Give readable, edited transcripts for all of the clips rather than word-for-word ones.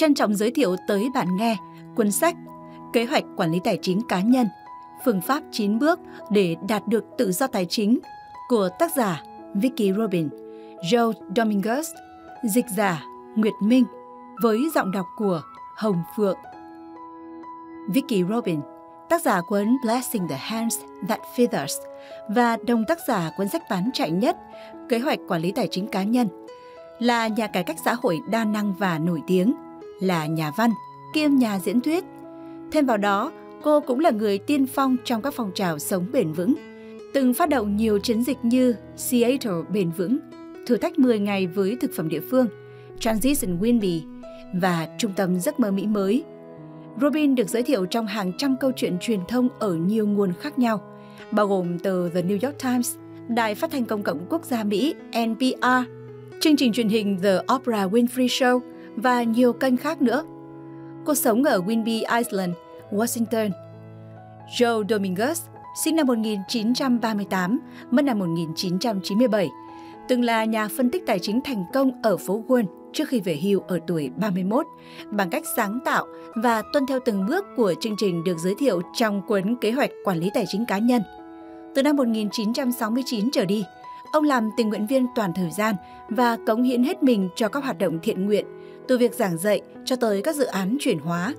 trân trọng giới thiệu tới bạn nghe cuốn sách Kế hoạch quản lý tài chính cá nhân, phương pháp 9 bước để đạt được tự do tài chính của tác giả Vicki Robin, Joe Dominguez, dịch giả Nguyệt Minh với giọng đọc của Hồng Phượng. Vicki Robin, tác giả cuốn Blessing the Hands That Feathers và đồng tác giả cuốn sách bán chạy nhất Kế hoạch quản lý tài chính cá nhân, là nhà cải cách xã hội đa năng và nổi tiếng, là nhà văn kiêm nhà diễn thuyết. Thêm vào đó, cô cũng là người tiên phong trong các phong trào sống bền vững, từng phát động nhiều chiến dịch như Seattle bền vững, thử thách 10 ngày với thực phẩm địa phương, Transition Winby và Trung tâm Giấc mơ Mỹ mới. Robin được giới thiệu trong hàng trăm câu chuyện truyền thông ở nhiều nguồn khác nhau, bao gồm tờ The New York Times, Đài Phát thanh Công cộng Quốc gia Mỹ NPR, chương trình truyền hình The Oprah Winfrey Show và nhiều kênh khác nữa. Cô sống ở Whidbey Island, Washington. Joe Dominguez, sinh năm 1938, mất năm 1997, từng là nhà phân tích tài chính thành công ở phố Wall trước khi về hưu ở tuổi 31 bằng cách sáng tạo và tuân theo từng bước của chương trình được giới thiệu trong cuốn Kế hoạch quản lý tài chính cá nhân. Từ năm 1969 trở đi, ông làm tình nguyện viên toàn thời gian và cống hiến hết mình cho các hoạt động thiện nguyện, từ việc giảng dạy cho tới các dự án chuyển hóa.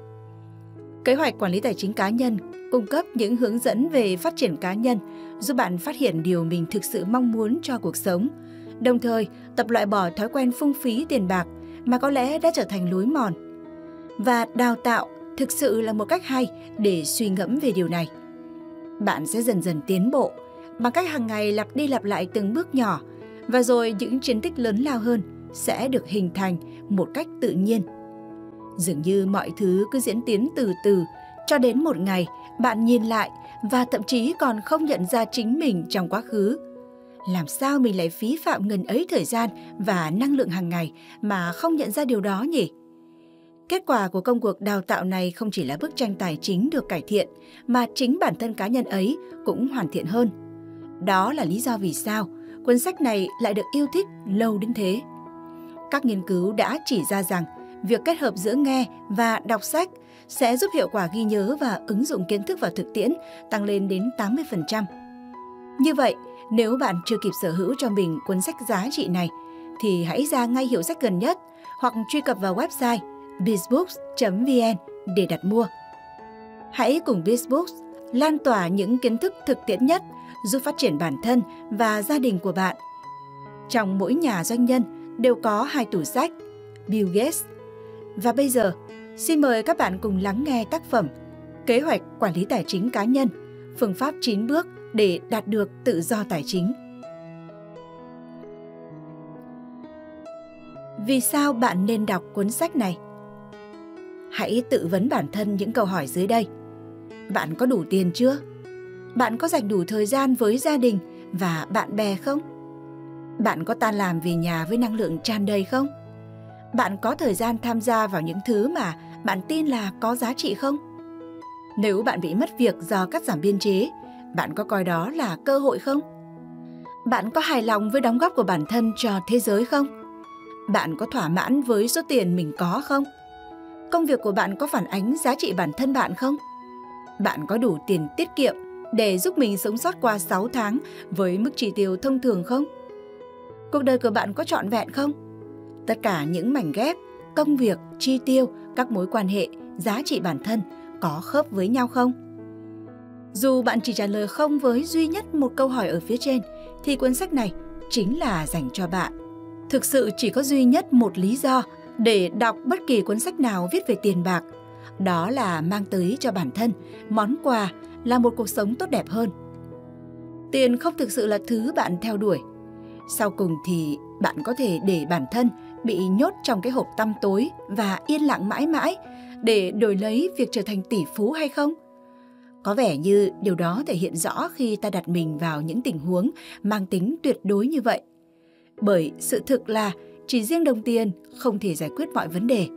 Kế hoạch quản lý tài chính cá nhân cung cấp những hướng dẫn về phát triển cá nhân, giúp bạn phát hiện điều mình thực sự mong muốn cho cuộc sống, đồng thời tập loại bỏ thói quen phung phí tiền bạc mà có lẽ đã trở thành lối mòn. Và đào tạo thực sự là một cách hay để suy ngẫm về điều này. Bạn sẽ dần dần tiến bộ bằng cách hàng ngày lặp đi lặp lại từng bước nhỏ, và rồi những chiến tích lớn lao hơn sẽ được hình thành một cách tự nhiên. Dường như mọi thứ cứ diễn tiến từ từ cho đến một ngày bạn nhìn lại và thậm chí còn không nhận ra chính mình trong quá khứ. Làm sao mình lại phí phạm ngần ấy thời gian và năng lượng hàng ngày mà không nhận ra điều đó nhỉ? Kết quả của công cuộc đào tạo này không chỉ là bức tranh tài chính được cải thiện, mà chính bản thân cá nhân ấy cũng hoàn thiện hơn. Đó là lý do vì sao cuốn sách này lại được yêu thích lâu đến thế. Các nghiên cứu đã chỉ ra rằng việc kết hợp giữa nghe và đọc sách sẽ giúp hiệu quả ghi nhớ và ứng dụng kiến thức vào thực tiễn tăng lên đến 80%. Như vậy, nếu bạn chưa kịp sở hữu cho mình cuốn sách giá trị này, thì hãy ra ngay hiệu sách gần nhất hoặc truy cập vào website bizbooks.vn để đặt mua. Hãy cùng Bizbooks lan tỏa những kiến thức thực tiễn nhất, giúp phát triển bản thân và gia đình của bạn. Trong mỗi nhà doanh nhân đều có 2 tủ sách Bill Gates. Và bây giờ, xin mời các bạn cùng lắng nghe tác phẩm Kế hoạch quản lý tài chính cá nhân, phương pháp 9 bước để đạt được tự do tài chính. Vì sao bạn nên đọc cuốn sách này? Hãy tự vấn bản thân những câu hỏi dưới đây. Bạn có đủ tiền chưa? Bạn có dành đủ thời gian với gia đình và bạn bè không? Bạn có tan làm về nhà với năng lượng tràn đầy không? Bạn có thời gian tham gia vào những thứ mà bạn tin là có giá trị không? Nếu bạn bị mất việc do cắt giảm biên chế, bạn có coi đó là cơ hội không? Bạn có hài lòng với đóng góp của bản thân cho thế giới không? Bạn có thỏa mãn với số tiền mình có không? Công việc của bạn có phản ánh giá trị bản thân bạn không? Bạn có đủ tiền tiết kiệm để giúp mình sống sót qua 6 tháng với mức chi tiêu thông thường không? Cuộc đời của bạn có trọn vẹn không? Tất cả những mảnh ghép, công việc, chi tiêu, các mối quan hệ, giá trị bản thân có khớp với nhau không? Dù bạn chỉ trả lời không với duy nhất một câu hỏi ở phía trên, thì cuốn sách này chính là dành cho bạn. Thực sự chỉ có duy nhất một lý do để đọc bất kỳ cuốn sách nào viết về tiền bạc, đó là mang tới cho bản thân món quà là một cuộc sống tốt đẹp hơn. Tiền không thực sự là thứ bạn theo đuổi. Sau cùng thì bạn có thể để bản thân bị nhốt trong cái hộp tăm tối và yên lặng mãi mãi để đổi lấy việc trở thành tỷ phú hay không? Có vẻ như điều đó thể hiện rõ khi ta đặt mình vào những tình huống mang tính tuyệt đối như vậy. Bởi sự thực là chỉ riêng đồng tiền không thể giải quyết mọi vấn đề.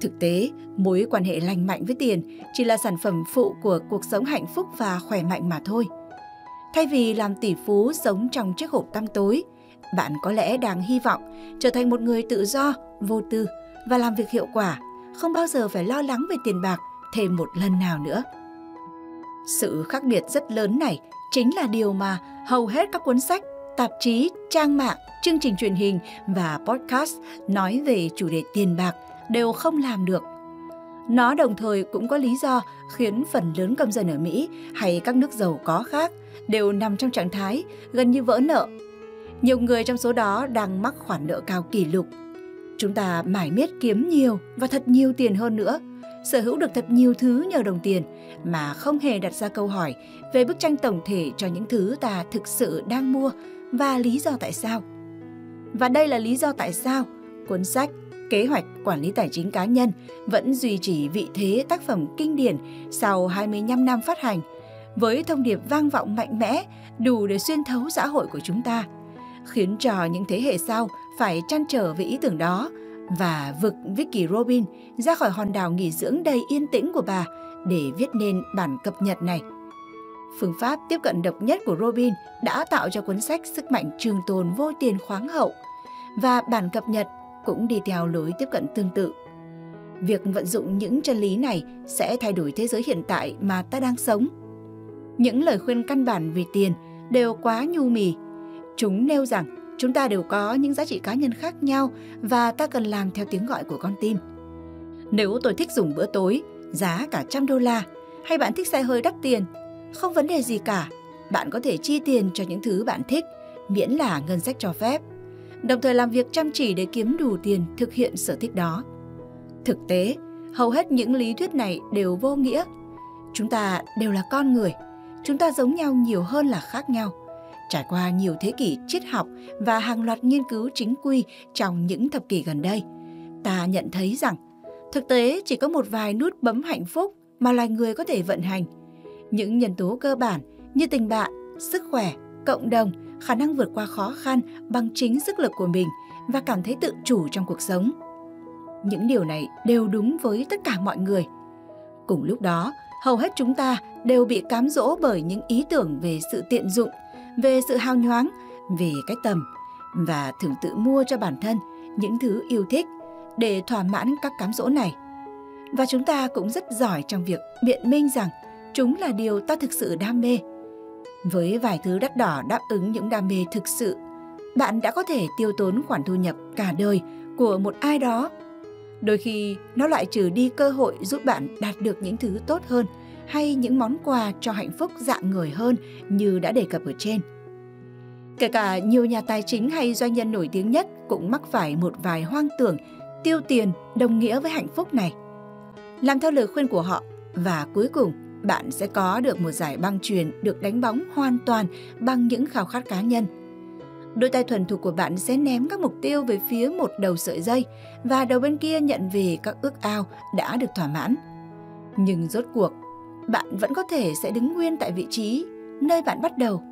Thực tế, mối quan hệ lành mạnh với tiền chỉ là sản phẩm phụ của cuộc sống hạnh phúc và khỏe mạnh mà thôi. Thay vì làm tỷ phú sống trong chiếc hộp tăm tối, bạn có lẽ đang hy vọng trở thành một người tự do, vô tư và làm việc hiệu quả không bao giờ phải lo lắng về tiền bạc thêm một lần nào nữa. Sự khác biệt rất lớn này chính là điều mà hầu hết các cuốn sách, tạp chí, trang mạng, chương trình truyền hình và podcast nói về chủ đề tiền bạc đều không làm được. Nó đồng thời cũng có lý do khiến phần lớn công dân ở Mỹ hay các nước giàu có khác đều nằm trong trạng thái gần như vỡ nợ. Nhiều người trong số đó đang mắc khoản nợ cao kỷ lục. Chúng ta mải miết kiếm nhiều và thật nhiều tiền hơn nữa, sở hữu được thật nhiều thứ nhờ đồng tiền mà không hề đặt ra câu hỏi về bức tranh tổng thể cho những thứ ta thực sự đang mua và lý do tại sao. Và đây là lý do tại sao cuốn sách Kế hoạch Quản lý Tài chính Cá nhân vẫn duy trì vị thế tác phẩm kinh điển sau 25 năm phát hành, với thông điệp vang vọng mạnh mẽ đủ để xuyên thấu xã hội của chúng ta, khiến cho những thế hệ sau phải trăn trở về ý tưởng đó và vực Vicki Robin ra khỏi hòn đảo nghỉ dưỡng đầy yên tĩnh của bà để viết nên bản cập nhật này. Phương pháp tiếp cận độc nhất của Robin đã tạo cho cuốn sách sức mạnh trường tồn vô tiền khoáng hậu, và bản cập nhật cũng đi theo lối tiếp cận tương tự. Việc vận dụng những chân lý này sẽ thay đổi thế giới hiện tại mà ta đang sống. Những lời khuyên căn bản về tiền đều quá nhu mì. Chúng nêu rằng chúng ta đều có những giá trị cá nhân khác nhau và ta cần làm theo tiếng gọi của con tim. Nếu tôi thích dùng bữa tối giá cả $100 hay bạn thích xe hơi đắt tiền, không vấn đề gì cả. Bạn có thể chi tiền cho những thứ bạn thích miễn là ngân sách cho phép, đồng thời làm việc chăm chỉ để kiếm đủ tiền thực hiện sở thích đó. Thực tế, hầu hết những lý thuyết này đều vô nghĩa. Chúng ta đều là con người, chúng ta giống nhau nhiều hơn là khác nhau. Trải qua nhiều thế kỷ triết học và hàng loạt nghiên cứu chính quy trong những thập kỷ gần đây, ta nhận thấy rằng thực tế chỉ có một vài nút bấm hạnh phúc mà loài người có thể vận hành. Những nhân tố cơ bản như tình bạn, sức khỏe, cộng đồng, khả năng vượt qua khó khăn bằng chính sức lực của mình và cảm thấy tự chủ trong cuộc sống. Những điều này đều đúng với tất cả mọi người. Cùng lúc đó, hầu hết chúng ta đều bị cám dỗ bởi những ý tưởng về sự tiện dụng, về sự hào nhoáng, về cái tầm, và thường tự mua cho bản thân những thứ yêu thích để thỏa mãn các cám dỗ này. Và chúng ta cũng rất giỏi trong việc biện minh rằng chúng là điều ta thực sự đam mê. Với vài thứ đắt đỏ đáp ứng những đam mê thực sự, bạn đã có thể tiêu tốn khoản thu nhập cả đời của một ai đó. Đôi khi nó loại trừ đi cơ hội giúp bạn đạt được những thứ tốt hơn hay những món quà cho hạnh phúc dạng người hơn như đã đề cập ở trên. Kể cả nhiều nhà tài chính hay doanh nhân nổi tiếng nhất cũng mắc phải một vài hoang tưởng tiêu tiền đồng nghĩa với hạnh phúc này. Làm theo lời khuyên của họ và cuối cùng bạn sẽ có được một giải băng chuyền được đánh bóng hoàn toàn bằng những khao khát cá nhân. Đôi tay thuần thục của bạn sẽ ném các mục tiêu về phía một đầu sợi dây và đầu bên kia nhận về các ước ao đã được thỏa mãn. Nhưng rốt cuộc, bạn vẫn có thể sẽ đứng nguyên tại vị trí nơi bạn bắt đầu.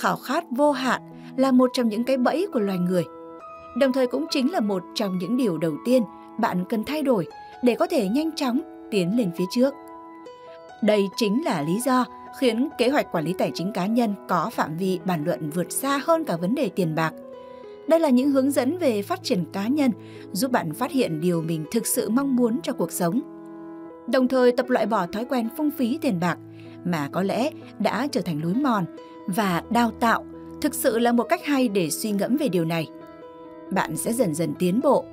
Khao khát vô hạn là một trong những cái bẫy của loài người, đồng thời cũng chính là một trong những điều đầu tiên bạn cần thay đổi để có thể nhanh chóng tiến lên phía trước. Đây chính là lý do khiến kế hoạch quản lý tài chính cá nhân có phạm vi bàn luận vượt xa hơn cả vấn đề tiền bạc. Đây là những hướng dẫn về phát triển cá nhân giúp bạn phát hiện điều mình thực sự mong muốn cho cuộc sống, đồng thời tập loại bỏ thói quen phung phí tiền bạc mà có lẽ đã trở thành lối mòn, và đào tạo thực sự là một cách hay để suy ngẫm về điều này. Bạn sẽ dần dần tiến bộ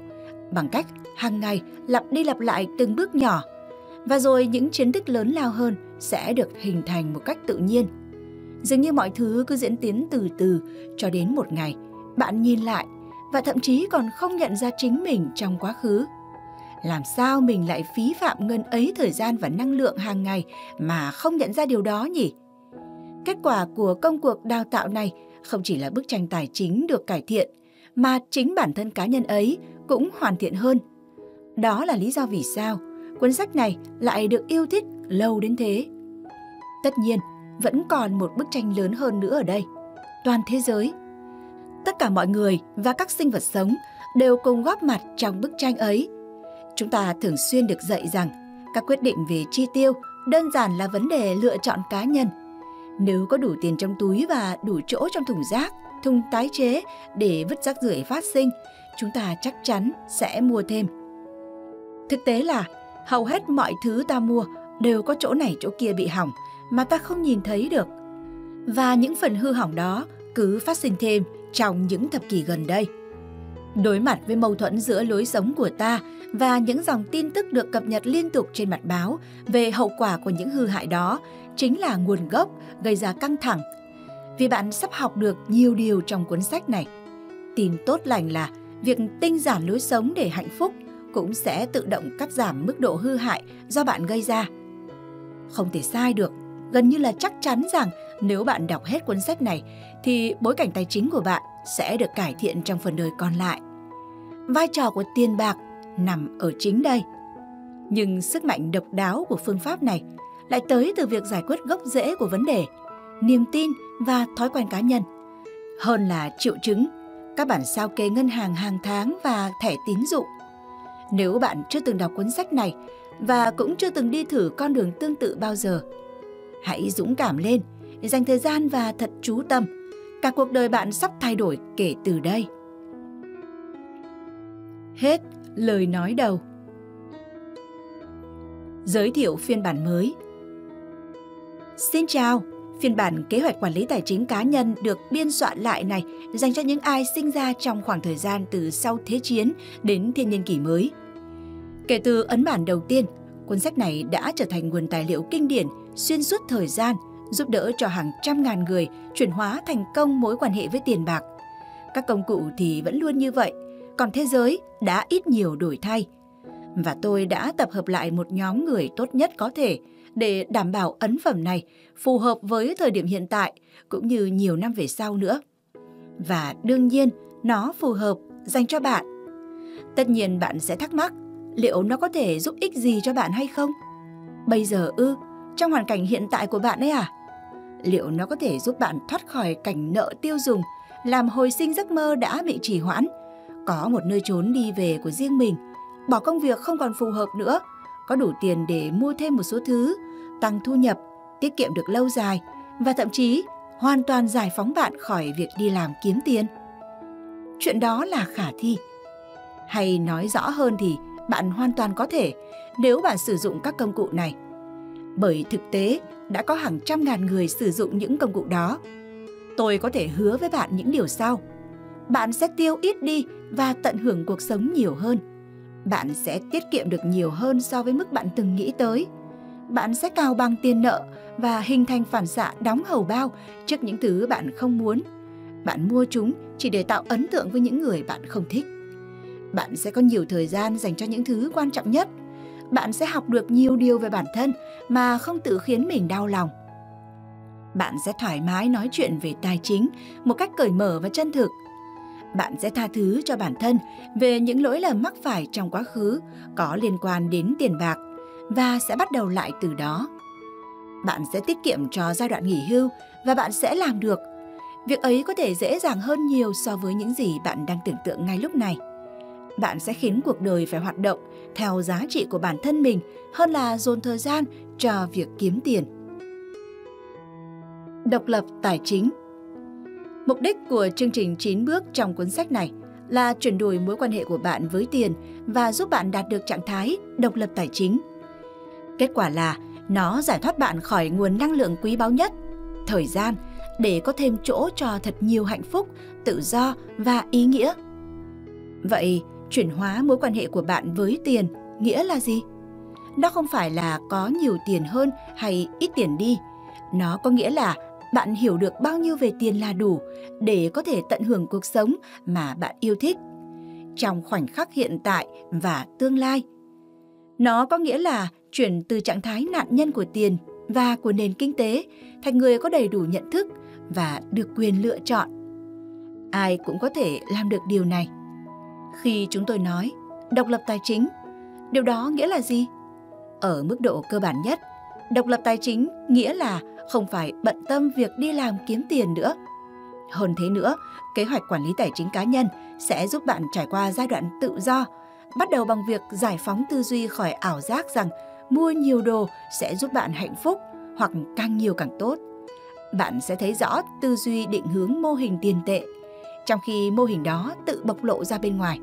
bằng cách hàng ngày lặp đi lặp lại từng bước nhỏ, và rồi những chiến tích lớn lao hơn sẽ được hình thành một cách tự nhiên. Dường như mọi thứ cứ diễn tiến từ từ cho đến một ngày bạn nhìn lại và thậm chí còn không nhận ra chính mình trong quá khứ. Làm sao mình lại phí phạm ngân ấy thời gian và năng lượng hàng ngày mà không nhận ra điều đó nhỉ? Kết quả của công cuộc đào tạo này không chỉ là bức tranh tài chính được cải thiện, mà chính bản thân cá nhân ấy cũng hoàn thiện hơn. Đó là lý do vì sao cuốn sách này lại được yêu thích lâu đến thế. Tất nhiên, vẫn còn một bức tranh lớn hơn nữa ở đây. Toàn thế giới, tất cả mọi người và các sinh vật sống đều cùng góp mặt trong bức tranh ấy. Chúng ta thường xuyên được dạy rằng các quyết định về chi tiêu đơn giản là vấn đề lựa chọn cá nhân. Nếu có đủ tiền trong túi và đủ chỗ trong thùng rác, thùng tái chế để vứt rác rưởi phát sinh, chúng ta chắc chắn sẽ mua thêm. Thực tế là hầu hết mọi thứ ta mua đều có chỗ này chỗ kia bị hỏng mà ta không nhìn thấy được. Và những phần hư hỏng đó cứ phát sinh thêm trong những thập kỷ gần đây. Đối mặt với mâu thuẫn giữa lối sống của ta và những dòng tin tức được cập nhật liên tục trên mặt báo về hậu quả của những hư hại đó chính là nguồn gốc gây ra căng thẳng. Vì bạn sắp học được nhiều điều trong cuốn sách này. Tin tốt lành là việc tinh giản lối sống để hạnh phúc cũng sẽ tự động cắt giảm mức độ hư hại do bạn gây ra. Không thể sai được, gần như là chắc chắn rằng nếu bạn đọc hết cuốn sách này thì bối cảnh tài chính của bạn sẽ được cải thiện trong phần đời còn lại. Vai trò của tiền bạc nằm ở chính đây. Nhưng sức mạnh độc đáo của phương pháp này lại tới từ việc giải quyết gốc rễ của vấn đề, niềm tin và thói quen cá nhân, hơn là triệu chứng, các bản sao kê ngân hàng hàng tháng và thẻ tín dụng. Nếu bạn chưa từng đọc cuốn sách này và cũng chưa từng đi thử con đường tương tự bao giờ, hãy dũng cảm lên, dành thời gian và thật chú tâm. Cả cuộc đời bạn sắp thay đổi kể từ đây. Hết lời nói đầu. Giới thiệu phiên bản mới. Xin chào, phiên bản kế hoạch quản lý tài chính cá nhân được biên soạn lại này dành cho những ai sinh ra trong khoảng thời gian từ sau Thế chiến đến thiên niên kỷ mới. Kể từ ấn bản đầu tiên, cuốn sách này đã trở thành nguồn tài liệu kinh điển xuyên suốt thời gian, giúp đỡ cho hàng trăm ngàn người chuyển hóa thành công mối quan hệ với tiền bạc. Các công cụ thì vẫn luôn như vậy, còn thế giới đã ít nhiều đổi thay. Và tôi đã tập hợp lại một nhóm người tốt nhất có thể để đảm bảo ấn phẩm này phù hợp với thời điểm hiện tại cũng như nhiều năm về sau nữa. Và đương nhiên, nó phù hợp dành cho bạn. Tất nhiên bạn sẽ thắc mắc, liệu nó có thể giúp ích gì cho bạn hay không? Bây giờ ư? Trong hoàn cảnh hiện tại của bạn ấy à? Liệu nó có thể giúp bạn thoát khỏi cảnh nợ tiêu dùng, làm hồi sinh giấc mơ đã bị trì hoãn, có một nơi trốn đi về của riêng mình, bỏ công việc không còn phù hợp nữa, có đủ tiền để mua thêm một số thứ, tăng thu nhập, tiết kiệm được lâu dài và thậm chí hoàn toàn giải phóng bạn khỏi việc đi làm kiếm tiền? Chuyện đó là khả thi. Hay nói rõ hơn thì bạn hoàn toàn có thể nếu bạn sử dụng các công cụ này. Bởi thực tế, đã có hàng trăm ngàn người sử dụng những công cụ đó. Tôi có thể hứa với bạn những điều sau. Bạn sẽ tiêu ít đi và tận hưởng cuộc sống nhiều hơn. Bạn sẽ tiết kiệm được nhiều hơn so với mức bạn từng nghĩ tới. Bạn sẽ cào bằng tiền nợ và hình thành phản xạ đóng hầu bao trước những thứ bạn không muốn. Bạn mua chúng chỉ để tạo ấn tượng với những người bạn không thích. Bạn sẽ có nhiều thời gian dành cho những thứ quan trọng nhất. Bạn sẽ học được nhiều điều về bản thân mà không tự khiến mình đau lòng. Bạn sẽ thoải mái nói chuyện về tài chính một cách cởi mở và chân thực. Bạn sẽ tha thứ cho bản thân về những lỗi lầm mắc phải trong quá khứ có liên quan đến tiền bạc và sẽ bắt đầu lại từ đó. Bạn sẽ tiết kiệm cho giai đoạn nghỉ hưu và bạn sẽ làm được. Việc ấy có thể dễ dàng hơn nhiều so với những gì bạn đang tưởng tượng ngay lúc này. Bạn sẽ khiến cuộc đời phải hoạt động theo giá trị của bản thân mình hơn là dồn thời gian cho việc kiếm tiền. Độc lập tài chính. Mục đích của chương trình 9 bước trong cuốn sách này là chuyển đổi mối quan hệ của bạn với tiền và giúp bạn đạt được trạng thái độc lập tài chính. Kết quả là nó giải thoát bạn khỏi nguồn năng lượng quý báu nhất, thời gian, để có thêm chỗ cho thật nhiều hạnh phúc, tự do và ý nghĩa. Vậy, chuyển hóa mối quan hệ của bạn với tiền nghĩa là gì? Nó không phải là có nhiều tiền hơn hay ít tiền đi. Nó có nghĩa là bạn hiểu được bao nhiêu về tiền là đủ để có thể tận hưởng cuộc sống mà bạn yêu thích trong khoảnh khắc hiện tại và tương lai. Nó có nghĩa là chuyển từ trạng thái nạn nhân của tiền và của nền kinh tế thành người có đầy đủ nhận thức và được quyền lựa chọn. Ai cũng có thể làm được điều này. Khi chúng tôi nói độc lập tài chính, điều đó nghĩa là gì? Ở mức độ cơ bản nhất, độc lập tài chính nghĩa là không phải bận tâm việc đi làm kiếm tiền nữa. Hơn thế nữa, kế hoạch quản lý tài chính cá nhân sẽ giúp bạn trải qua giai đoạn tự do, bắt đầu bằng việc giải phóng tư duy khỏi ảo giác rằng mua nhiều đồ sẽ giúp bạn hạnh phúc hoặc càng nhiều càng tốt. Bạn sẽ thấy rõ tư duy định hướng mô hình tiền tệ, trong khi mô hình đó tự bộc lộ ra bên ngoài.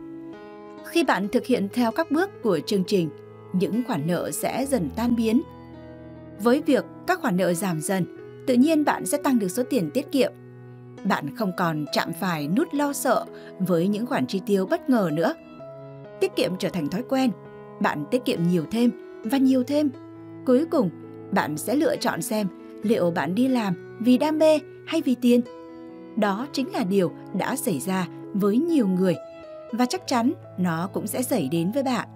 Khi bạn thực hiện theo các bước của chương trình, những khoản nợ sẽ dần tan biến. Với việc các khoản nợ giảm dần, tự nhiên bạn sẽ tăng được số tiền tiết kiệm. Bạn không còn chạm phải nút lo sợ với những khoản chi tiêu bất ngờ nữa. Tiết kiệm trở thành thói quen, bạn tiết kiệm nhiều thêm và nhiều thêm. Cuối cùng, bạn sẽ lựa chọn xem liệu bạn đi làm vì đam mê hay vì tiền. Đó chính là điều đã xảy ra với nhiều người và chắc chắn nó cũng sẽ xảy đến với bạn.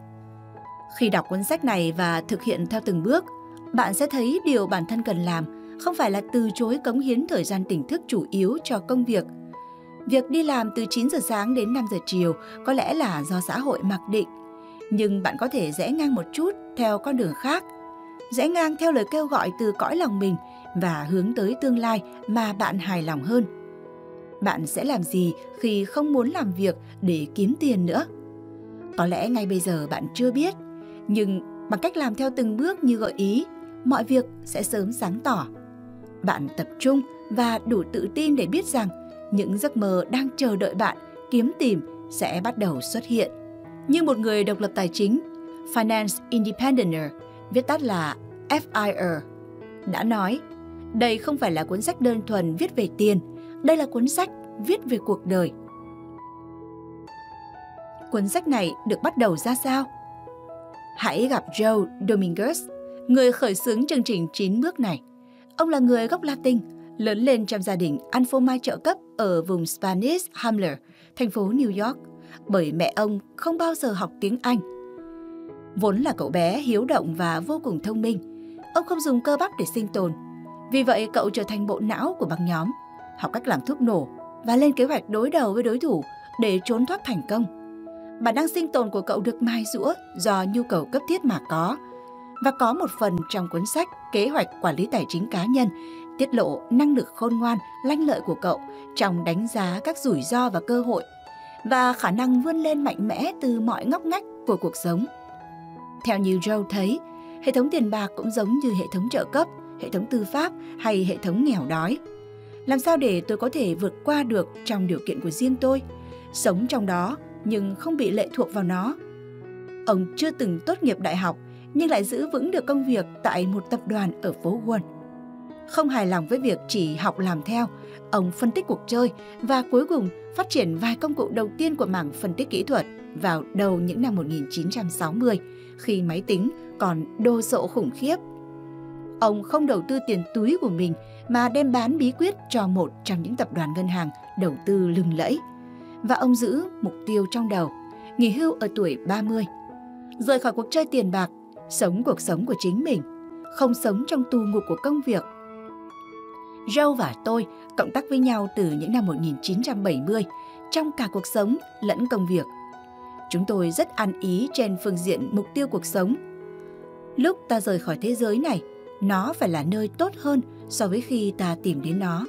Khi đọc cuốn sách này và thực hiện theo từng bước, bạn sẽ thấy điều bản thân cần làm không phải là từ chối cống hiến thời gian tỉnh thức chủ yếu cho công việc. Việc đi làm từ 9 giờ sáng đến 5 giờ chiều có lẽ là do xã hội mặc định, nhưng bạn có thể rẽ ngang một chút theo con đường khác, rẽ ngang theo lời kêu gọi từ cõi lòng mình và hướng tới tương lai mà bạn hài lòng hơn. Bạn sẽ làm gì khi không muốn làm việc để kiếm tiền nữa? Có lẽ ngay bây giờ bạn chưa biết, nhưng bằng cách làm theo từng bước như gợi ý, mọi việc sẽ sớm sáng tỏ. Bạn tập trung và đủ tự tin để biết rằng những giấc mơ đang chờ đợi bạn kiếm tìm sẽ bắt đầu xuất hiện. Như một người độc lập tài chính, Finance Independent, viết tắt là FIR, đã nói, đây không phải là cuốn sách đơn thuần viết về tiền, đây là cuốn sách viết về cuộc đời. Cuốn sách này được bắt đầu ra sao? Hãy gặp Joe Dominguez, người khởi xướng chương trình 9 bước này. Ông là người gốc Latin, lớn lên trong gia đình ăn phô mai trợ cấp ở vùng Spanish Harlem, thành phố New York, bởi mẹ ông không bao giờ học tiếng Anh. Vốn là cậu bé hiếu động và vô cùng thông minh, ông không dùng cơ bắp để sinh tồn. Vì vậy, cậu trở thành bộ não của băng nhóm, học cách làm thuốc nổ và lên kế hoạch đối đầu với đối thủ để trốn thoát thành công. Bản năng sinh tồn của cậu được mài giũa do nhu cầu cấp thiết mà có. Và có một phần trong cuốn sách Kế hoạch Quản lý Tài chính Cá Nhân tiết lộ năng lực khôn ngoan, lanh lợi của cậu trong đánh giá các rủi ro và cơ hội và khả năng vươn lên mạnh mẽ từ mọi ngóc ngách của cuộc sống. Theo như Joe thấy, hệ thống tiền bạc cũng giống như hệ thống trợ cấp, hệ thống tư pháp hay hệ thống nghèo đói. Làm sao để tôi có thể vượt qua được trong điều kiện của riêng tôi, sống trong đó nhưng không bị lệ thuộc vào nó? Ông chưa từng tốt nghiệp đại học nhưng lại giữ vững được công việc tại một tập đoàn ở phố Wall. Không hài lòng với việc chỉ học làm theo, ông phân tích cuộc chơi và cuối cùng phát triển vài công cụ đầu tiên của mảng phân tích kỹ thuật vào đầu những năm 1960, khi máy tính còn đồ sộ khủng khiếp. Ông không đầu tư tiền túi của mình mà đem bán bí quyết cho một trong những tập đoàn ngân hàng đầu tư lừng lẫy. Và ông giữ mục tiêu trong đầu, nghỉ hưu ở tuổi 30. Rời khỏi cuộc chơi tiền bạc, sống cuộc sống của chính mình, không sống trong tù ngục của công việc. Joe và tôi cộng tác với nhau từ những năm 1970, trong cả cuộc sống lẫn công việc. Chúng tôi rất ăn ý trên phương diện mục tiêu cuộc sống. Lúc ta rời khỏi thế giới này, nó phải là nơi tốt hơn so với khi ta tìm đến nó.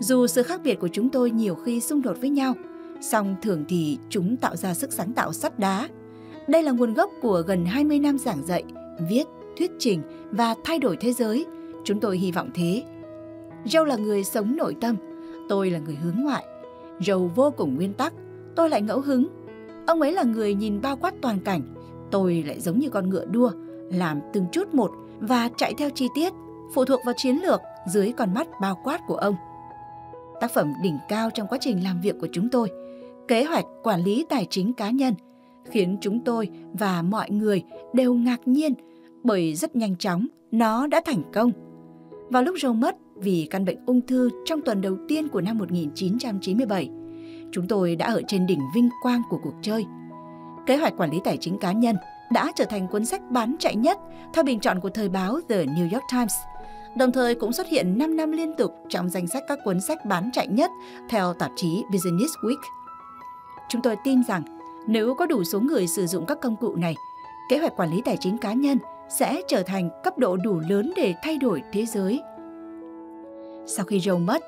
Dù sự khác biệt của chúng tôi nhiều khi xung đột với nhau, song thường thì chúng tạo ra sức sáng tạo sắt đá. Đây là nguồn gốc của gần 20 năm giảng dạy, viết, thuyết trình và thay đổi thế giới. Chúng tôi hy vọng thế. Joe là người sống nội tâm, tôi là người hướng ngoại. Joe vô cùng nguyên tắc, tôi lại ngẫu hứng. Ông ấy là người nhìn bao quát toàn cảnh, tôi lại giống như con ngựa đua, làm từng chút một và chạy theo chi tiết, phụ thuộc vào chiến lược dưới con mắt bao quát của ông. Tác phẩm đỉnh cao trong quá trình làm việc của chúng tôi, Kế hoạch Quản lý Tài chính Cá Nhân, khiến chúng tôi và mọi người đều ngạc nhiên bởi rất nhanh chóng nó đã thành công. Vào lúc Joe mất vì căn bệnh ung thư trong tuần đầu tiên của năm 1997, chúng tôi đã ở trên đỉnh vinh quang của cuộc chơi. Kế hoạch Quản lý Tài chính Cá Nhân đã trở thành cuốn sách bán chạy nhất theo bình chọn của thời báo The New York Times, đồng thời cũng xuất hiện 5 năm liên tục trong danh sách các cuốn sách bán chạy nhất theo tạp chí Business Week. Chúng tôi tin rằng nếu có đủ số người sử dụng các công cụ này, Kế hoạch Quản lý Tài chính Cá Nhân sẽ trở thành cấp độ đủ lớn để thay đổi thế giới. Sau khi Joe mất,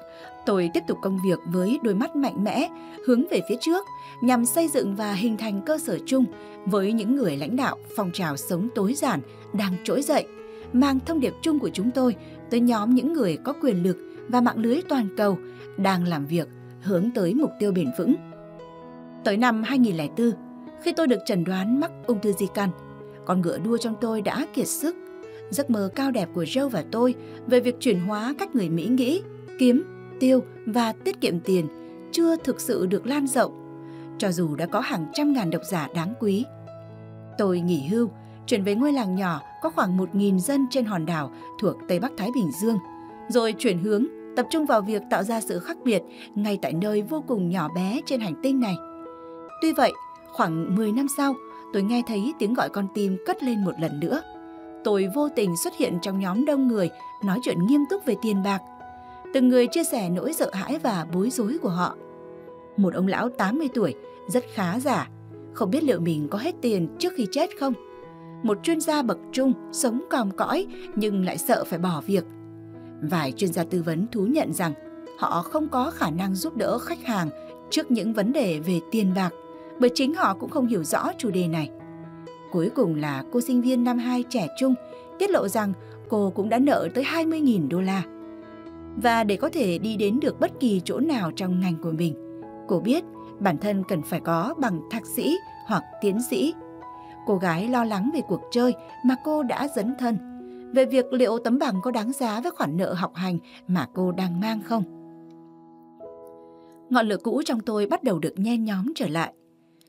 tôi tiếp tục công việc với đôi mắt mạnh mẽ, hướng về phía trước, nhằm xây dựng và hình thành cơ sở chung với những người lãnh đạo phong trào sống tối giản đang trỗi dậy, mang thông điệp chung của chúng tôi tới nhóm những người có quyền lực và mạng lưới toàn cầu đang làm việc hướng tới mục tiêu bền vững. Tới năm 2004, khi tôi được chẩn đoán mắc ung thư di căn. Con ngựa đua trong tôi đã kiệt sức. Giấc mơ cao đẹp của Joe và tôi về việc chuyển hóa cách người Mỹ nghĩ, kiếm, tiêu và tiết kiệm tiền chưa thực sự được lan rộng, cho dù đã có hàng trăm ngàn độc giả đáng quý. Tôi nghỉ hưu, chuyển về ngôi làng nhỏ có khoảng 1.000 dân trên hòn đảo thuộc Tây Bắc Thái Bình Dương, rồi chuyển hướng, tập trung vào việc tạo ra sự khác biệt ngay tại nơi vô cùng nhỏ bé trên hành tinh này. Tuy vậy, khoảng 10 năm sau, tôi nghe thấy tiếng gọi con tim cất lên một lần nữa. Tôi vô tình xuất hiện trong nhóm đông người nói chuyện nghiêm túc về tiền bạc. Từng người chia sẻ nỗi sợ hãi và bối rối của họ. Một ông lão 80 tuổi, rất khá giả, không biết liệu mình có hết tiền trước khi chết không? Một chuyên gia bậc trung, sống còm cõi nhưng lại sợ phải bỏ việc. Vài chuyên gia tư vấn thú nhận rằng họ không có khả năng giúp đỡ khách hàng trước những vấn đề về tiền bạc, bởi chính họ cũng không hiểu rõ chủ đề này. Cuối cùng là cô sinh viên năm 2 trẻ trung tiết lộ rằng cô cũng đã nợ tới 20.000 đô la. Và để có thể đi đến được bất kỳ chỗ nào trong ngành của mình, cô biết bản thân cần phải có bằng thạc sĩ hoặc tiến sĩ. Cô gái lo lắng về cuộc chơi mà cô đã dấn thân, về việc liệu tấm bằng có đáng giá với khoản nợ học hành mà cô đang mang không. Ngọn lửa cũ trong tôi bắt đầu được nhen nhóm trở lại.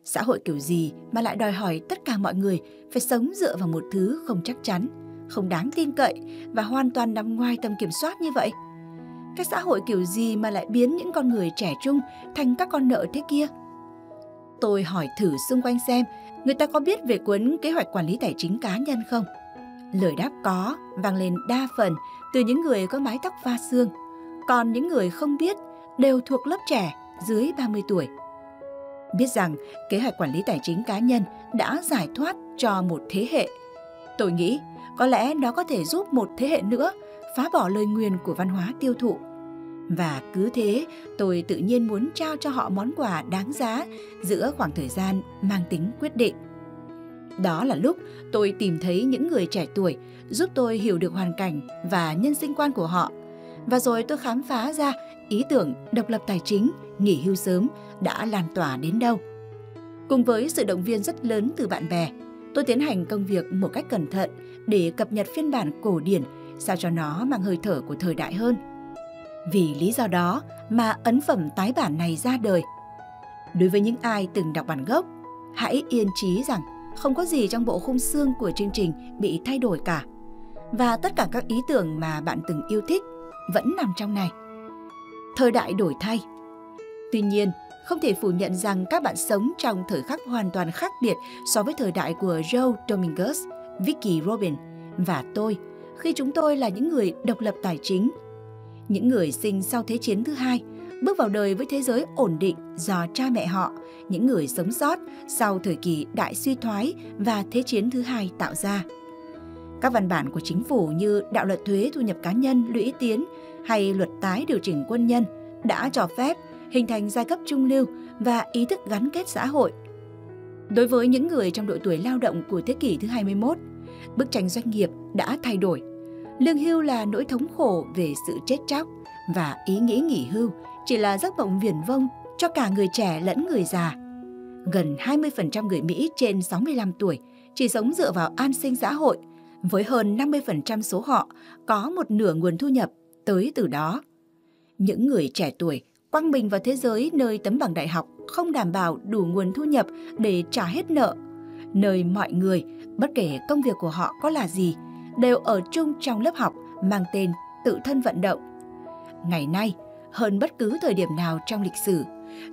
Xã hội kiểu gì mà lại đòi hỏi tất cả mọi người phải sống dựa vào một thứ không chắc chắn, không đáng tin cậy và hoàn toàn nằm ngoài tầm kiểm soát như vậy? Cái xã hội kiểu gì mà lại biến những con người trẻ trung thành các con nợ thế kia? Tôi hỏi thử xung quanh xem người ta có biết về cuốn Kế hoạch quản lý tài chính cá nhân không? Lời đáp có vang lên đa phần từ những người có mái tóc pha sương, còn những người không biết đều thuộc lớp trẻ dưới 30 tuổi. Biết rằng kế hoạch quản lý tài chính cá nhân đã giải thoát cho một thế hệ. Tôi nghĩ có lẽ nó có thể giúp một thế hệ nữa phá bỏ lời nguyền của văn hóa tiêu thụ. Và cứ thế, tôi tự nhiên muốn trao cho họ món quà đáng giá giữa khoảng thời gian mang tính quyết định. Đó là lúc tôi tìm thấy những người trẻ tuổi giúp tôi hiểu được hoàn cảnh và nhân sinh quan của họ. Và rồi tôi khám phá ra ý tưởng độc lập tài chính, nghỉ hưu sớm đã lan tỏa đến đâu. Cùng với sự động viên rất lớn từ bạn bè, tôi tiến hành công việc một cách cẩn thận để cập nhật phiên bản cổ điển sao cho nó mang hơi thở của thời đại hơn. Vì lý do đó mà ấn phẩm tái bản này ra đời. Đối với những ai từng đọc bản gốc, hãy yên trí rằng không có gì trong bộ khung xương của chương trình bị thay đổi cả. Và tất cả các ý tưởng mà bạn từng yêu thích vẫn nằm trong này. Thời đại đổi thay. Tuy nhiên, không thể phủ nhận rằng các bạn sống trong thời khắc hoàn toàn khác biệt so với thời đại của Joe Dominguez, Vicki Robin và tôi, khi chúng tôi là những người độc lập tài chính. Những người sinh sau Thế chiến thứ hai, bước vào đời với thế giới ổn định do cha mẹ họ, những người sống sót sau thời kỳ đại suy thoái và Thế chiến thứ hai tạo ra. Các văn bản của chính phủ như đạo luật thuế thu nhập cá nhân lũy tiến hay luật tái điều chỉnh quân nhân đã cho phép hình thành giai cấp trung lưu và ý thức gắn kết xã hội. Đối với những người trong độ tuổi lao động của thế kỷ thứ 21, bức tranh doanh nghiệp đã thay đổi. Lương hưu là nỗi thống khổ về sự chết chóc và ý nghĩ nghỉ hưu chỉ là giấc mộng viển vông cho cả người trẻ lẫn người già. Gần 20% người Mỹ trên 65 tuổi chỉ sống dựa vào an sinh xã hội, với hơn 50% số họ có một nửa nguồn thu nhập tới từ đó. Những người trẻ tuổi quăng mình vào thế giới nơi tấm bằng đại học không đảm bảo đủ nguồn thu nhập để trả hết nợ, nơi mọi người, bất kể công việc của họ có là gì, đều ở chung trong lớp học mang tên tự thân vận động. Ngày nay, hơn bất cứ thời điểm nào trong lịch sử,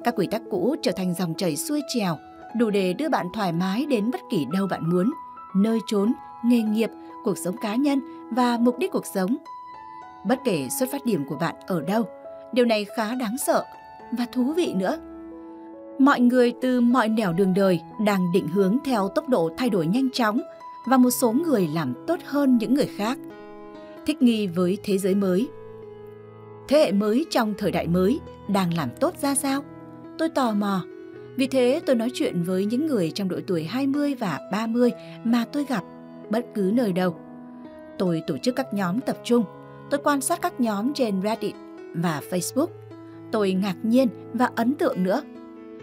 các quy tắc cũ trở thành dòng chảy xuôi trèo, đủ để đưa bạn thoải mái đến bất kỳ đâu bạn muốn, nơi chốn, nghề nghiệp, cuộc sống cá nhân và mục đích cuộc sống. Bất kể xuất phát điểm của bạn ở đâu, điều này khá đáng sợ và thú vị nữa. Mọi người từ mọi nẻo đường đời đang định hướng theo tốc độ thay đổi nhanh chóng, và một số người làm tốt hơn những người khác, thích nghi với thế giới mới. Thế hệ mới trong thời đại mới đang làm tốt ra sao? Tôi tò mò. Vì thế tôi nói chuyện với những người trong độ tuổi 20 và 30 mà tôi gặp bất cứ nơi đâu. Tôi tổ chức các nhóm tập trung, tôi quan sát các nhóm trên Reddit và Facebook. Tôi ngạc nhiên và ấn tượng nữa.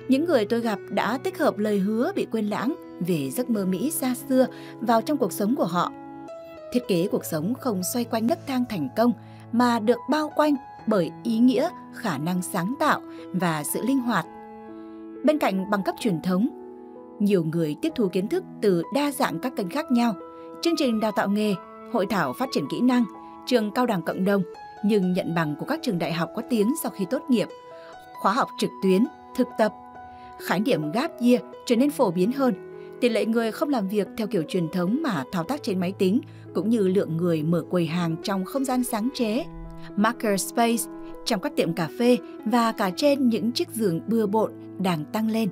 Những người tôi gặp đã tích hợp lời hứa bị quên lãng về giấc mơ Mỹ xa xưa vào trong cuộc sống của họ. Thiết kế cuộc sống không xoay quanh nấc thang thành công mà được bao quanh bởi ý nghĩa, khả năng sáng tạo và sự linh hoạt. Bên cạnh bằng cấp truyền thống, nhiều người tiếp thu kiến thức từ đa dạng các kênh khác nhau, chương trình đào tạo nghề, hội thảo phát triển kỹ năng, trường cao đẳng cộng đồng, nhưng nhận bằng của các trường đại học có tiếng sau khi tốt nghiệp, khóa học trực tuyến, thực tập. Khái niệm gap year trở nên phổ biến hơn. Tỷ lệ người không làm việc theo kiểu truyền thống mà thao tác trên máy tính, cũng như lượng người mở quầy hàng trong không gian sáng chế, maker space, trong các tiệm cà phê và cả trên những chiếc giường bừa bộn đang tăng lên.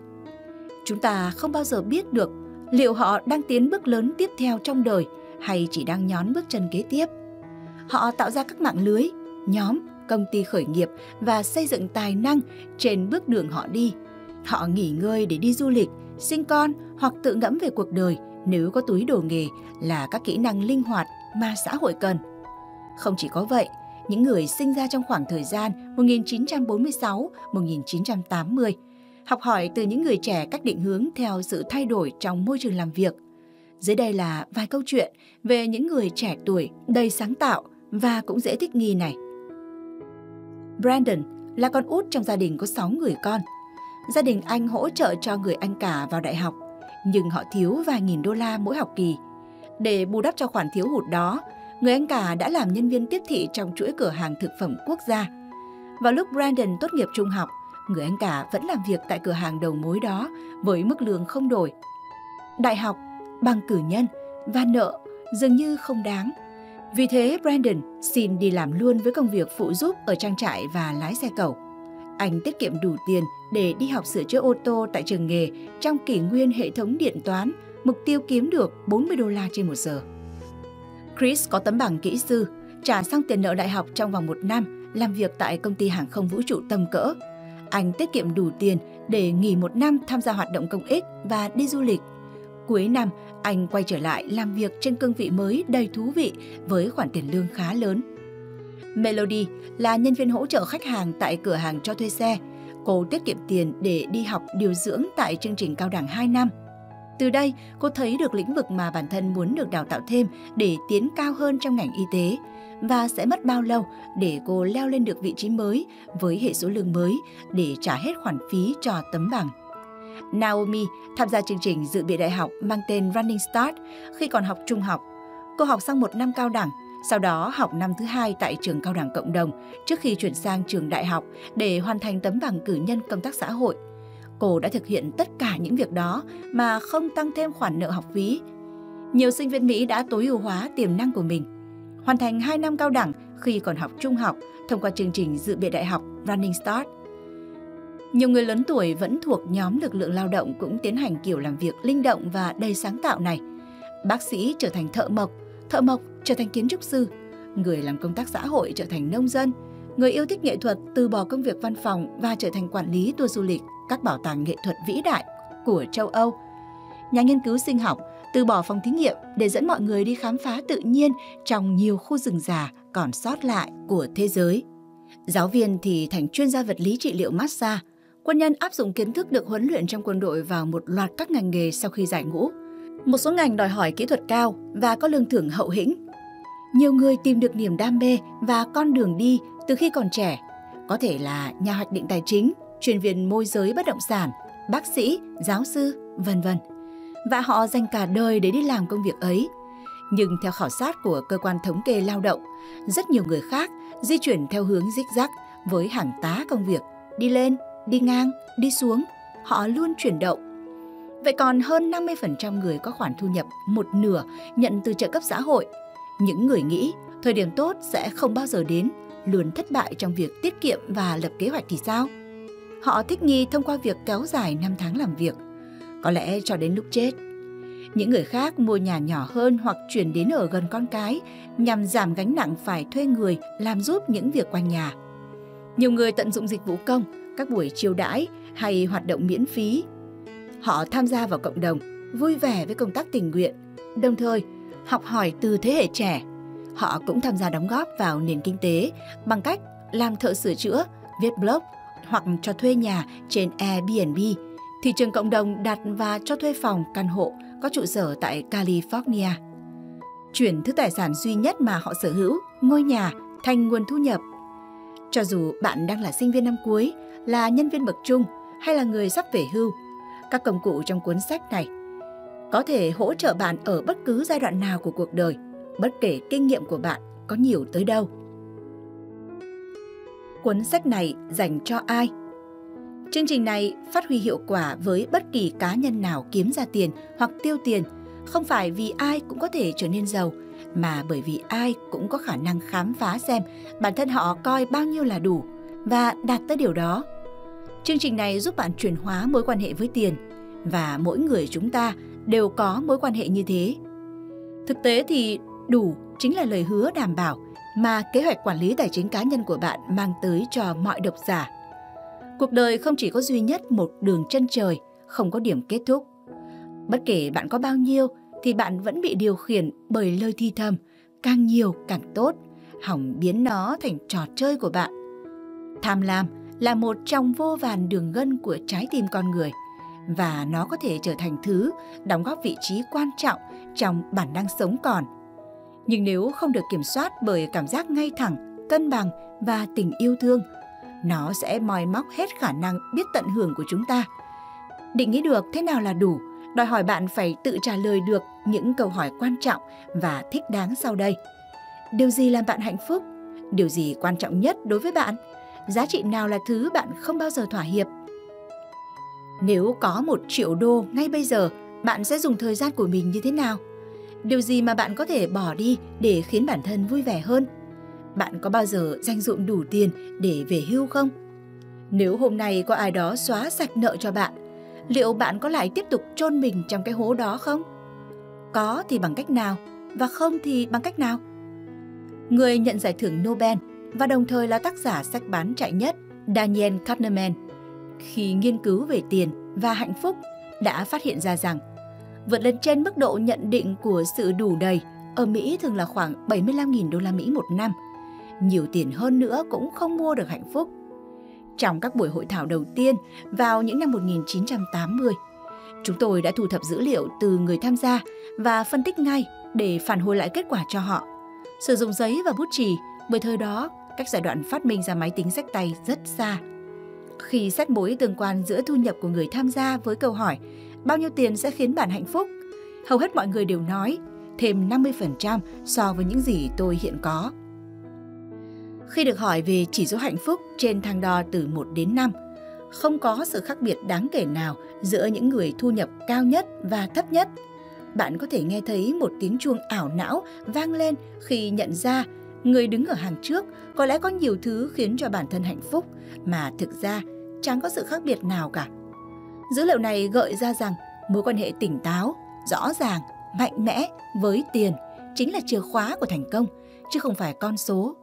Chúng ta không bao giờ biết được liệu họ đang tiến bước lớn tiếp theo trong đời hay chỉ đang nhón bước chân kế tiếp. Họ tạo ra các mạng lưới, nhóm, công ty khởi nghiệp và xây dựng tài năng trên bước đường họ đi. Họ nghỉ ngơi để đi du lịch, sinh con hoặc tự ngẫm về cuộc đời nếu có túi đồ nghề là các kỹ năng linh hoạt mà xã hội cần. Không chỉ có vậy, những người sinh ra trong khoảng thời gian 1946-1980 học hỏi từ những người trẻ cách định hướng theo sự thay đổi trong môi trường làm việc. Dưới đây là vài câu chuyện về những người trẻ tuổi đầy sáng tạo và cũng dễ thích nghi này. Brandon là con út trong gia đình có 6 người con. Gia đình anh hỗ trợ cho người anh cả vào đại học, nhưng họ thiếu vài nghìn đô la mỗi học kỳ. Để bù đắp cho khoản thiếu hụt đó, người anh cả đã làm nhân viên tiếp thị trong chuỗi cửa hàng thực phẩm quốc gia. Vào lúc Brandon tốt nghiệp trung học, người anh cả vẫn làm việc tại cửa hàng đầu mối đó với mức lương không đổi. Đại học, bằng cử nhân và nợ dường như không đáng. Vì thế, Brandon xin đi làm luôn với công việc phụ giúp ở trang trại và lái xe cẩu. Anh tiết kiệm đủ tiền để đi học sửa chữa ô tô tại trường nghề trong kỷ nguyên hệ thống điện toán, mục tiêu kiếm được 40 đô la trên một giờ. Chris có tấm bằng kỹ sư, trả xong tiền nợ đại học trong vòng 1 năm, làm việc tại công ty hàng không vũ trụ tầm cỡ. Anh tiết kiệm đủ tiền để nghỉ 1 năm tham gia hoạt động công ích và đi du lịch. Cuối năm, anh quay trở lại làm việc trên cương vị mới đầy thú vị với khoản tiền lương khá lớn. Melody là nhân viên hỗ trợ khách hàng tại cửa hàng cho thuê xe. Cô tiết kiệm tiền để đi học điều dưỡng tại chương trình cao đẳng 2 năm. Từ đây, cô thấy được lĩnh vực mà bản thân muốn được đào tạo thêm để tiến cao hơn trong ngành y tế. Và sẽ mất bao lâu để cô leo lên được vị trí mới với hệ số lương mới để trả hết khoản phí cho tấm bằng. Naomi tham gia chương trình dự bị đại học mang tên Running Start khi còn học trung học. Cô học xong 1 năm cao đẳng, sau đó học năm thứ 2 tại trường cao đẳng cộng đồng trước khi chuyển sang trường đại học để hoàn thành tấm bằng cử nhân công tác xã hội. Cô đã thực hiện tất cả những việc đó mà không tăng thêm khoản nợ học phí. Nhiều sinh viên Mỹ đã tối ưu hóa tiềm năng của mình. Hoàn thành 2 năm cao đẳng khi còn học trung học thông qua chương trình dự bị đại học Running Start. Nhiều người lớn tuổi vẫn thuộc nhóm lực lượng lao động cũng tiến hành kiểu làm việc linh động và đầy sáng tạo này. Bác sĩ trở thành thợ mộc trở thành kiến trúc sư, người làm công tác xã hội trở thành nông dân, người yêu thích nghệ thuật từ bỏ công việc văn phòng và trở thành quản lý tour du lịch các bảo tàng nghệ thuật vĩ đại của châu Âu. Nhà nghiên cứu sinh học từ bỏ phòng thí nghiệm để dẫn mọi người đi khám phá tự nhiên trong nhiều khu rừng già còn sót lại của thế giới. Giáo viên thì thành chuyên gia vật lý trị liệu massage. Quân nhân áp dụng kiến thức được huấn luyện trong quân đội vào một loạt các ngành nghề sau khi giải ngũ. Một số ngành đòi hỏi kỹ thuật cao và có lương thưởng hậu hĩnh. Nhiều người tìm được niềm đam mê và con đường đi từ khi còn trẻ. Có thể là nhà hoạch định tài chính, chuyên viên môi giới bất động sản, bác sĩ, giáo sư, vân vân. Và họ dành cả đời để đi làm công việc ấy. Nhưng theo khảo sát của cơ quan thống kê lao động, rất nhiều người khác di chuyển theo hướng zigzag với hàng tá công việc, đi lên, đi ngang, đi xuống, họ luôn chuyển động. Vậy còn hơn 50% người có khoản thu nhập 1/2 nhận từ trợ cấp xã hội. Những người nghĩ thời điểm tốt sẽ không bao giờ đến, luôn thất bại trong việc tiết kiệm và lập kế hoạch thì sao? Họ thích nghi thông qua việc kéo dài 5 tháng làm việc, có lẽ cho đến lúc chết. Những người khác mua nhà nhỏ hơn hoặc chuyển đến ở gần con cái nhằm giảm gánh nặng phải thuê người làm giúp những việc quanh nhà. Nhiều người tận dụng dịch vụ công, các buổi chiêu đãi hay hoạt động miễn phí. Họ tham gia vào cộng đồng, vui vẻ với công tác tình nguyện, đồng thời học hỏi từ thế hệ trẻ. Họ cũng tham gia đóng góp vào nền kinh tế bằng cách làm thợ sửa chữa, viết blog, hoặc cho thuê nhà trên Airbnb. Thị trường cộng đồng đặt và cho thuê phòng căn hộ có trụ sở tại California. Chuyển thứ tài sản duy nhất mà họ sở hữu, ngôi nhà, thành nguồn thu nhập. Cho dù bạn đang là sinh viên năm cuối, là nhân viên bậc trung hay là người sắp về hưu, các công cụ trong cuốn sách này có thể hỗ trợ bạn ở bất cứ giai đoạn nào của cuộc đời, bất kể kinh nghiệm của bạn có nhiều tới đâu. Cuốn sách này dành cho ai? Chương trình này phát huy hiệu quả với bất kỳ cá nhân nào kiếm ra tiền hoặc tiêu tiền, không phải vì ai cũng có thể trở nên giàu, mà bởi vì ai cũng có khả năng khám phá xem bản thân họ coi bao nhiêu là đủ và đạt tới điều đó. Chương trình này giúp bạn chuyển hóa mối quan hệ với tiền, và mỗi người chúng ta đều có mối quan hệ như thế. Thực tế thì đủ chính là lời hứa đảm bảo mà kế hoạch quản lý tài chính cá nhân của bạn mang tới cho mọi độc giả. Cuộc đời không chỉ có duy nhất một đường chân trời, không có điểm kết thúc. Bất kể bạn có bao nhiêu thì bạn vẫn bị điều khiển bởi lời thì thầm, càng nhiều càng tốt, hỏng biến nó thành trò chơi của bạn. Tham lam là một trong vô vàn đường gân của trái tim con người, và nó có thể trở thành thứ đóng góp vị trí quan trọng trong bản năng sống còn. Nhưng nếu không được kiểm soát bởi cảm giác ngay thẳng, cân bằng và tình yêu thương, nó sẽ moi móc hết khả năng biết tận hưởng của chúng ta. Định nghĩa được thế nào là đủ đòi hỏi bạn phải tự trả lời được những câu hỏi quan trọng và thích đáng sau đây. Điều gì làm bạn hạnh phúc? Điều gì quan trọng nhất đối với bạn? Giá trị nào là thứ bạn không bao giờ thỏa hiệp? Nếu có 1 triệu đô ngay bây giờ, bạn sẽ dùng thời gian của mình như thế nào? Điều gì mà bạn có thể bỏ đi để khiến bản thân vui vẻ hơn? Bạn có bao giờ dành dụm đủ tiền để về hưu không? Nếu hôm nay có ai đó xóa sạch nợ cho bạn, liệu bạn có lại tiếp tục chôn mình trong cái hố đó không? Có thì bằng cách nào, và không thì bằng cách nào? Người nhận giải thưởng Nobel và đồng thời là tác giả sách bán chạy nhất Daniel Kahneman, khi nghiên cứu về tiền và hạnh phúc, đã phát hiện ra rằng vượt lên trên mức độ nhận định của sự đủ đầy ở Mỹ thường là khoảng 75.000 đô la Mỹ một năm. Nhiều tiền hơn nữa cũng không mua được hạnh phúc. Trong các buổi hội thảo đầu tiên vào những năm 1980, chúng tôi đã thu thập dữ liệu từ người tham gia và phân tích ngay để phản hồi lại kết quả cho họ. Sử dụng giấy và bút chì, bởi thời đó, cách giai đoạn phát minh ra máy tính xách tay rất xa. Khi xét mối tương quan giữa thu nhập của người tham gia với câu hỏi bao nhiêu tiền sẽ khiến bạn hạnh phúc, hầu hết mọi người đều nói thêm 50% so với những gì tôi hiện có. Khi được hỏi về chỉ số hạnh phúc trên thang đo từ 1 đến 5, không có sự khác biệt đáng kể nào giữa những người thu nhập cao nhất và thấp nhất. Bạn có thể nghe thấy một tiếng chuông ảo não vang lên khi nhận ra người đứng ở hàng trước có lẽ có nhiều thứ khiến cho bản thân hạnh phúc mà thực ra chẳng có sự khác biệt nào cả. Dữ liệu này gợi ra rằng mối quan hệ tỉnh táo, rõ ràng, mạnh mẽ với tiền chính là chìa khóa của thành công, chứ không phải con số.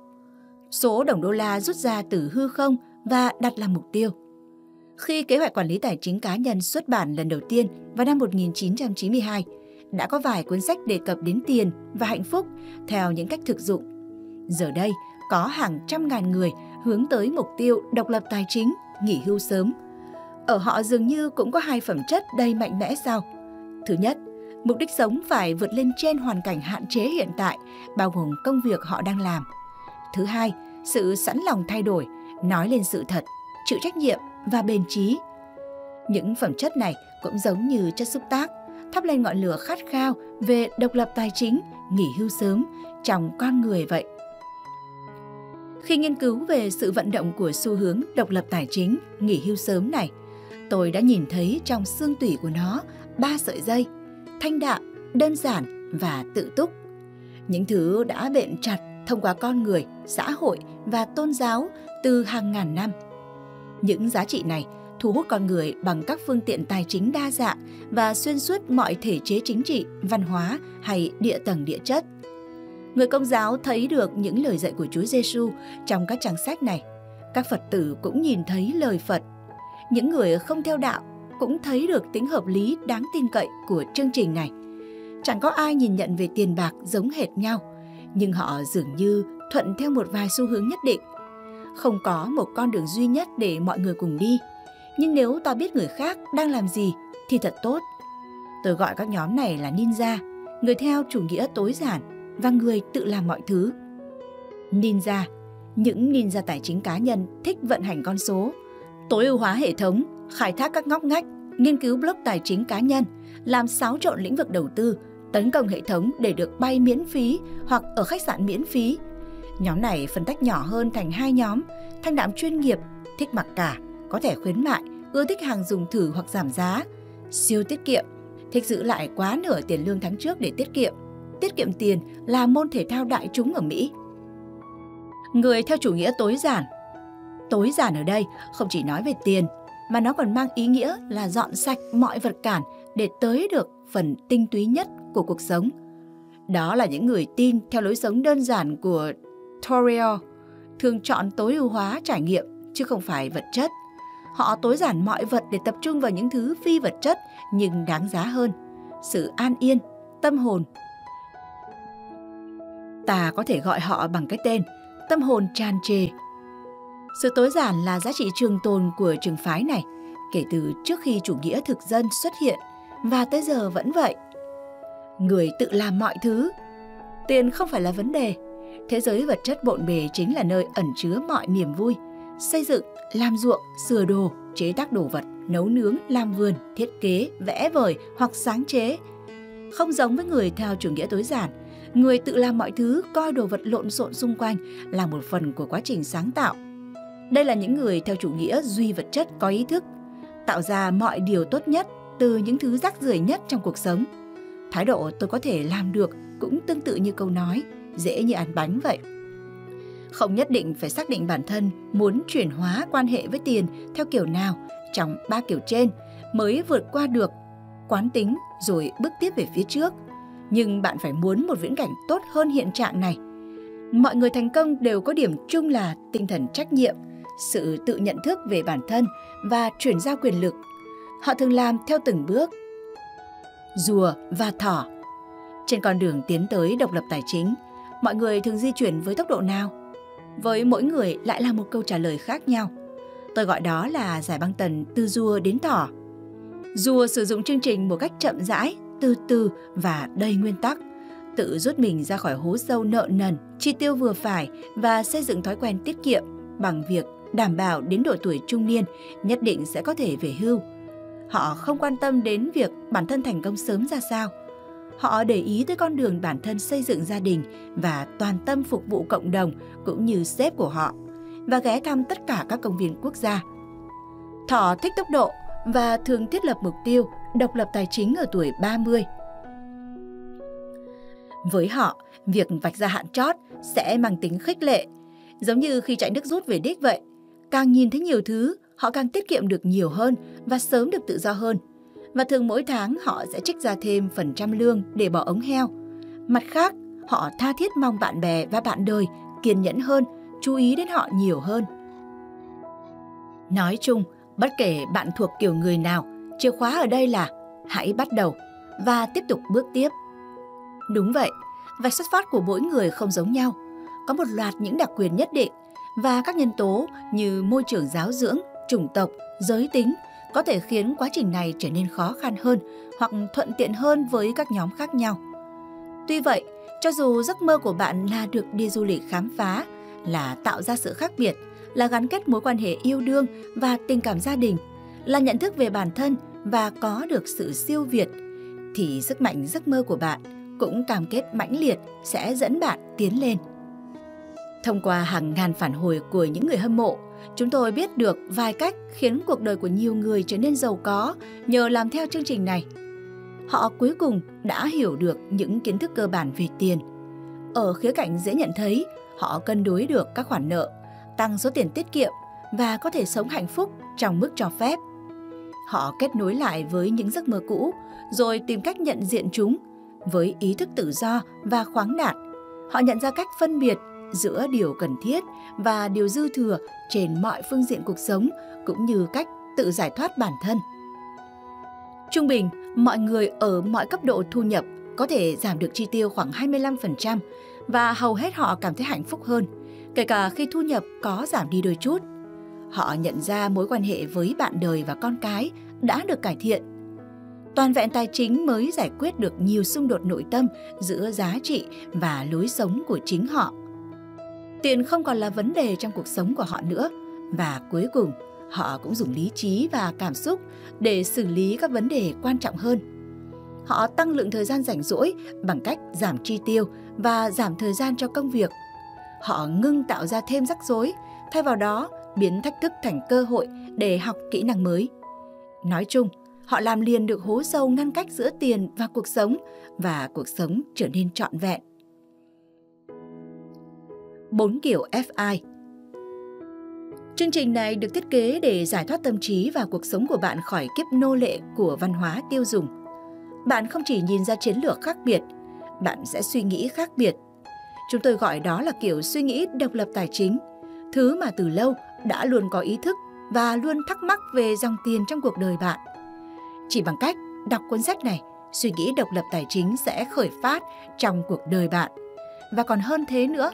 Số đồng đô la rút ra từ hư không và đặt làm mục tiêu. Khi kế hoạch quản lý tài chính cá nhân xuất bản lần đầu tiên vào năm 1992, đã có vài cuốn sách đề cập đến tiền và hạnh phúc theo những cách thực dụng. Giờ đây, có hàng trăm ngàn người hướng tới mục tiêu độc lập tài chính, nghỉ hưu sớm. Ở họ dường như cũng có 2 phẩm chất đầy mạnh mẽ sau. Thứ nhất, mục đích sống phải vượt lên trên hoàn cảnh hạn chế hiện tại, bao gồm công việc họ đang làm. Thứ hai, sự sẵn lòng thay đổi, nói lên sự thật, chịu trách nhiệm và bền chí. Những phẩm chất này cũng giống như chất xúc tác, thắp lên ngọn lửa khát khao về độc lập tài chính, nghỉ hưu sớm trong con người vậy. Khi nghiên cứu về sự vận động của xu hướng độc lập tài chính, nghỉ hưu sớm này, tôi đã nhìn thấy trong xương tủy của nó 3 sợi dây: thanh đạm, đơn giản và tự túc. Những thứ đã bện chặt thông qua con người, xã hội và tôn giáo từ hàng ngàn năm. Những giá trị này thu hút con người bằng các phương tiện tài chính đa dạng và xuyên suốt mọi thể chế chính trị, văn hóa hay địa tầng địa chất. Người Công giáo thấy được những lời dạy của Chúa Giêsu trong các trang sách này. Các Phật tử cũng nhìn thấy lời Phật. Những người không theo đạo cũng thấy được tính hợp lý đáng tin cậy của chương trình này. Chẳng có ai nhìn nhận về tiền bạc giống hệt nhau, nhưng họ dường như thuận theo một vài xu hướng nhất định. Không có một con đường duy nhất để mọi người cùng đi. Nhưng nếu ta biết người khác đang làm gì thì thật tốt. Tôi gọi các nhóm này là ninja, người theo chủ nghĩa tối giản và người tự làm mọi thứ. Ninja, những ninja tài chính cá nhân thích vận hành con số, tối ưu hóa hệ thống, khai thác các ngóc ngách, nghiên cứu blog tài chính cá nhân, làm xáo trộn lĩnh vực đầu tư, tấn công hệ thống để được bay miễn phí hoặc ở khách sạn miễn phí. Nhóm này phân tách nhỏ hơn thành hai nhóm, thanh đạm chuyên nghiệp, thích mặc cả, có thể khuyến mại, ưa thích hàng dùng thử hoặc giảm giá, siêu tiết kiệm, thích giữ lại quá nửa tiền lương tháng trước để tiết kiệm. Tiết kiệm tiền là môn thể thao đại chúng ở Mỹ. Người theo chủ nghĩa tối giản. Tối giản ở đây không chỉ nói về tiền, mà nó còn mang ý nghĩa là dọn sạch mọi vật cản để tới được phần tinh túy nhất của cuộc sống. Đó là những người tin theo lối sống đơn giản của Thoreau, thường chọn tối ưu hóa trải nghiệm chứ không phải vật chất. Họ tối giản mọi vật để tập trung vào những thứ phi vật chất nhưng đáng giá hơn, sự an yên, tâm hồn. Ta có thể gọi họ bằng cái tên tâm hồn tràn trề. Sự tối giản là giá trị trường tồn của trường phái này kể từ trước khi chủ nghĩa thực dân xuất hiện và tới giờ vẫn vậy. Người tự làm mọi thứ. Tiền không phải là vấn đề. Thế giới vật chất bộn bề chính là nơi ẩn chứa mọi niềm vui. Xây dựng, làm ruộng, sửa đồ, chế tác đồ vật, nấu nướng, làm vườn, thiết kế, vẽ vời hoặc sáng chế. Không giống với người theo chủ nghĩa tối giản, người tự làm mọi thứ coi đồ vật lộn xộn xung quanh là một phần của quá trình sáng tạo. Đây là những người theo chủ nghĩa duy vật chất có ý thức, tạo ra mọi điều tốt nhất từ những thứ rác rưởi nhất trong cuộc sống. Thái độ tôi có thể làm được cũng tương tự như câu nói, dễ như ăn bánh vậy. Không nhất định phải xác định bản thân muốn chuyển hóa quan hệ với tiền theo kiểu nào trong ba kiểu trên mới vượt qua được quán tính rồi bước tiếp về phía trước. Nhưng bạn phải muốn một viễn cảnh tốt hơn hiện trạng này. Mọi người thành công đều có điểm chung là tinh thần trách nhiệm, sự tự nhận thức về bản thân và chuyển giao quyền lực. Họ thường làm theo từng bước. Rùa và thỏ. Trên con đường tiến tới độc lập tài chính, mọi người thường di chuyển với tốc độ nào? Với mỗi người lại là một câu trả lời khác nhau. Tôi gọi đó là giải băng tần từ rùa đến thỏ. Rùa sử dụng chương trình một cách chậm rãi, từ từ và đầy nguyên tắc, tự rút mình ra khỏi hố sâu nợ nần, chi tiêu vừa phải và xây dựng thói quen tiết kiệm bằng việc đảm bảo đến độ tuổi trung niên nhất định sẽ có thể về hưu. Họ không quan tâm đến việc bản thân thành công sớm ra sao. Họ để ý tới con đường bản thân xây dựng gia đình và toàn tâm phục vụ cộng đồng cũng như sếp của họ và ghé thăm tất cả các công viên quốc gia. Thỏ thích tốc độ và thường thiết lập mục tiêu độc lập tài chính ở tuổi 30. Với họ, việc vạch ra hạn chót sẽ mang tính khích lệ, giống như khi chạy nước rút về đích vậy. Càng nhìn thấy nhiều thứ, họ càng tiết kiệm được nhiều hơn và sớm được tự do hơn. Và thường mỗi tháng họ sẽ trích ra thêm phần trăm lương để bỏ ống heo. Mặt khác, họ tha thiết mong bạn bè và bạn đời kiên nhẫn hơn, chú ý đến họ nhiều hơn. Nói chung, bất kể bạn thuộc kiểu người nào, chìa khóa ở đây là hãy bắt đầu và tiếp tục bước tiếp. Đúng vậy, vạch xuất phát của mỗi người không giống nhau. Có một loạt những đặc quyền nhất định và các nhân tố như môi trường giáo dưỡng, chủng tộc, giới tính có thể khiến quá trình này trở nên khó khăn hơn hoặc thuận tiện hơn với các nhóm khác nhau. Tuy vậy, cho dù giấc mơ của bạn là được đi du lịch khám phá, là tạo ra sự khác biệt, là gắn kết mối quan hệ yêu đương và tình cảm gia đình, là nhận thức về bản thân và có được sự siêu việt, thì sức mạnh giấc mơ của bạn cũng cam kết mãnh liệt sẽ dẫn bạn tiến lên. Thông qua hàng ngàn phản hồi của những người hâm mộ, chúng tôi biết được vài cách khiến cuộc đời của nhiều người trở nên giàu có nhờ làm theo chương trình này. Họ cuối cùng đã hiểu được những kiến thức cơ bản về tiền. Ở khía cạnh dễ nhận thấy, họ cân đối được các khoản nợ, tăng số tiền tiết kiệm và có thể sống hạnh phúc trong mức cho phép. Họ kết nối lại với những giấc mơ cũ rồi tìm cách nhận diện chúng. Với ý thức tự do và khoáng đạt, họ nhận ra cách phân biệt giữa điều cần thiết và điều dư thừa trên mọi phương diện cuộc sống cũng như cách tự giải thoát bản thân. Trung bình, mọi người ở mọi cấp độ thu nhập có thể giảm được chi tiêu khoảng 25% và hầu hết họ cảm thấy hạnh phúc hơn, kể cả khi thu nhập có giảm đi đôi chút. Họ nhận ra mối quan hệ với bạn đời và con cái đã được cải thiện. Toàn vẹn tài chính mới giải quyết được nhiều xung đột nội tâm giữa giá trị và lối sống của chính họ. Tiền không còn là vấn đề trong cuộc sống của họ nữa, và cuối cùng họ cũng dùng lý trí và cảm xúc để xử lý các vấn đề quan trọng hơn. Họ tăng lượng thời gian rảnh rỗi bằng cách giảm chi tiêu và giảm thời gian cho công việc. Họ ngưng tạo ra thêm rắc rối, thay vào đó biến thách thức thành cơ hội để học kỹ năng mới. Nói chung, họ làm liền được hố sâu ngăn cách giữa tiền và cuộc sống trở nên trọn vẹn. 4 kiểu FI. Chương trình này được thiết kế để giải thoát tâm trí và cuộc sống của bạn khỏi kiếp nô lệ của văn hóa tiêu dùng. Bạn không chỉ nhìn ra chiến lược khác biệt, bạn sẽ suy nghĩ khác biệt. Chúng tôi gọi đó là kiểu suy nghĩ độc lập tài chính, thứ mà từ lâu đã luôn có ý thức và luôn thắc mắc về dòng tiền trong cuộc đời bạn. Chỉ bằng cách đọc cuốn sách này, suy nghĩ độc lập tài chính sẽ khởi phát trong cuộc đời bạn. Và còn hơn thế nữa,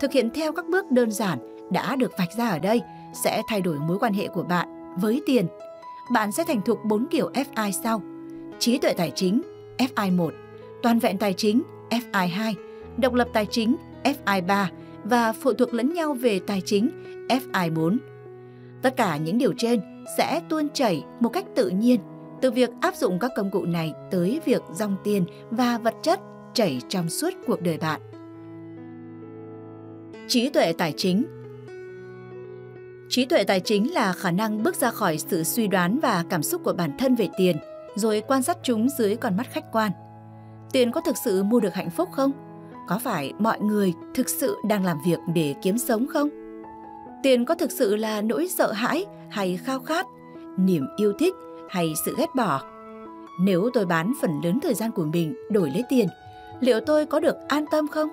thực hiện theo các bước đơn giản đã được vạch ra ở đây sẽ thay đổi mối quan hệ của bạn với tiền. Bạn sẽ thành thục 4 kiểu FI sau: trí tuệ tài chính FI1, toàn vẹn tài chính FI2, độc lập tài chính FI3 và phụ thuộc lẫn nhau về tài chính FI4. Tất cả những điều trên sẽ tuôn chảy một cách tự nhiên từ việc áp dụng các công cụ này tới việc dòng tiền và vật chất chảy trong suốt cuộc đời bạn. Trí tuệ tài chính. Trí tuệ tài chính là khả năng bước ra khỏi sự suy đoán và cảm xúc của bản thân về tiền, rồi quan sát chúng dưới con mắt khách quan. Tiền có thực sự mua được hạnh phúc không? Có phải mọi người thực sự đang làm việc để kiếm sống không? Tiền có thực sự là nỗi sợ hãi hay khao khát, niềm yêu thích hay sự ghét bỏ? Nếu tôi bán phần lớn thời gian của mình đổi lấy tiền, liệu tôi có được an tâm không?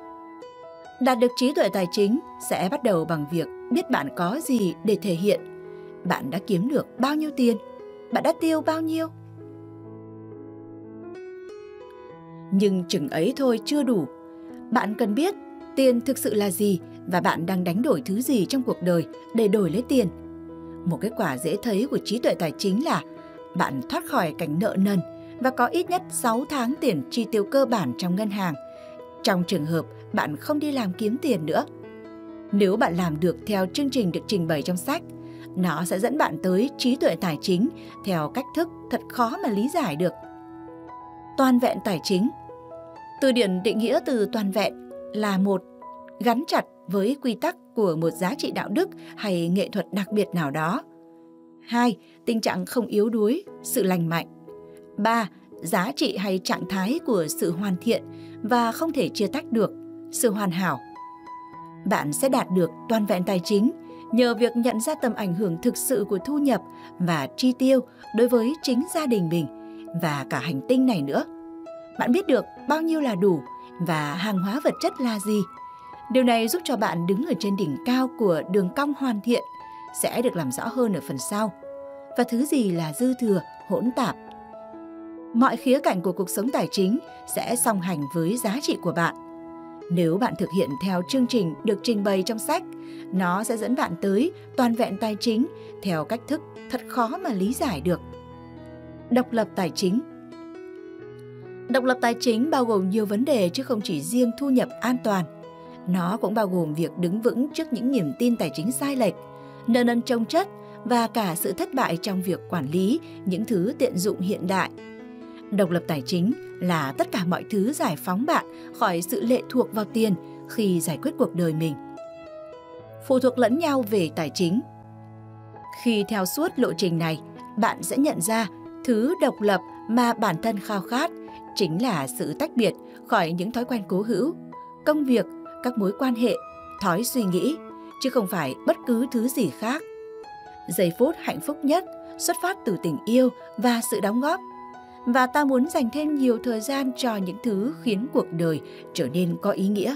Đạt được trí tuệ tài chính sẽ bắt đầu bằng việc biết bạn có gì để thể hiện. Bạn đã kiếm được bao nhiêu tiền? Bạn đã tiêu bao nhiêu? Nhưng chừng ấy thôi chưa đủ. Bạn cần biết tiền thực sự là gì và bạn đang đánh đổi thứ gì trong cuộc đời để đổi lấy tiền. Một kết quả dễ thấy của trí tuệ tài chính là bạn thoát khỏi cảnh nợ nần và có ít nhất 6 tháng tiền chi tiêu cơ bản trong ngân hàng, trong trường hợp bạn không đi làm kiếm tiền nữa. Nếu bạn làm được theo chương trình được trình bày trong sách, nó sẽ dẫn bạn tới trí tuệ tài chính theo cách thức thật khó mà lý giải được. Toàn vẹn tài chính. Từ điển định nghĩa từ toàn vẹn là một gắn chặt với quy tắc của một giá trị đạo đức hay nghệ thuật đặc biệt nào đó. 2. Tình trạng không yếu đuối, sự lành mạnh. 3. Giá trị hay trạng thái của sự hoàn thiện và không thể chia tách được, sự hoàn hảo. Bạn sẽ đạt được toàn vẹn tài chính nhờ việc nhận ra tầm ảnh hưởng thực sự của thu nhập và chi tiêu đối với chính gia đình mình và cả hành tinh này nữa. Bạn biết được bao nhiêu là đủ và hàng hóa vật chất là gì. Điều này giúp cho bạn đứng ở trên đỉnh cao của đường cong hoàn thiện, sẽ được làm rõ hơn ở phần sau. Và thứ gì là dư thừa, hỗn tạp. Mọi khía cạnh của cuộc sống tài chính sẽ song hành với giá trị của bạn. Nếu bạn thực hiện theo chương trình được trình bày trong sách, nó sẽ dẫn bạn tới toàn vẹn tài chính theo cách thức thật khó mà lý giải được. Độc lập tài chính. Độc lập tài chính bao gồm nhiều vấn đề chứ không chỉ riêng thu nhập an toàn. Nó cũng bao gồm việc đứng vững trước những niềm tin tài chính sai lệch, nợ nần chồng chất và cả sự thất bại trong việc quản lý những thứ tiện dụng hiện đại. Độc lập tài chính là tất cả mọi thứ giải phóng bạn khỏi sự lệ thuộc vào tiền khi giải quyết cuộc đời mình. Phụ thuộc lẫn nhau về tài chính. Khi theo suốt lộ trình này, bạn sẽ nhận ra thứ độc lập mà bản thân khao khát chính là sự tách biệt khỏi những thói quen cố hữu, công việc, các mối quan hệ, thói suy nghĩ, chứ không phải bất cứ thứ gì khác. Giây phút hạnh phúc nhất xuất phát từ tình yêu và sự đóng góp. Và ta muốn dành thêm nhiều thời gian cho những thứ khiến cuộc đời trở nên có ý nghĩa.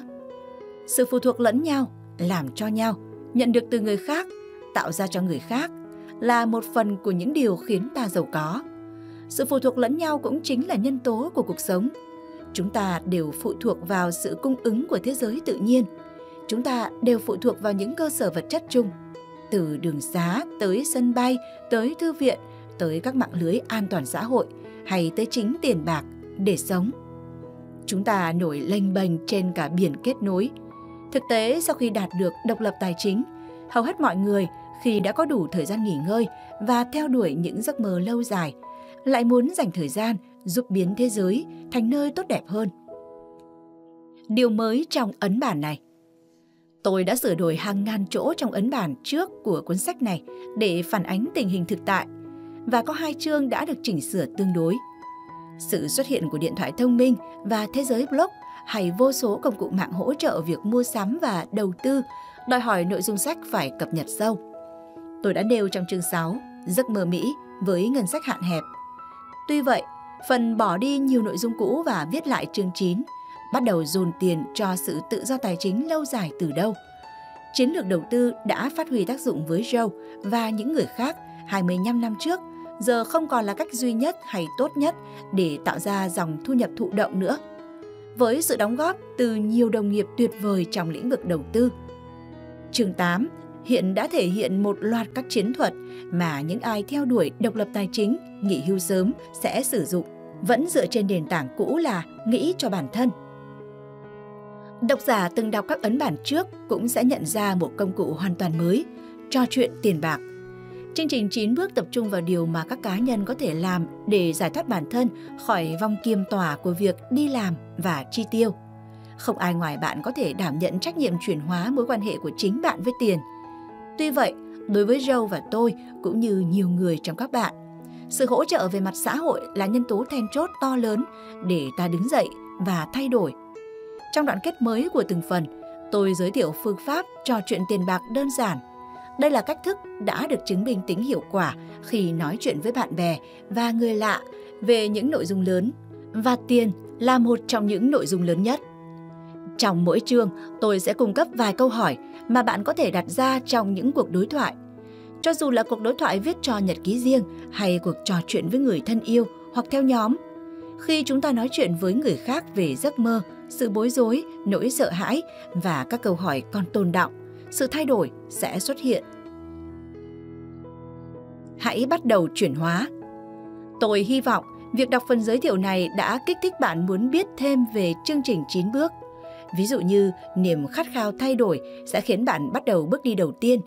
Sự phụ thuộc lẫn nhau, làm cho nhau, nhận được từ người khác, tạo ra cho người khác là một phần của những điều khiến ta giàu có. Sự phụ thuộc lẫn nhau cũng chính là nhân tố của cuộc sống. Chúng ta đều phụ thuộc vào sự cung ứng của thế giới tự nhiên. chúng ta đều phụ thuộc vào những cơ sở vật chất chung, từ đường xá tới sân bay, tới thư viện, tới các mạng lưới an toàn xã hội hay tới chính tiền bạc để sống. Chúng ta nổi lênh bênh trên cả biển kết nối. Thực tế, sau khi đạt được độc lập tài chính, hầu hết mọi người khi đã có đủ thời gian nghỉ ngơi và theo đuổi những giấc mơ lâu dài, lại muốn dành thời gian giúp biến thế giới thành nơi tốt đẹp hơn. Điều mới trong ấn bản này. Tôi đã sửa đổi hàng ngàn chỗ trong ấn bản trước của cuốn sách này để phản ánh tình hình thực tại, và có 2 chương đã được chỉnh sửa tương đối. Sự xuất hiện của điện thoại thông minh và thế giới blog hay vô số công cụ mạng hỗ trợ việc mua sắm và đầu tư đòi hỏi nội dung sách phải cập nhật sâu. Tôi đã nêu trong chương 6, Giấc mơ Mỹ với ngân sách hạn hẹp. Tuy vậy, phần bỏ đi nhiều nội dung cũ và viết lại chương 9, bắt đầu dồn tiền cho sự tự do tài chính lâu dài từ đâu. Chiến lược đầu tư đã phát huy tác dụng với Joe và những người khác 25 năm trước, giờ không còn là cách duy nhất hay tốt nhất để tạo ra dòng thu nhập thụ động nữa, với sự đóng góp từ nhiều đồng nghiệp tuyệt vời trong lĩnh vực đầu tư. Chương 8 hiện đã thể hiện một loạt các chiến thuật mà những ai theo đuổi độc lập tài chính, nghỉ hưu sớm sẽ sử dụng, vẫn dựa trên nền tảng cũ là nghĩ cho bản thân. Độc giả từng đọc các ấn bản trước cũng sẽ nhận ra một công cụ hoàn toàn mới, trò chuyện tiền bạc. Chương trình 9 bước tập trung vào điều mà các cá nhân có thể làm để giải thoát bản thân khỏi vòng kiềm tỏa của việc đi làm và chi tiêu. Không ai ngoài bạn có thể đảm nhận trách nhiệm chuyển hóa mối quan hệ của chính bạn với tiền. Tuy vậy, đối với Joe và tôi cũng như nhiều người trong các bạn, sự hỗ trợ về mặt xã hội là nhân tố then chốt to lớn để ta đứng dậy và thay đổi. Trong đoạn kết mới của từng phần, tôi giới thiệu phương pháp trò chuyện tiền bạc đơn giản. Đây là cách thức đã được chứng minh tính hiệu quả khi nói chuyện với bạn bè và người lạ về những nội dung lớn, và tiền là một trong những nội dung lớn nhất. Trong mỗi chương, tôi sẽ cung cấp vài câu hỏi mà bạn có thể đặt ra trong những cuộc đối thoại. Cho dù là cuộc đối thoại viết cho nhật ký riêng hay cuộc trò chuyện với người thân yêu hoặc theo nhóm, khi chúng ta nói chuyện với người khác về giấc mơ, sự bối rối, nỗi sợ hãi và các câu hỏi còn tồn đọng, sự thay đổi sẽ xuất hiện. Hãy bắt đầu chuyển hóa. Tôi hy vọng việc đọc phần giới thiệu này đã kích thích bạn muốn biết thêm về chương trình 9 bước. Ví dụ như niềm khát khao thay đổi sẽ khiến bạn bắt đầu bước đi đầu tiên.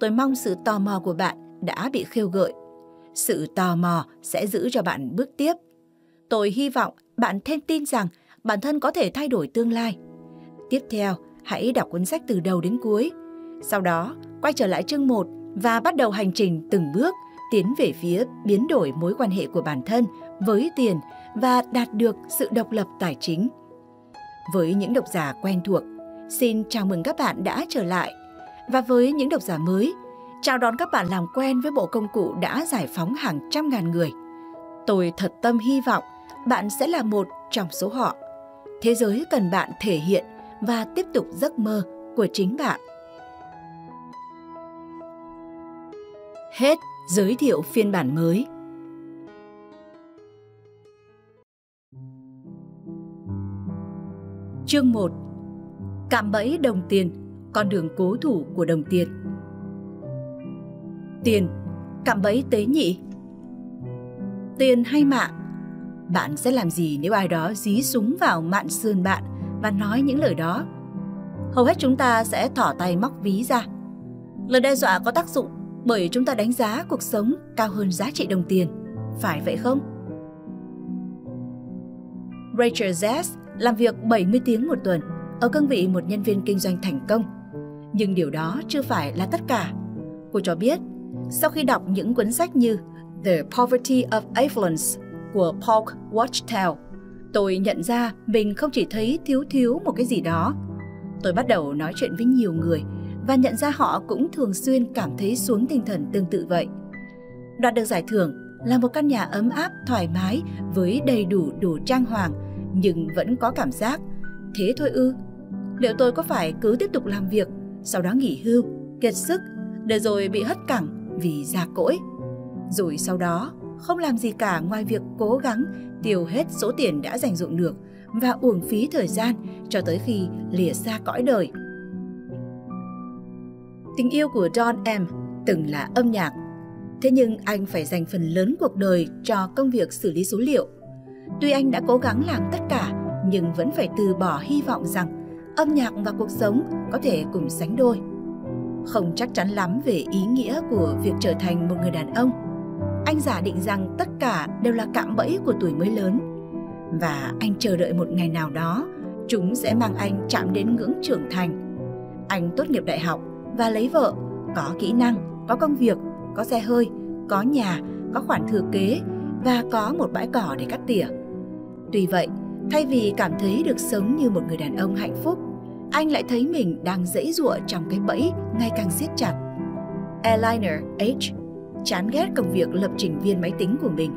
Tôi mong sự tò mò của bạn đã bị khêu gợi. Sự tò mò sẽ giữ cho bạn bước tiếp. Tôi hy vọng bạn thêm tin rằng bản thân có thể thay đổi tương lai. Tiếp theo, hãy đọc cuốn sách từ đầu đến cuối. Sau đó, quay trở lại chương 1 và bắt đầu hành trình từng bước tiến về phía biến đổi mối quan hệ của bản thân với tiền và đạt được sự độc lập tài chính. Với những độc giả quen thuộc, xin chào mừng các bạn đã trở lại. Và với những độc giả mới, chào đón các bạn làm quen với bộ công cụ đã giải phóng hàng trăm ngàn người. Tôi thật tâm hy vọng bạn sẽ là một trong số họ. Thế giới cần bạn thể hiện và tiếp tục giấc mơ của chính bạn. Hết giới thiệu phiên bản mới. Chương 1. Cạm bẫy đồng tiền, con đường cố thủ của đồng tiền. Tiền, cạm bẫy tế nhị. Tiền hay mạng? Bạn sẽ làm gì nếu ai đó dí súng vào mạn sườn bạn và nói những lời đó? Hầu hết chúng ta sẽ thỏ tay móc ví ra. Lời đe dọa có tác dụng bởi chúng ta đánh giá cuộc sống cao hơn giá trị đồng tiền. Phải vậy không? Rachel Zess làm việc 70 tiếng một tuần ở cương vị một nhân viên kinh doanh thành công. Nhưng điều đó chưa phải là tất cả. Cô cho biết, sau khi đọc những cuốn sách như The Poverty of Affluence của Paul Wachtel, tôi nhận ra mình không chỉ thấy thiếu một cái gì đó. Tôi bắt đầu nói chuyện với nhiều người và nhận ra họ cũng thường xuyên cảm thấy xuống tinh thần tương tự vậy. Đoạt được giải thưởng là một căn nhà ấm áp, thoải mái với đầy đủ đồ trang hoàng, nhưng vẫn có cảm giác, thế thôi ư? Liệu tôi có phải cứ tiếp tục làm việc, sau đó nghỉ hưu, kiệt sức, để rồi bị hất cẳng vì già cỗi? Rồi sau đó, không làm gì cả ngoài việc cố gắng tiêu hết số tiền đã dành dụm được và uổng phí thời gian cho tới khi lìa xa cõi đời. Tình yêu của John M. từng là âm nhạc, thế nhưng anh phải dành phần lớn cuộc đời cho công việc xử lý số liệu. Tuy anh đã cố gắng làm tất cả, nhưng vẫn phải từ bỏ hy vọng rằng âm nhạc và cuộc sống có thể cùng sánh đôi. Không chắc chắn lắm về ý nghĩa của việc trở thành một người đàn ông, anh giả định rằng tất cả đều là cạm bẫy của tuổi mới lớn. Và anh chờ đợi một ngày nào đó, chúng sẽ mang anh chạm đến ngưỡng trưởng thành. Anh tốt nghiệp đại học và lấy vợ, có kỹ năng, có công việc, có xe hơi, có nhà, có khoản thừa kế và có một bãi cỏ để cắt tỉa. Tuy vậy, thay vì cảm thấy được sống như một người đàn ông hạnh phúc, anh lại thấy mình đang giãy giụa trong cái bẫy ngày càng siết chặt. Eleanor H. chán ghét công việc lập trình viên máy tính của mình.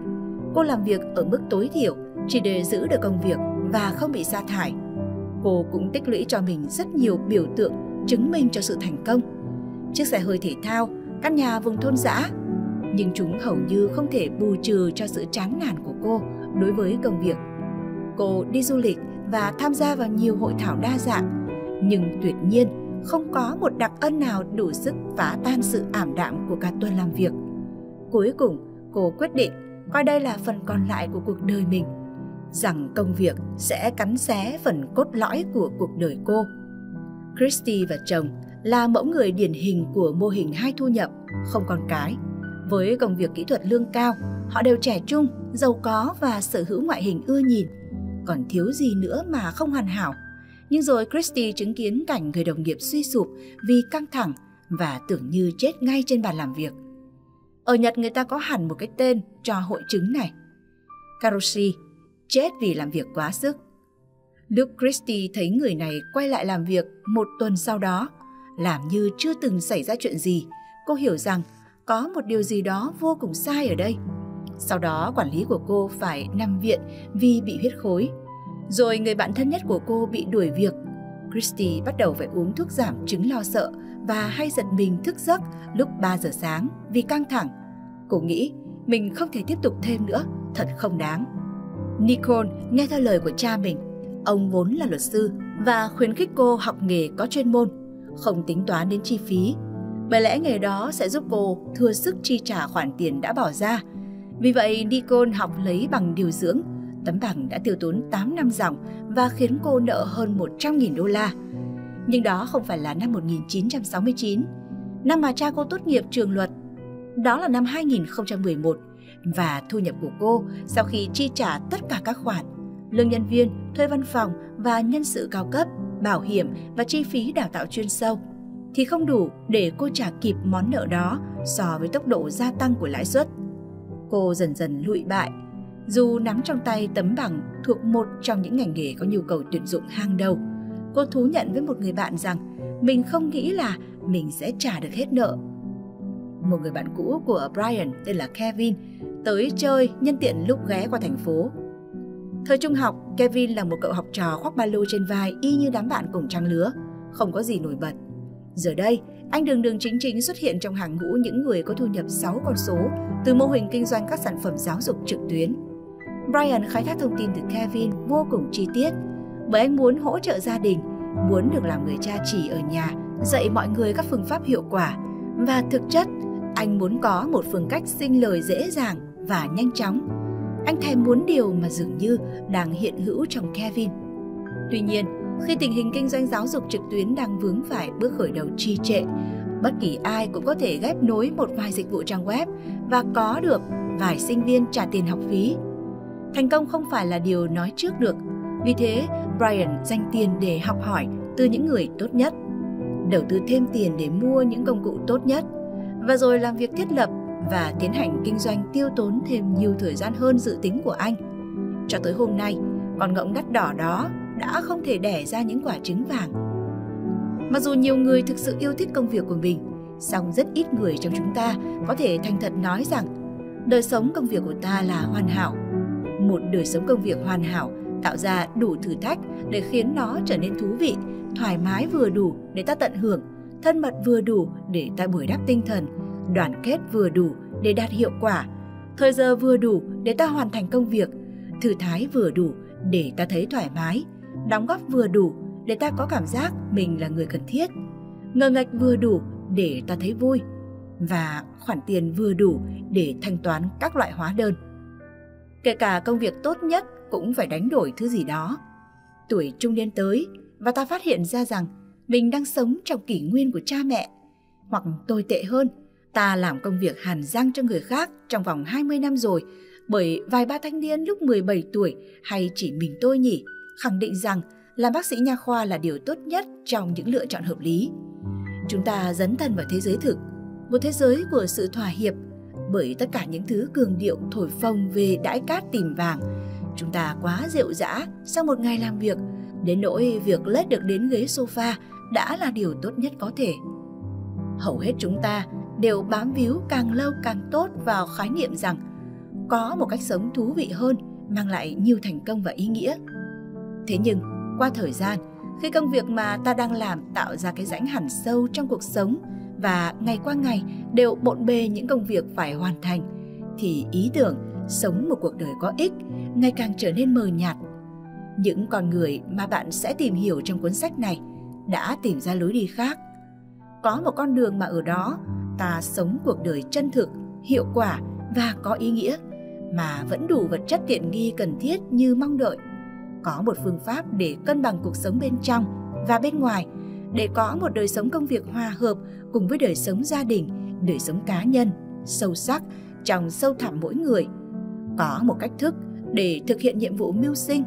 Cô làm việc ở mức tối thiểu chỉ để giữ được công việc và không bị sa thải. Cô cũng tích lũy cho mình rất nhiều biểu tượng chứng minh cho sự thành công: chiếc xe hơi thể thao, căn nhà vùng thôn dã. Nhưng chúng hầu như không thể bù trừ cho sự chán nản của cô đối với công việc. Cô đi du lịch và tham gia vào nhiều hội thảo đa dạng, nhưng tuyệt nhiên không có một đặc ân nào đủ sức phá tan sự ảm đạm của cả tuần làm việc. Cuối cùng, cô quyết định coi đây là phần còn lại của cuộc đời mình, rằng công việc sẽ cắn xé phần cốt lõi của cuộc đời cô. Christy và chồng là mẫu người điển hình của mô hình hai thu nhập, không con cái. Với công việc kỹ thuật lương cao, họ đều trẻ trung, giàu có và sở hữu ngoại hình ưa nhìn. Còn thiếu gì nữa mà không hoàn hảo. Nhưng rồi Christy chứng kiến cảnh người đồng nghiệp suy sụp vì căng thẳng và tưởng như chết ngay trên bàn làm việc. Ở Nhật người ta có hẳn một cái tên cho hội chứng này: Karoshi, chết vì làm việc quá sức. Lúc Christy thấy người này quay lại làm việc một tuần sau đó, làm như chưa từng xảy ra chuyện gì, cô hiểu rằng có một điều gì đó vô cùng sai ở đây. Sau đó quản lý của cô phải nằm viện vì bị huyết khối. Rồi người bạn thân nhất của cô bị đuổi việc. Christy bắt đầu phải uống thuốc giảm chứng lo sợ và hay giật mình thức giấc lúc 3 giờ sáng vì căng thẳng. Cô nghĩ mình không thể tiếp tục thêm nữa, thật không đáng. Nicole nghe theo lời của cha mình, ông vốn là luật sư và khuyến khích cô học nghề có chuyên môn, không tính toán đến chi phí. Bởi lẽ nghề đó sẽ giúp cô thừa sức chi trả khoản tiền đã bỏ ra. Vì vậy, Nicole học lấy bằng điều dưỡng. Tấm bằng đã tiêu tốn 8 năm dòng và khiến cô nợ hơn 100.000 đô la. Nhưng đó không phải là năm 1969, năm mà cha cô tốt nghiệp trường luật. Đó là năm 2011 và thu nhập của cô sau khi chi trả tất cả các khoản, lương nhân viên, thuê văn phòng và nhân sự cao cấp, bảo hiểm và chi phí đào tạo chuyên sâu, thì không đủ để cô trả kịp món nợ đó so với tốc độ gia tăng của lãi suất. Cô dần dần lụi bại. Dù nắm trong tay tấm bằng thuộc một trong những ngành nghề có nhu cầu tuyển dụng hàng đầu, cô thú nhận với một người bạn rằng mình không nghĩ là mình sẽ trả được hết nợ. Một người bạn cũ của Brian tên là Kevin tới chơi nhân tiện lúc ghé qua thành phố. Thời trung học, Kevin là một cậu học trò khoác ba lô trên vai y như đám bạn cùng trang lứa, không có gì nổi bật. Giờ đây, anh đường đường chính chính xuất hiện trong hàng ngũ những người có thu nhập 6 con số từ mô hình kinh doanh các sản phẩm giáo dục trực tuyến. Brian khai thác thông tin từ Kevin vô cùng chi tiết, bởi anh muốn hỗ trợ gia đình, muốn được làm người cha chỉ ở nhà, dạy mọi người các phương pháp hiệu quả. Và thực chất, anh muốn có một phương cách sinh lời dễ dàng và nhanh chóng. Anh thèm muốn điều mà dường như đang hiện hữu trong Kevin. Tuy nhiên, khi tình hình kinh doanh giáo dục trực tuyến đang vướng phải bước khởi đầu trì trệ, bất kỳ ai cũng có thể ghép nối một vài dịch vụ trang web và có được vài sinh viên trả tiền học phí. Thành công không phải là điều nói trước được, vì thế Brian dành tiền để học hỏi từ những người tốt nhất, đầu tư thêm tiền để mua những công cụ tốt nhất, và rồi làm việc thiết lập và tiến hành kinh doanh tiêu tốn thêm nhiều thời gian hơn dự tính của anh. Cho tới hôm nay, con ngỗng đắt đỏ đó đã không thể đẻ ra những quả trứng vàng. Mặc dù nhiều người thực sự yêu thích công việc của mình, song rất ít người trong chúng ta có thể thành thật nói rằng đời sống công việc của ta là hoàn hảo. Một đời sống công việc hoàn hảo tạo ra đủ thử thách để khiến nó trở nên thú vị, thoải mái vừa đủ để ta tận hưởng, thân mật vừa đủ để ta bồi đắp tinh thần, đoàn kết vừa đủ để đạt hiệu quả, thời giờ vừa đủ để ta hoàn thành công việc, thư thái vừa đủ để ta thấy thoải mái, đóng góp vừa đủ để ta có cảm giác mình là người cần thiết, ngờ ngạch vừa đủ để ta thấy vui và khoản tiền vừa đủ để thanh toán các loại hóa đơn. Kể cả công việc tốt nhất cũng phải đánh đổi thứ gì đó. Tuổi trung niên tới và ta phát hiện ra rằng mình đang sống trong kỷ nguyên của cha mẹ. Hoặc tồi tệ hơn, ta làm công việc hàn răng cho người khác trong vòng 20 năm rồi, bởi vài ba thanh niên lúc 17 tuổi hay chỉ mình tôi nhỉ, khẳng định rằng làm bác sĩ nha khoa là điều tốt nhất trong những lựa chọn hợp lý. Chúng ta dấn thân vào thế giới thực, một thế giới của sự thỏa hiệp, bởi tất cả những thứ cường điệu thổi phồng về đãi cát tìm vàng. Chúng ta quá rệu rã sau một ngày làm việc, đến nỗi việc lết được đến ghế sofa đã là điều tốt nhất có thể. Hầu hết chúng ta đều bám víu càng lâu càng tốt vào khái niệm rằng có một cách sống thú vị hơn, mang lại nhiều thành công và ý nghĩa. Thế nhưng, qua thời gian, khi công việc mà ta đang làm tạo ra cái rãnh hẳn sâu trong cuộc sống và ngày qua ngày đều bộn bề những công việc phải hoàn thành, thì ý tưởng sống một cuộc đời có ích ngày càng trở nên mờ nhạt. Những con người mà bạn sẽ tìm hiểu trong cuốn sách này đã tìm ra lối đi khác. Có một con đường mà ở đó ta sống cuộc đời chân thực, hiệu quả và có ý nghĩa mà vẫn đủ vật chất tiện nghi cần thiết như mong đợi. Có một phương pháp để cân bằng cuộc sống bên trong và bên ngoài, để có một đời sống công việc hòa hợp cùng với đời sống gia đình, đời sống cá nhân, sâu sắc trong sâu thẳm mỗi người. Có một cách thức để thực hiện nhiệm vụ mưu sinh,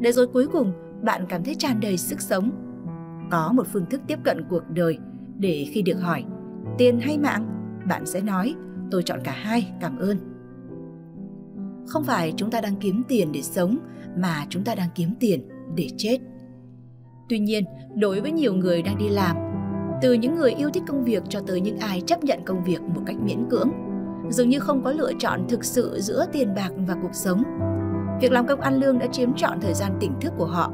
để rồi cuối cùng bạn cảm thấy tràn đầy sức sống. Có một phương thức tiếp cận cuộc đời để khi được hỏi tiền hay mạng, bạn sẽ nói tôi chọn cả hai, cảm ơn. Không phải chúng ta đang kiếm tiền để sống, mà chúng ta đang kiếm tiền để chết. Tuy nhiên, đối với nhiều người đang đi làm, từ những người yêu thích công việc cho tới những ai chấp nhận công việc một cách miễn cưỡng, dường như không có lựa chọn thực sự giữa tiền bạc và cuộc sống. Việc làm công ăn lương đã chiếm trọn thời gian tỉnh thức của họ,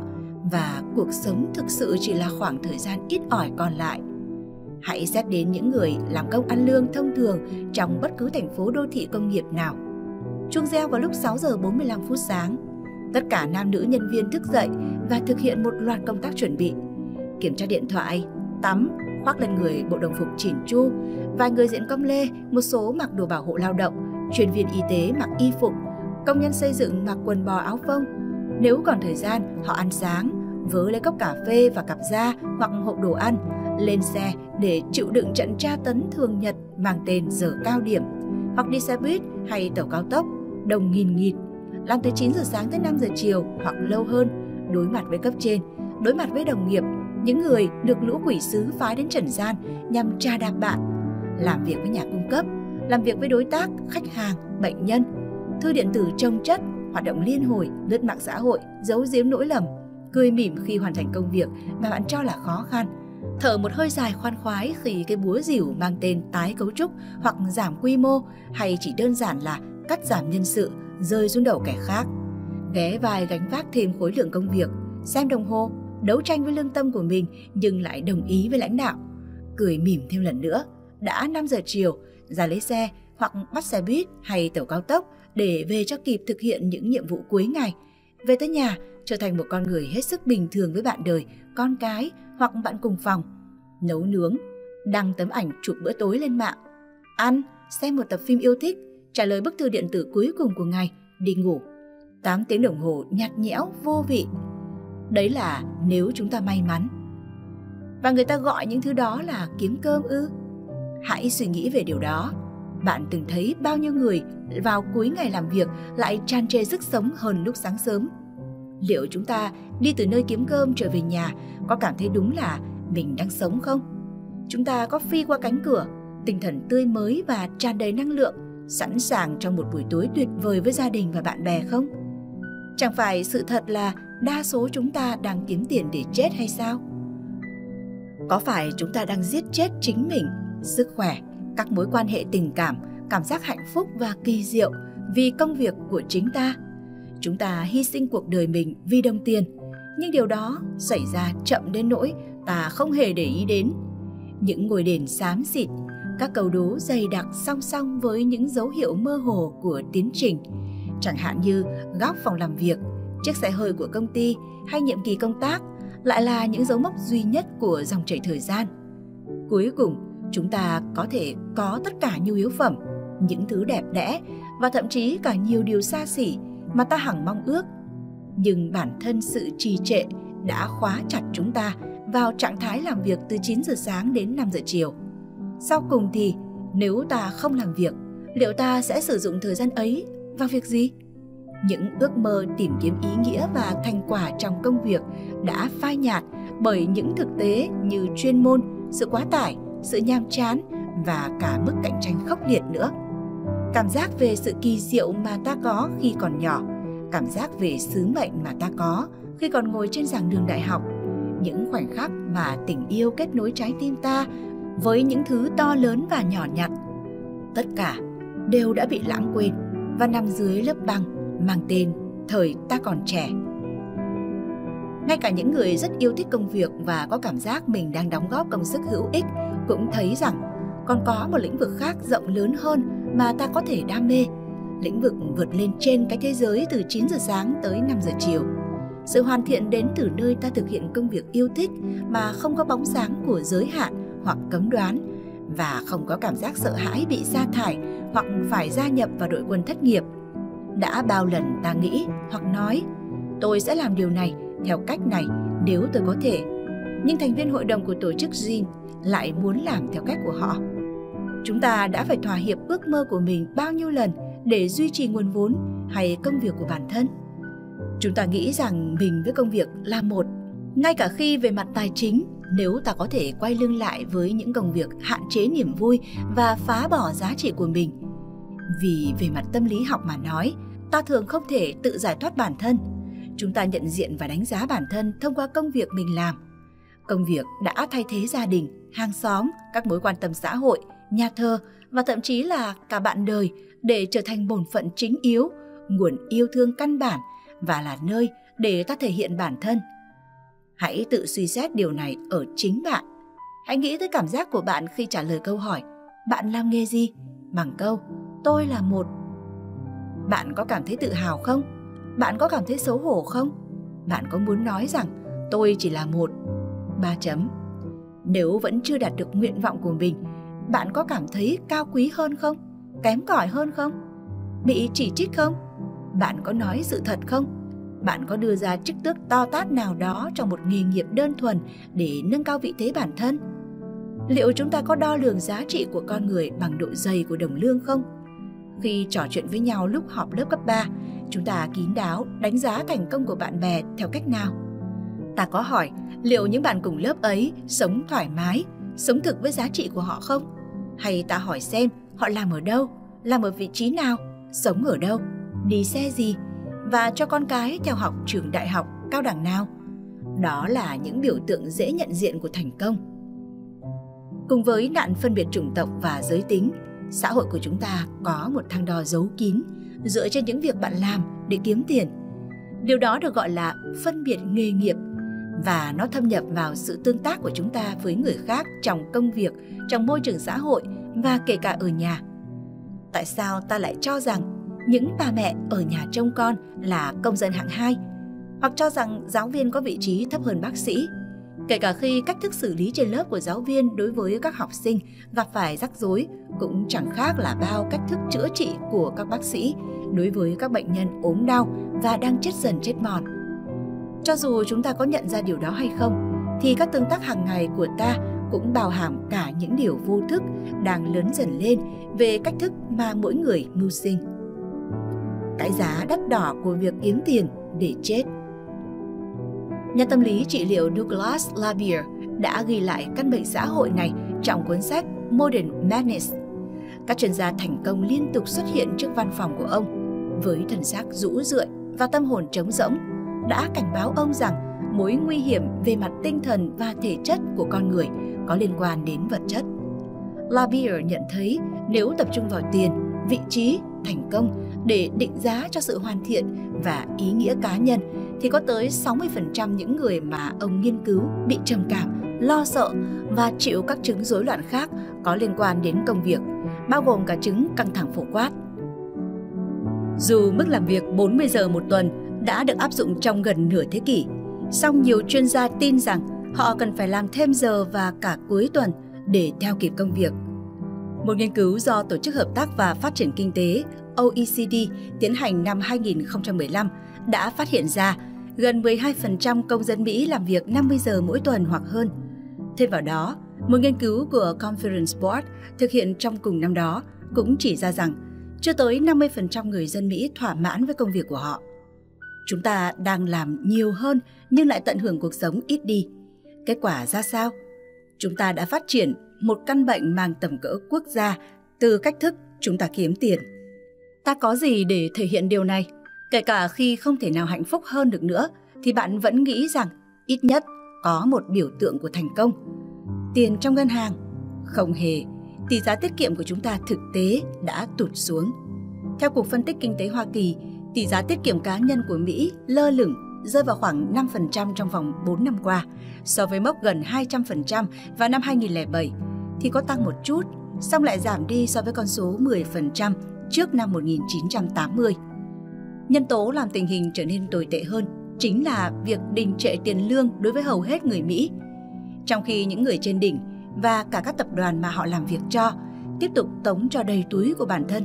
và cuộc sống thực sự chỉ là khoảng thời gian ít ỏi còn lại. Hãy xét đến những người làm công ăn lương thông thường trong bất cứ thành phố đô thị công nghiệp nào. Chuông reo vào lúc 6:45 sáng. Tất cả nam nữ nhân viên thức dậy và thực hiện một loạt công tác chuẩn bị. Kiểm tra điện thoại, tắm, khoác lên người bộ đồng phục chỉn chu. Vài người diện công lê, một số mặc đồ bảo hộ lao động, chuyên viên y tế mặc y phục, công nhân xây dựng mặc quần bò áo phông. Nếu còn thời gian, họ ăn sáng, vớ lấy cốc cà phê và cặp da hoặc hộp đồ ăn, lên xe để chịu đựng trận tra tấn thường nhật mang tên giờ cao điểm, hoặc đi xe buýt hay tàu cao tốc, đồng nghìn nghịt, làm từ 9 giờ sáng tới 5 giờ chiều hoặc lâu hơn, đối mặt với cấp trên, đối mặt với đồng nghiệp, những người được lũ quỷ sứ phái đến trần gian nhằm tra đạp bạn, làm việc với nhà cung cấp, làm việc với đối tác, khách hàng, bệnh nhân, thư điện tử trông chất, hoạt động liên hồi, lướt mạng xã hội, giấu giếm nỗi lầm, cười mỉm khi hoàn thành công việc mà bạn cho là khó khăn, thở một hơi dài khoan khoái khi cái búa rỉu mang tên tái cấu trúc hoặc giảm quy mô, hay chỉ đơn giản là cắt giảm nhân sự rơi xuống đầu kẻ khác, ghé vai gánh vác thêm khối lượng công việc, xem đồng hồ, đấu tranh với lương tâm của mình nhưng lại đồng ý với lãnh đạo, cười mỉm thêm lần nữa. Đã 5 giờ chiều, ra lấy xe hoặc bắt xe buýt hay tàu cao tốc để về cho kịp thực hiện những nhiệm vụ cuối ngày, về tới nhà trở thành một con người hết sức bình thường với bạn đời, con cái hoặc bạn cùng phòng. Nấu nướng, đăng tấm ảnh chụp bữa tối lên mạng, ăn, xem một tập phim yêu thích, trả lời bức thư điện tử cuối cùng của ngày, đi ngủ. 8 tiếng đồng hồ nhạt nhẽo, vô vị. Đấy là nếu chúng ta may mắn. Và người ta gọi những thứ đó là kiếm cơm ư? Hãy suy nghĩ về điều đó. Bạn từng thấy bao nhiêu người vào cuối ngày làm việc lại tràn trề sức sống hơn lúc sáng sớm? Liệu chúng ta đi từ nơi kiếm cơm trở về nhà có cảm thấy đúng là mình đang sống không? Chúng ta có phi qua cánh cửa, tinh thần tươi mới và tràn đầy năng lượng, sẵn sàng cho một buổi tối tuyệt vời với gia đình và bạn bè không? Chẳng phải sự thật là đa số chúng ta đang kiếm tiền để chết hay sao? Có phải chúng ta đang giết chết chính mình, sức khỏe, các mối quan hệ tình cảm, cảm giác hạnh phúc và kỳ diệu vì công việc của chính ta? Chúng ta hy sinh cuộc đời mình vì đồng tiền, nhưng điều đó xảy ra chậm đến nỗi ta không hề để ý đến. Những ngôi đền xám xịt, các cầu đố dày đặc song song với những dấu hiệu mơ hồ của tiến trình, chẳng hạn như góc phòng làm việc, chiếc xe hơi của công ty hay nhiệm kỳ công tác, lại là những dấu mốc duy nhất của dòng chảy thời gian. Cuối cùng, Chúng ta có thể có tất cả nhu yếu phẩm, những thứ đẹp đẽ và thậm chí cả nhiều điều xa xỉ mà ta hằng mong ước. Nhưng bản thân sự trì trệ đã khóa chặt chúng ta vào trạng thái làm việc từ 9 giờ sáng đến 5 giờ chiều. Sau cùng thì, nếu ta không làm việc, liệu ta sẽ sử dụng thời gian ấy vào việc gì? Những ước mơ tìm kiếm ý nghĩa và thành quả trong công việc đã phai nhạt bởi những thực tế như chuyên môn, sự quá tải, sự nhàm chán và cả mức cạnh tranh khốc liệt nữa. Cảm giác về sự kỳ diệu mà ta có khi còn nhỏ, cảm giác về sứ mệnh mà ta có khi còn ngồi trên giảng đường đại học, những khoảnh khắc mà tình yêu kết nối trái tim ta với những thứ to lớn và nhỏ nhặt, tất cả đều đã bị lãng quên và nằm dưới lớp băng mang tên thời ta còn trẻ. Ngay cả những người rất yêu thích công việc và có cảm giác mình đang đóng góp công sức hữu ích cũng thấy rằng còn có một lĩnh vực khác rộng lớn hơn mà ta có thể đam mê, lĩnh vực vượt lên trên cái thế giới từ 9 giờ sáng tới 5 giờ chiều. Sự hoàn thiện đến từ nơi ta thực hiện công việc yêu thích mà không có bóng dáng của giới hạn hoặc cấm đoán, và không có cảm giác sợ hãi bị sa thải hoặc phải gia nhập vào đội quân thất nghiệp. Đã bao lần ta nghĩ hoặc nói, tôi sẽ làm điều này theo cách này nếu tôi có thể, nhưng thành viên hội đồng của tổ chức Jean lại muốn làm theo cách của họ. Chúng ta đã phải thỏa hiệp ước mơ của mình bao nhiêu lần để duy trì nguồn vốn hay công việc của bản thân. Chúng ta nghĩ rằng mình với công việc là một, ngay cả khi về mặt tài chính, nếu ta có thể quay lưng lại với những công việc hạn chế niềm vui và phá bỏ giá trị của mình. Vì về mặt tâm lý học mà nói, ta thường không thể tự giải thoát bản thân. Chúng ta nhận diện và đánh giá bản thân thông qua công việc mình làm. Công việc đã thay thế gia đình, hàng xóm, các mối quan tâm xã hội, nhà thơ và thậm chí là cả bạn đời để trở thành bổn phận chính yếu, nguồn yêu thương căn bản và là nơi để ta thể hiện bản thân. Hãy tự suy xét điều này ở chính bạn. Hãy nghĩ tới cảm giác của bạn khi trả lời câu hỏi "Bạn làm nghề gì?" bằng câu "Tôi là một". Bạn có cảm thấy tự hào không? Bạn có cảm thấy xấu hổ không? Bạn có muốn nói rằng "Tôi chỉ là một". Nếu vẫn chưa đạt được nguyện vọng của mình, bạn có cảm thấy cao quý hơn không? Kém cỏi hơn không? Bị chỉ trích không? Bạn có nói sự thật không? Bạn có đưa ra chức tước to tát nào đó trong một nghề nghiệp đơn thuần để nâng cao vị thế bản thân? Liệu chúng ta có đo lường giá trị của con người bằng độ dày của đồng lương không? Khi trò chuyện với nhau lúc họp lớp cấp 3, chúng ta kín đáo đánh giá thành công của bạn bè theo cách nào? Ta có hỏi liệu những bạn cùng lớp ấy sống thoải mái, sống thực với giá trị của họ không? Hay ta hỏi xem họ làm ở đâu, làm ở vị trí nào, sống ở đâu, đi xe gì và cho con cái theo học trường đại học, cao đẳng nào? Đó là những biểu tượng dễ nhận diện của thành công. Cùng với nạn phân biệt chủng tộc và giới tính, xã hội của chúng ta có một thang đo giấu kín dựa trên những việc bạn làm để kiếm tiền. Điều đó được gọi là phân biệt nghề nghiệp và nó thâm nhập vào sự tương tác của chúng ta với người khác trong công việc, trong môi trường xã hội và kể cả ở nhà. Tại sao ta lại cho rằng những bà mẹ ở nhà trông con là công dân hạng 2, hoặc cho rằng giáo viên có vị trí thấp hơn bác sĩ, kể cả khi cách thức xử lý trên lớp của giáo viên đối với các học sinh gặp phải rắc rối cũng chẳng khác là bao cách thức chữa trị của các bác sĩ đối với các bệnh nhân ốm đau và đang chết dần chết mòn. Cho dù chúng ta có nhận ra điều đó hay không, thì các tương tác hàng ngày của ta cũng bao hàm cả những điều vô thức đang lớn dần lên về cách thức mà mỗi người mưu sinh. Cái giá đắt đỏ của việc kiếm tiền để chết. Nhà tâm lý trị liệu Douglas Labier đã ghi lại căn bệnh xã hội này trong cuốn sách Modern Madness. Các chuyên gia thành công liên tục xuất hiện trước văn phòng của ông với thân xác rũ rượi và tâm hồn trống rỗng, đã cảnh báo ông rằng mối nguy hiểm về mặt tinh thần và thể chất của con người có liên quan đến vật chất. Labier nhận thấy nếu tập trung vào tiền, vị trí, thành công để định giá cho sự hoàn thiện và ý nghĩa cá nhân thì có tới 60% những người mà ông nghiên cứu bị trầm cảm, lo sợ và chịu các chứng rối loạn khác có liên quan đến công việc, bao gồm cả chứng căng thẳng phổ quát. Dù mức làm việc 40 giờ một tuần đã được áp dụng trong gần nửa thế kỷ, song nhiều chuyên gia tin rằng họ cần phải làm thêm giờ và cả cuối tuần để theo kịp công việc. Một nghiên cứu do Tổ chức Hợp tác và Phát triển Kinh tế OECD tiến hành năm 2015 đã phát hiện ra gần 12% công dân Mỹ làm việc 50 giờ mỗi tuần hoặc hơn. Thêm vào đó, một nghiên cứu của Conference Board thực hiện trong cùng năm đó cũng chỉ ra rằng chưa tới 50% người dân Mỹ thỏa mãn với công việc của họ. Chúng ta đang làm nhiều hơn nhưng lại tận hưởng cuộc sống ít đi. Kết quả ra sao? Chúng ta đã phát triển một căn bệnh mang tầm cỡ quốc gia từ cách thức chúng ta kiếm tiền. Ta có gì để thể hiện điều này? Kể cả khi không thể nào hạnh phúc hơn được nữa, thì bạn vẫn nghĩ rằng ít nhất có một biểu tượng của thành công. Tiền trong ngân hàng? Không hề. Tỷ giá tiết kiệm của chúng ta thực tế đã tụt xuống. Theo Cục Phân tích Kinh tế Hoa Kỳ, tỷ giá tiết kiệm cá nhân của Mỹ lơ lửng rơi vào khoảng 5% trong vòng 4 năm qua, so với mốc gần 200% vào năm 2007 thì có tăng một chút, song lại giảm đi so với con số 10% trước năm 1980. Nhân tố làm tình hình trở nên tồi tệ hơn chính là việc đình trệ tiền lương đối với hầu hết người Mỹ, trong khi những người trên đỉnh và cả các tập đoàn mà họ làm việc cho tiếp tục tống cho đầy túi của bản thân,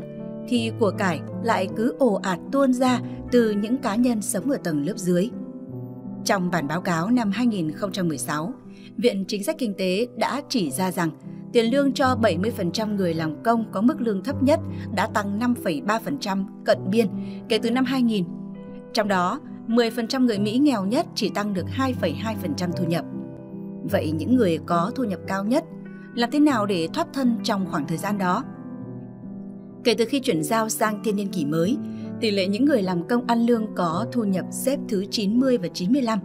thì của cải lại cứ ồ ạt tuôn ra từ những cá nhân sống ở tầng lớp dưới. Trong bản báo cáo năm 2016, Viện Chính sách Kinh tế đã chỉ ra rằng tiền lương cho 70% người làm công có mức lương thấp nhất đã tăng 5,3% cận biên kể từ năm 2000. Trong đó, 10% người Mỹ nghèo nhất chỉ tăng được 2,2% thu nhập. Vậy những người có thu nhập cao nhất làm thế nào để thoát thân trong khoảng thời gian đó? Kể từ khi chuyển giao sang thiên niên kỷ mới, tỷ lệ những người làm công ăn lương có thu nhập xếp thứ 90 và 95,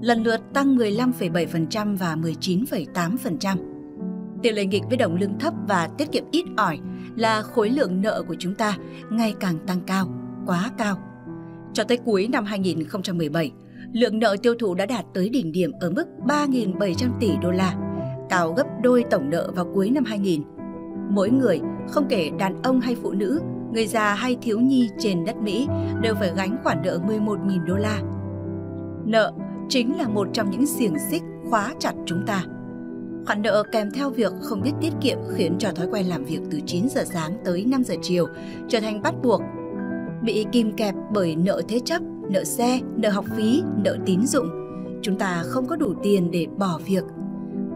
lần lượt tăng 15,7% và 19,8%. Tỷ lệ nghịch với đồng lương thấp và tiết kiệm ít ỏi là khối lượng nợ của chúng ta ngày càng tăng cao, quá cao. Cho tới cuối năm 2017, lượng nợ tiêu thụ đã đạt tới đỉnh điểm ở mức 3.700 tỷ đô la, cao gấp đôi tổng nợ vào cuối năm 2000. Mỗi người, không kể đàn ông hay phụ nữ, người già hay thiếu nhi trên đất Mỹ đều phải gánh khoản nợ 11.000 đô la. Nợ chính là một trong những xiềng xích khóa chặt chúng ta. Khoản nợ kèm theo việc không biết tiết kiệm khiến cho thói quen làm việc từ 9 giờ sáng tới 5 giờ chiều trở thành bắt buộc. Bị kìm kẹp bởi nợ thế chấp, nợ xe, nợ học phí, nợ tín dụng, chúng ta không có đủ tiền để bỏ việc.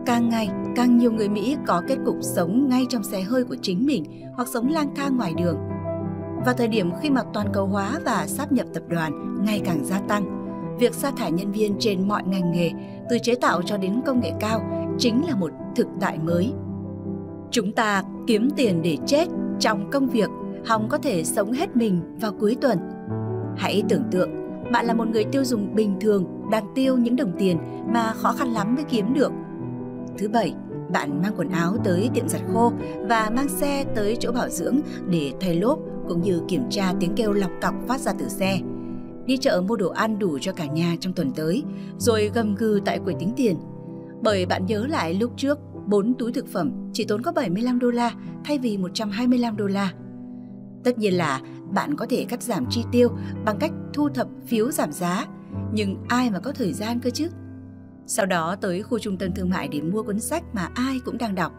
Càng ngày, càng nhiều người Mỹ có kết cục sống ngay trong xe hơi của chính mình hoặc sống lang thang ngoài đường. Vào thời điểm khi mà toàn cầu hóa và sáp nhập tập đoàn ngày càng gia tăng, việc sa thải nhân viên trên mọi ngành nghề, từ chế tạo cho đến công nghệ cao, chính là một thực tại mới. Chúng ta kiếm tiền để chết trong công việc, hòng có thể sống hết mình vào cuối tuần. Hãy tưởng tượng, bạn là một người tiêu dùng bình thường đang tiêu những đồng tiền mà khó khăn lắm mới kiếm được. Thứ Bảy, bạn mang quần áo tới tiệm giặt khô và mang xe tới chỗ bảo dưỡng để thay lốp cũng như kiểm tra tiếng kêu lọc cọc phát ra từ xe. Đi chợ mua đồ ăn đủ cho cả nhà trong tuần tới, rồi gầm gừ tại quầy tính tiền. Bởi bạn nhớ lại lúc trước, 4 túi thực phẩm chỉ tốn có 75 đô la thay vì 125 đô la. Tất nhiên là bạn có thể cắt giảm chi tiêu bằng cách thu thập phiếu giảm giá, nhưng ai mà có thời gian cơ chứ? Sau đó tới khu trung tâm thương mại để mua cuốn sách mà ai cũng đang đọc.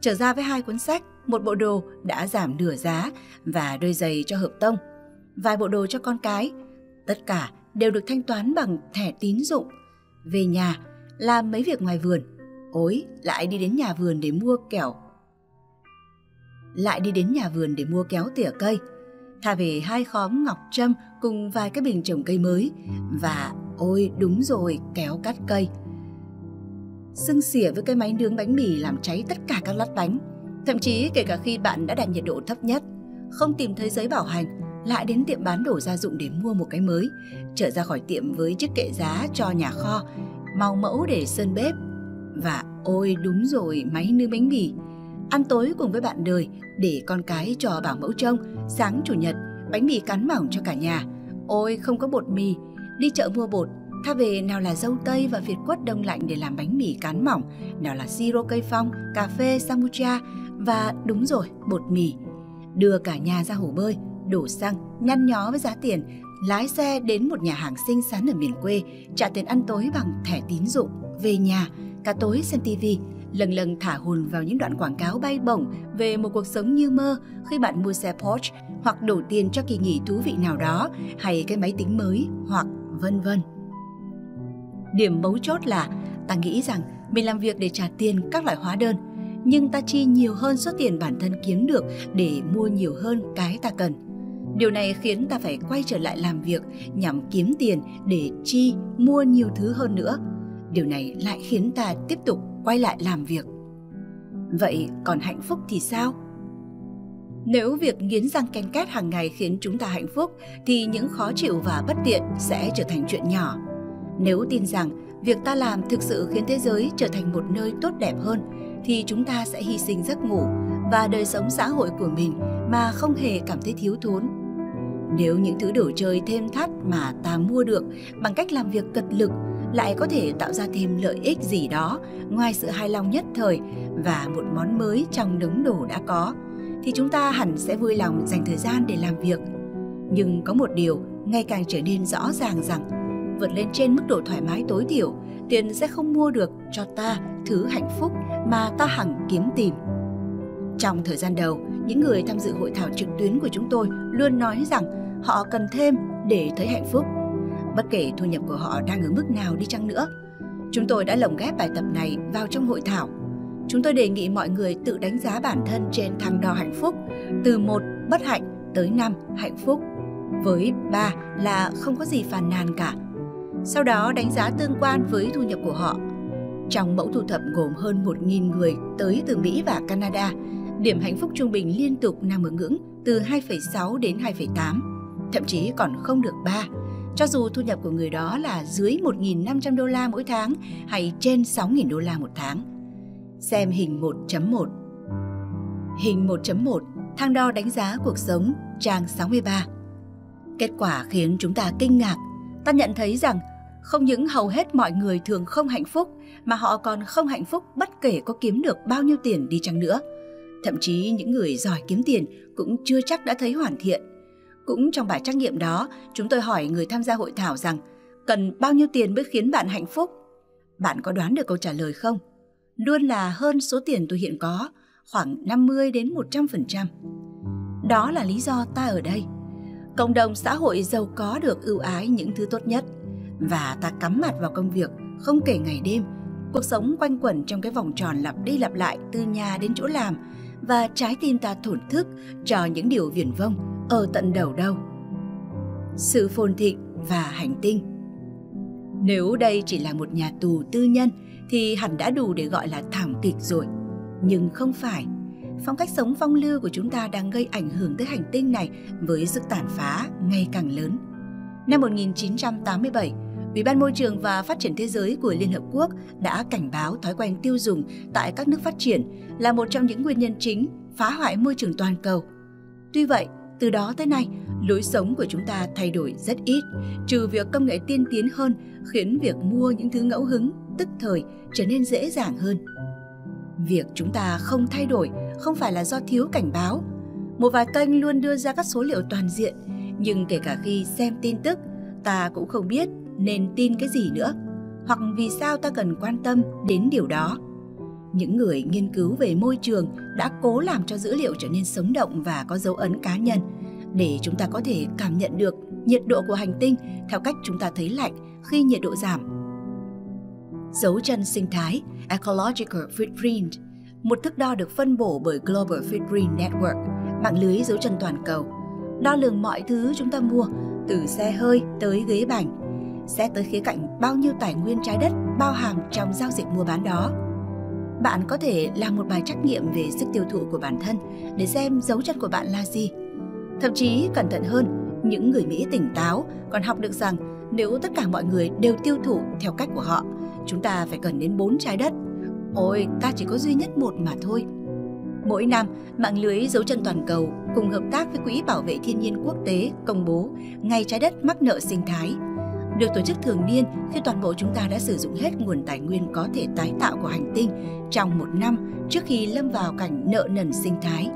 Trở ra với 2 cuốn sách, một bộ đồ đã giảm nửa giá và đôi giày cho hợp tông, vài bộ đồ cho con cái. Tất cả đều được thanh toán bằng thẻ tín dụng. Về nhà, làm mấy việc ngoài vườn. Ối, lại đi đến nhà vườn để mua kéo tỉa cây. Thả về 2 khóm ngọc trâm cùng vài cái bình trồng cây mới. Và ôi đúng rồi, kéo cắt cây. Xưng xỉa với cái máy nướng bánh mì làm cháy tất cả các lát bánh. Thậm chí kể cả khi bạn đã đạt nhiệt độ thấp nhất, không tìm thấy giấy bảo hành, lại đến tiệm bán đồ gia dụng để mua một cái mới. Trở ra khỏi tiệm với chiếc kệ giá cho nhà kho, màu mẫu để sơn bếp. Và ôi đúng rồi, máy nướng bánh mì. Ăn tối cùng với bạn đời để con cái cho bảo mẫu trông. Sáng Chủ nhật, bánh mì cắn mỏng cho cả nhà. Ôi không có bột mì, đi chợ mua bột. Tha về nào là dâu tây và việt quất đông lạnh để làm bánh mì cán mỏng, nào là siro cây phong, cà phê, sambucha và đúng rồi, bột mì. Đưa cả nhà ra hồ bơi, đổ xăng, nhăn nhó với giá tiền, lái xe đến một nhà hàng xinh xắn ở miền quê, trả tiền ăn tối bằng thẻ tín dụng, về nhà, cả tối xem tivi, lần lần thả hồn vào những đoạn quảng cáo bay bổng về một cuộc sống như mơ khi bạn mua xe Porsche hoặc đổ tiền cho kỳ nghỉ thú vị nào đó hay cái máy tính mới hoặc vân vân. Điểm mấu chốt là ta nghĩ rằng mình làm việc để trả tiền các loại hóa đơn, nhưng ta chi nhiều hơn số tiền bản thân kiếm được để mua nhiều hơn cái ta cần. Điều này khiến ta phải quay trở lại làm việc nhằm kiếm tiền để chi mua nhiều thứ hơn nữa. Điều này lại khiến ta tiếp tục quay lại làm việc. Vậy còn hạnh phúc thì sao? Nếu việc nghiến răng ken két hàng ngày khiến chúng ta hạnh phúc, thì những khó chịu và bất tiện sẽ trở thành chuyện nhỏ. Nếu tin rằng việc ta làm thực sự khiến thế giới trở thành một nơi tốt đẹp hơn, thì chúng ta sẽ hy sinh giấc ngủ và đời sống xã hội của mình mà không hề cảm thấy thiếu thốn. Nếu những thứ đồ chơi thêm thắt mà ta mua được bằng cách làm việc cật lực lại có thể tạo ra thêm lợi ích gì đó ngoài sự hài lòng nhất thời và một món mới trong đống đồ đã có, thì chúng ta hẳn sẽ vui lòng dành thời gian để làm việc. Nhưng có một điều ngày càng trở nên rõ ràng rằng vượt lên trên mức độ thoải mái tối thiểu, tiền sẽ không mua được cho ta thứ hạnh phúc mà ta hằng kiếm tìm. Trong thời gian đầu, những người tham dự hội thảo trực tuyến của chúng tôi luôn nói rằng họ cần thêm để thấy hạnh phúc, bất kể thu nhập của họ đang ở mức nào đi chăng nữa. Chúng tôi đã lồng ghép bài tập này vào trong hội thảo. Chúng tôi đề nghị mọi người tự đánh giá bản thân trên thang đo hạnh phúc, từ 1 bất hạnh tới 5 hạnh phúc, với 3 là không có gì phàn nàn cả. Sau đó đánh giá tương quan với thu nhập của họ. Trong mẫu thu thập gồm hơn 1.000 người tới từ Mỹ và Canada, điểm hạnh phúc trung bình liên tục nằm ở ngưỡng từ 2,6 đến 2,8, thậm chí còn không được 3, cho dù thu nhập của người đó là dưới $1.500 mỗi tháng hay trên $6.000 một tháng. Xem hình 1.1. Hình 1.1, thang đo đánh giá cuộc sống, trang 63. Kết quả khiến chúng ta kinh ngạc. Ta nhận thấy rằng không những hầu hết mọi người thường không hạnh phúc, mà họ còn không hạnh phúc bất kể có kiếm được bao nhiêu tiền đi chăng nữa. Thậm chí những người giỏi kiếm tiền cũng chưa chắc đã thấy hoàn thiện. Cũng trong bài trắc nghiệm đó, chúng tôi hỏi người tham gia hội thảo rằng cần bao nhiêu tiền mới khiến bạn hạnh phúc? Bạn có đoán được câu trả lời không? Luôn là hơn số tiền tôi hiện có, khoảng 50 đến 100%. Đó là lý do ta ở đây. Cộng đồng xã hội giàu có được ưu ái những thứ tốt nhất, và ta cắm mặt vào công việc không kể ngày đêm. Cuộc sống quanh quẩn trong cái vòng tròn lặp đi lặp lại từ nhà đến chỗ làm, và trái tim ta thổn thức cho những điều viển vông ở tận đầu đâu. Sự phồn thịnh và hành tinh. Nếu đây chỉ là một nhà tù tư nhân thì hẳn đã đủ để gọi là thảm kịch rồi. Nhưng không phải. Phong cách sống phong lưu của chúng ta đang gây ảnh hưởng tới hành tinh này với sức tàn phá ngày càng lớn. Năm 1987, Ủy ban Môi trường và Phát triển Thế giới của Liên Hợp Quốc đã cảnh báo thói quen tiêu dùng tại các nước phát triển là một trong những nguyên nhân chính phá hoại môi trường toàn cầu. Tuy vậy, từ đó tới nay, lối sống của chúng ta thay đổi rất ít, trừ việc công nghệ tiên tiến hơn khiến việc mua những thứ ngẫu hứng, tức thời trở nên dễ dàng hơn. Việc chúng ta không thay đổi không phải là do thiếu cảnh báo. Một vài kênh luôn đưa ra các số liệu toàn diện, nhưng kể cả khi xem tin tức, ta cũng không biết nên tin cái gì nữa, hoặc vì sao ta cần quan tâm đến điều đó. Những người nghiên cứu về môi trường đã cố làm cho dữ liệu trở nên sống động và có dấu ấn cá nhân, để chúng ta có thể cảm nhận được nhiệt độ của hành tinh theo cách chúng ta thấy lạnh khi nhiệt độ giảm. Dấu chân sinh thái, Ecological Footprint, một thước đo được phân bổ bởi Global Footprint Network, mạng lưới dấu chân toàn cầu, đo lường mọi thứ chúng ta mua, từ xe hơi tới ghế bành, xét tới khía cạnh bao nhiêu tài nguyên trái đất bao hàm trong giao dịch mua bán đó. Bạn có thể làm một bài trắc nghiệm về sức tiêu thụ của bản thân để xem dấu chân của bạn là gì. Thậm chí cẩn thận hơn, những người Mỹ tỉnh táo còn học được rằng nếu tất cả mọi người đều tiêu thụ theo cách của họ, chúng ta phải cần đến 4 trái đất. Ôi, ta chỉ có duy nhất một mà thôi. Mỗi năm, mạng lưới dấu chân toàn cầu cùng hợp tác với Quỹ Bảo vệ Thiên nhiên Quốc tế công bố Ngày Trái đất mắc nợ sinh thái, được tổ chức thường niên khi toàn bộ chúng ta đã sử dụng hết nguồn tài nguyên có thể tái tạo của hành tinh trong một năm trước khi lâm vào cảnh nợ nần sinh thái.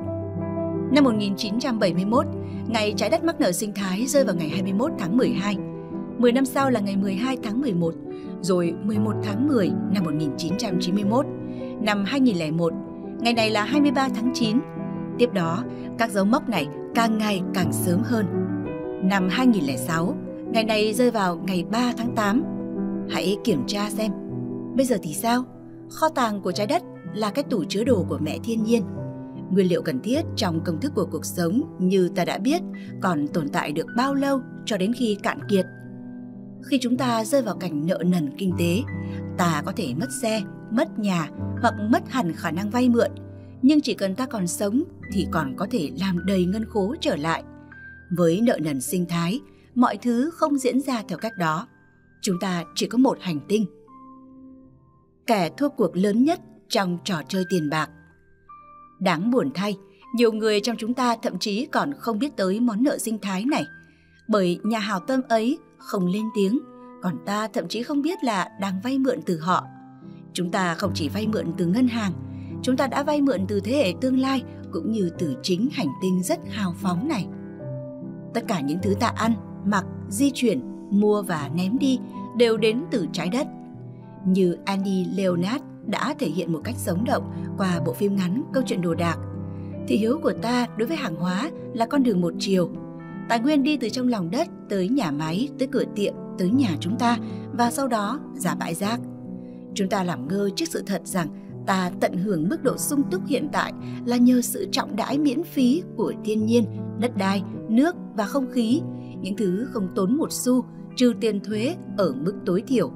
Năm 1971, Ngày Trái đất mắc nợ sinh thái rơi vào ngày 21 tháng 12. 10 năm sau là ngày 12 tháng 11, rồi 11 tháng 10 năm 1991. năm 2001, ngày này là 23 tháng 9. Tiếp đó, các dấu mốc này càng ngày càng sớm hơn. Năm 2006, ngày này rơi vào ngày 3 tháng 8. Hãy kiểm tra xem, bây giờ thì sao? Kho tàng của trái đất là cái tủ chứa đồ của mẹ thiên nhiên. Nguyên liệu cần thiết trong công thức của cuộc sống như ta đã biết còn tồn tại được bao lâu cho đến khi cạn kiệt. Khi chúng ta rơi vào cảnh nợ nần kinh tế, ta có thể mất xe, mất nhà hoặc mất hẳn khả năng vay mượn. Nhưng chỉ cần ta còn sống thì còn có thể làm đầy ngân khố trở lại. Với nợ nần sinh thái, mọi thứ không diễn ra theo cách đó. Chúng ta chỉ có một hành tinh. Kẻ thua cuộc lớn nhất trong trò chơi tiền bạc. Đáng buồn thay, nhiều người trong chúng ta thậm chí còn không biết tới món nợ sinh thái này. Bởi nhà hảo tâm ấy không lên tiếng, còn ta thậm chí không biết là đang vay mượn từ họ. Chúng ta không chỉ vay mượn từ ngân hàng, chúng ta đã vay mượn từ thế hệ tương lai cũng như từ chính hành tinh rất hào phóng này. Tất cả những thứ ta ăn, mặc, di chuyển, mua và ném đi đều đến từ trái đất. Như Annie Leonard đã thể hiện một cách sống động qua bộ phim ngắn Câu chuyện đồ đạc. Thị hiếu của ta đối với hàng hóa là con đường một chiều. Tài nguyên đi từ trong lòng đất tới nhà máy, tới cửa tiệm, tới nhà chúng ta và sau đó ra bãi rác. Chúng ta làm ngơ trước sự thật rằng ta tận hưởng mức độ sung túc hiện tại là nhờ sự trọng đãi miễn phí của thiên nhiên, đất đai, nước và không khí, những thứ không tốn một xu trừ tiền thuế ở mức tối thiểu.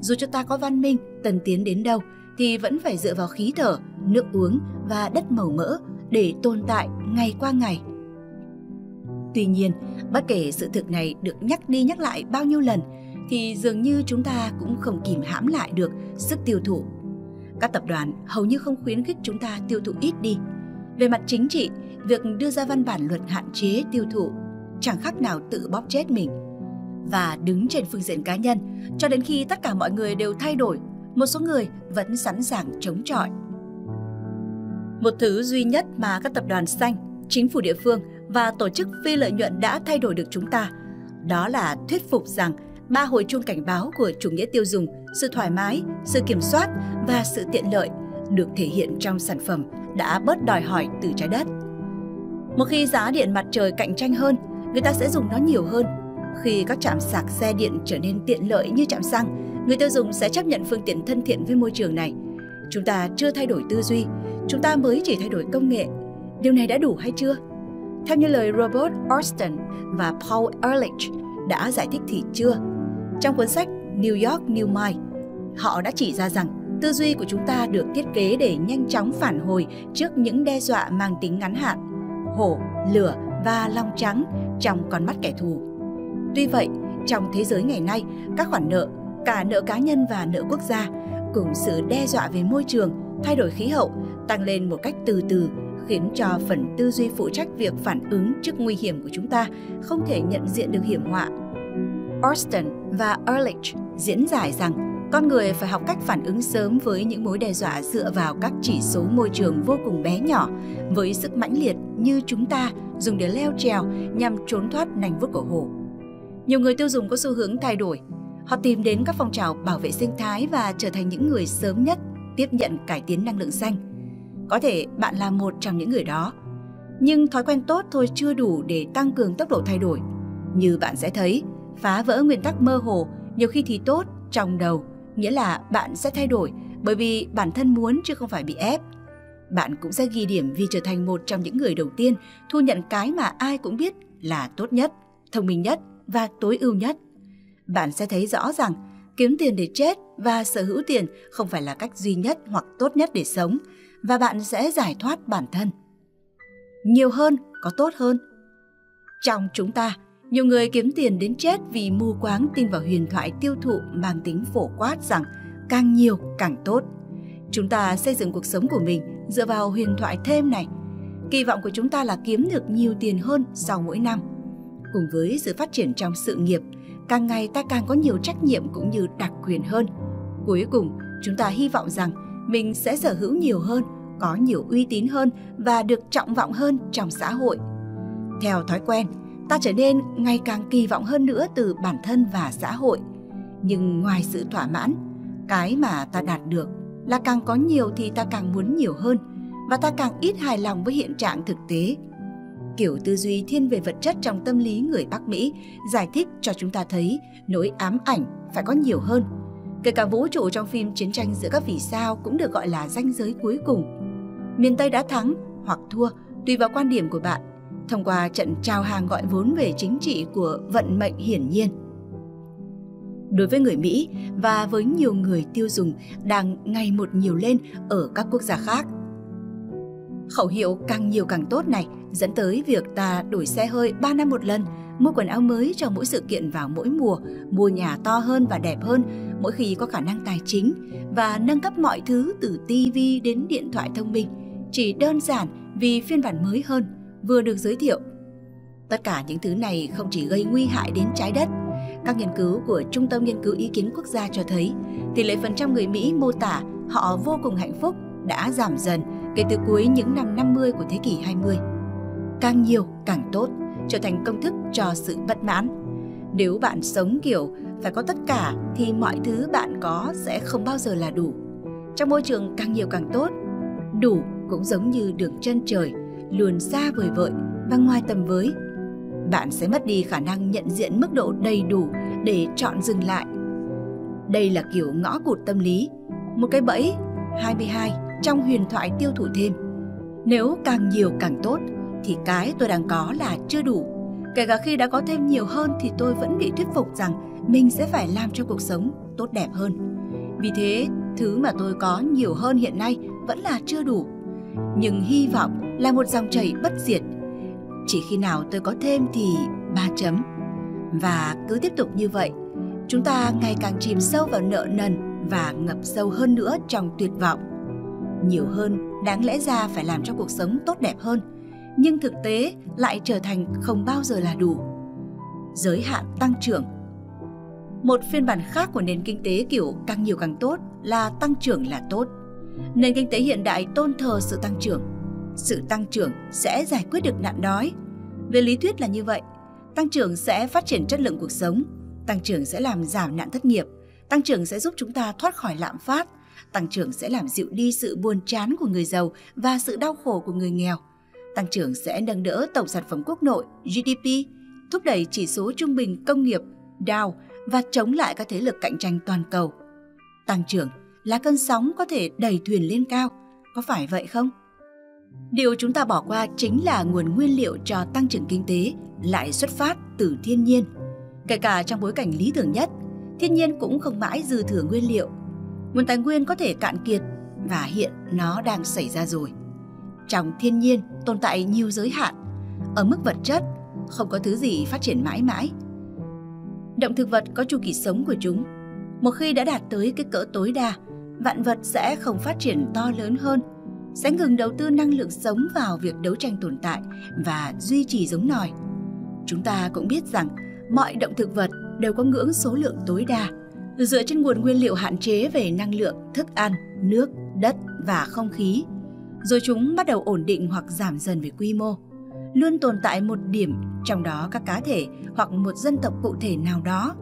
Dù cho ta có văn minh, tân tiến đến đâu thì vẫn phải dựa vào khí thở, nước uống và đất màu mỡ để tồn tại ngày qua ngày. Tuy nhiên, bất kể sự thực này được nhắc đi nhắc lại bao nhiêu lần thì dường như chúng ta cũng không kìm hãm lại được sức tiêu thụ. Các tập đoàn hầu như không khuyến khích chúng ta tiêu thụ ít đi. Về mặt chính trị, việc đưa ra văn bản luật hạn chế tiêu thụ chẳng khác nào tự bóp chết mình. Và đứng trên phương diện cá nhân, cho đến khi tất cả mọi người đều thay đổi, một số người vẫn sẵn sàng chống chọi. Một thứ duy nhất mà các tập đoàn xanh, chính phủ địa phương và tổ chức phi lợi nhuận đã thay đổi được chúng ta, đó là thuyết phục rằng ba hồi chuông cảnh báo của chủ nghĩa tiêu dùng, sự thoải mái, sự kiểm soát và sự tiện lợi được thể hiện trong sản phẩm đã bớt đòi hỏi từ trái đất. Một khi giá điện mặt trời cạnh tranh hơn, người ta sẽ dùng nó nhiều hơn. Khi các trạm sạc xe điện trở nên tiện lợi như trạm xăng, người tiêu dùng sẽ chấp nhận phương tiện thân thiện với môi trường này. Chúng ta chưa thay đổi tư duy, chúng ta mới chỉ thay đổi công nghệ. Điều này đã đủ hay chưa? Theo như lời Robert Austin và Paul Ehrlich đã giải thích thì chưa. Trong cuốn sách New York New Mind, họ đã chỉ ra rằng tư duy của chúng ta được thiết kế để nhanh chóng phản hồi trước những đe dọa mang tính ngắn hạn, hổ, lửa và lòng trắng trong con mắt kẻ thù. Tuy vậy, trong thế giới ngày nay, các khoản nợ, cả nợ cá nhân và nợ quốc gia, cùng sự đe dọa về môi trường, thay đổi khí hậu, tăng lên một cách từ từ, khiến cho phần tư duy phụ trách việc phản ứng trước nguy hiểm của chúng ta không thể nhận diện được hiểm họa. Austin và Ehrlich diễn giải rằng con người phải học cách phản ứng sớm với những mối đe dọa dựa vào các chỉ số môi trường vô cùng bé nhỏ, với sức mãnh liệt như chúng ta dùng để leo trèo nhằm trốn thoát nành vuốt của hổ. Nhiều người tiêu dùng có xu hướng thay đổi. Họ tìm đến các phong trào bảo vệ sinh thái và trở thành những người sớm nhất tiếp nhận cải tiến năng lượng xanh. Có thể bạn là một trong những người đó. Nhưng thói quen tốt thôi chưa đủ để tăng cường tốc độ thay đổi. Như bạn sẽ thấy, phá vỡ nguyên tắc mơ hồ nhiều khi thì tốt trong đầu, nghĩa là bạn sẽ thay đổi bởi vì bản thân muốn chứ không phải bị ép. Bạn cũng sẽ ghi điểm vì trở thành một trong những người đầu tiên thu nhận cái mà ai cũng biết là tốt nhất, thông minh nhất và tối ưu nhất. Bạn sẽ thấy rõ rằng kiếm tiền để chết và sở hữu tiền không phải là cách duy nhất hoặc tốt nhất để sống, và bạn sẽ giải thoát bản thân. Nhiều hơn có tốt hơn. Trong chúng ta, nhiều người kiếm tiền đến chết vì mù quáng tin vào huyền thoại tiêu thụ mang tính phổ quát rằng càng nhiều càng tốt. Chúng ta xây dựng cuộc sống của mình dựa vào huyền thoại thêm này. Kỳ vọng của chúng ta là kiếm được nhiều tiền hơn sau mỗi năm. Cùng với sự phát triển trong sự nghiệp, càng ngày ta càng có nhiều trách nhiệm cũng như đặc quyền hơn. Cuối cùng, chúng ta hy vọng rằng mình sẽ sở hữu nhiều hơn, có nhiều uy tín hơn và được trọng vọng hơn trong xã hội. Theo thói quen, ta trở nên ngày càng kỳ vọng hơn nữa từ bản thân và xã hội. Nhưng ngoài sự thỏa mãn, cái mà ta đạt được là càng có nhiều thì ta càng muốn nhiều hơn và ta càng ít hài lòng với hiện trạng thực tế. Kiểu tư duy thiên về vật chất trong tâm lý người Bắc Mỹ giải thích cho chúng ta thấy nỗi ám ảnh phải có nhiều hơn. Kể cả vũ trụ trong phim Chiến tranh giữa các vì sao cũng được gọi là ranh giới cuối cùng. Miền Tây đã thắng hoặc thua tùy vào quan điểm của bạn, thông qua trận trao hàng gọi vốn về chính trị của vận mệnh hiển nhiên. Đối với người Mỹ và với nhiều người tiêu dùng đang ngày một nhiều lên ở các quốc gia khác, khẩu hiệu càng nhiều càng tốt này dẫn tới việc ta đổi xe hơi 3 năm một lần, mua quần áo mới cho mỗi sự kiện vào mỗi mùa, mua nhà to hơn và đẹp hơn mỗi khi có khả năng tài chính và nâng cấp mọi thứ từ TV đến điện thoại thông minh chỉ đơn giản vì phiên bản mới hơn vừa được giới thiệu. Tất cả những thứ này không chỉ gây nguy hại đến trái đất. Các nghiên cứu của Trung tâm Nghiên cứu Ý kiến Quốc gia cho thấy tỷ lệ phần trăm người Mỹ mô tả họ vô cùng hạnh phúc đã giảm dần kể từ cuối những năm 50 của thế kỷ 20. Càng nhiều càng tốt trở thành công thức cho sự bất mãn. Nếu bạn sống kiểu phải có tất cả thì mọi thứ bạn có sẽ không bao giờ là đủ. Trong môi trường càng nhiều càng tốt, đủ cũng giống như đường chân trời, luồn xa vời vợi và ngoài tầm với. Bạn sẽ mất đi khả năng nhận diện mức độ đầy đủ để chọn dừng lại. Đây là kiểu ngõ cụt tâm lý, một cái bẫy 22 trong huyền thoại tiêu thụ thêm. Nếu càng nhiều càng tốt thì cái tôi đang có là chưa đủ. Kể cả khi đã có thêm nhiều hơn thì tôi vẫn bị thuyết phục rằng mình sẽ phải làm cho cuộc sống tốt đẹp hơn. Vì thế, thứ mà tôi có nhiều hơn hiện nay vẫn là chưa đủ. Nhưng hy vọng là một dòng chảy bất diệt. Chỉ khi nào tôi có thêm thì 3 chấm. Và cứ tiếp tục như vậy, chúng ta ngày càng chìm sâu vào nợ nần và ngập sâu hơn nữa trong tuyệt vọng. Nhiều hơn đáng lẽ ra phải làm cho cuộc sống tốt đẹp hơn, nhưng thực tế lại trở thành không bao giờ là đủ. Giới hạn tăng trưởng. Một phiên bản khác của nền kinh tế kiểu càng nhiều càng tốt là tăng trưởng là tốt. Nền kinh tế hiện đại tôn thờ sự tăng trưởng. Sự tăng trưởng sẽ giải quyết được nạn đói. Về lý thuyết là như vậy. Tăng trưởng sẽ phát triển chất lượng cuộc sống. Tăng trưởng sẽ làm giảm nạn thất nghiệp. Tăng trưởng sẽ giúp chúng ta thoát khỏi lạm phát. Tăng trưởng sẽ làm dịu đi sự buồn chán của người giàu và sự đau khổ của người nghèo. Tăng trưởng sẽ nâng đỡ tổng sản phẩm quốc nội, GDP, thúc đẩy chỉ số trung bình công nghiệp, Dow và chống lại các thế lực cạnh tranh toàn cầu. Tăng trưởng là cơn sóng có thể đẩy thuyền lên cao, có phải vậy không? Điều chúng ta bỏ qua chính là nguồn nguyên liệu cho tăng trưởng kinh tế lại xuất phát từ thiên nhiên. Kể cả trong bối cảnh lý tưởng nhất, thiên nhiên cũng không mãi dư thừa nguyên liệu. Nguồn tài nguyên có thể cạn kiệt và hiện nó đang xảy ra rồi. Trong thiên nhiên tồn tại nhiều giới hạn. Ở mức vật chất, không có thứ gì phát triển mãi mãi. Động thực vật có chu kỳ sống của chúng. Một khi đã đạt tới cái cỡ tối đa, vạn vật sẽ không phát triển to lớn hơn, sẽ ngừng đầu tư năng lượng sống vào việc đấu tranh tồn tại và duy trì giống nòi. Chúng ta cũng biết rằng mọi động thực vật đều có ngưỡng số lượng tối đa, dựa trên nguồn nguyên liệu hạn chế về năng lượng, thức ăn, nước, đất và không khí. Rồi chúng bắt đầu ổn định hoặc giảm dần về quy mô, luôn tồn tại một điểm, trong đó các cá thể hoặc một dân tộc cụ thể nào đó,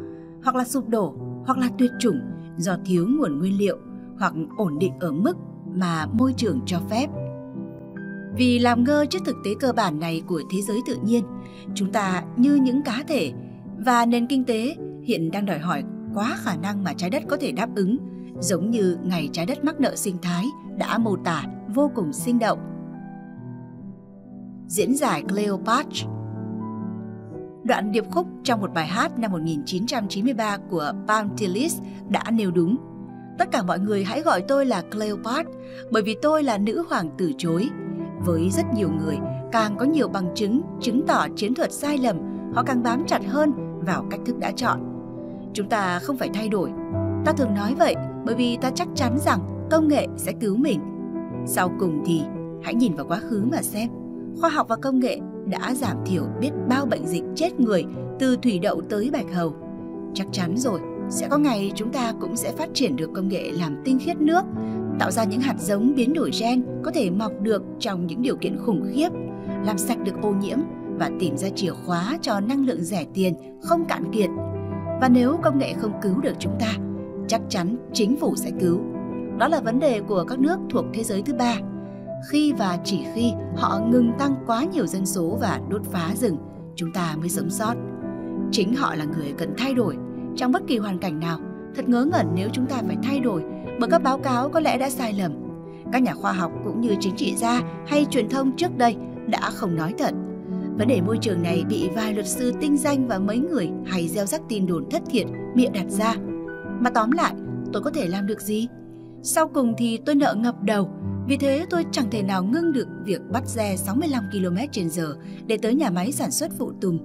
hoặc là sụp đổ, hoặc là tuyệt chủng do thiếu nguồn nguyên liệu, hoặc ổn định ở mức mà môi trường cho phép. Vì làm ngơ trước thực tế cơ bản này của thế giới tự nhiên, chúng ta như những cá thể và nền kinh tế hiện đang đòi hỏi quá khả năng mà trái đất có thể đáp ứng, giống như ngày trái đất mắc nợ sinh thái đã mô tả vô cùng sinh động. Diễn giải Cleopatra. Đoạn điệp khúc trong một bài hát năm 1993 của Palm Tillis đã nêu đúng. Tất cả mọi người hãy gọi tôi là Cleopatra bởi vì tôi là nữ hoàng từ chối. Với rất nhiều người, càng có nhiều bằng chứng chứng tỏ chiến thuật sai lầm, họ càng bám chặt hơn vào cách thức đã chọn. Chúng ta không phải thay đổi. Ta thường nói vậy bởi vì ta chắc chắn rằng công nghệ sẽ cứu mình. Sau cùng thì hãy nhìn vào quá khứ mà xem. Khoa học và công nghệ đã giảm thiểu biết bao bệnh dịch chết người từ thủy đậu tới bạch hầu. Chắc chắn rồi, sẽ có ngày chúng ta cũng sẽ phát triển được công nghệ làm tinh khiết nước, tạo ra những hạt giống biến đổi gen có thể mọc được trong những điều kiện khủng khiếp, làm sạch được ô nhiễm và tìm ra chìa khóa cho năng lượng rẻ tiền không cạn kiệt. Và nếu công nghệ không cứu được chúng ta, chắc chắn chính phủ sẽ cứu. Đó là vấn đề của các nước thuộc thế giới thứ ba. Khi và chỉ khi họ ngừng tăng quá nhiều dân số và đốt phá rừng, chúng ta mới sống sót. Chính họ là người cần thay đổi trong bất kỳ hoàn cảnh nào. Thật ngớ ngẩn nếu chúng ta phải thay đổi bởi các báo cáo có lẽ đã sai lầm. Các nhà khoa học cũng như chính trị gia hay truyền thông trước đây đã không nói thật. Vấn đề môi trường này bị vài luật sư tinh danh và mấy người hay gieo rắc tin đồn thất thiệt bịa đặt ra. Mà tóm lại, tôi có thể làm được gì? Sau cùng thì tôi nợ ngập đầu, vì thế tôi chẳng thể nào ngưng được việc bắt xe 65 km/h để tới nhà máy sản xuất phụ tùng.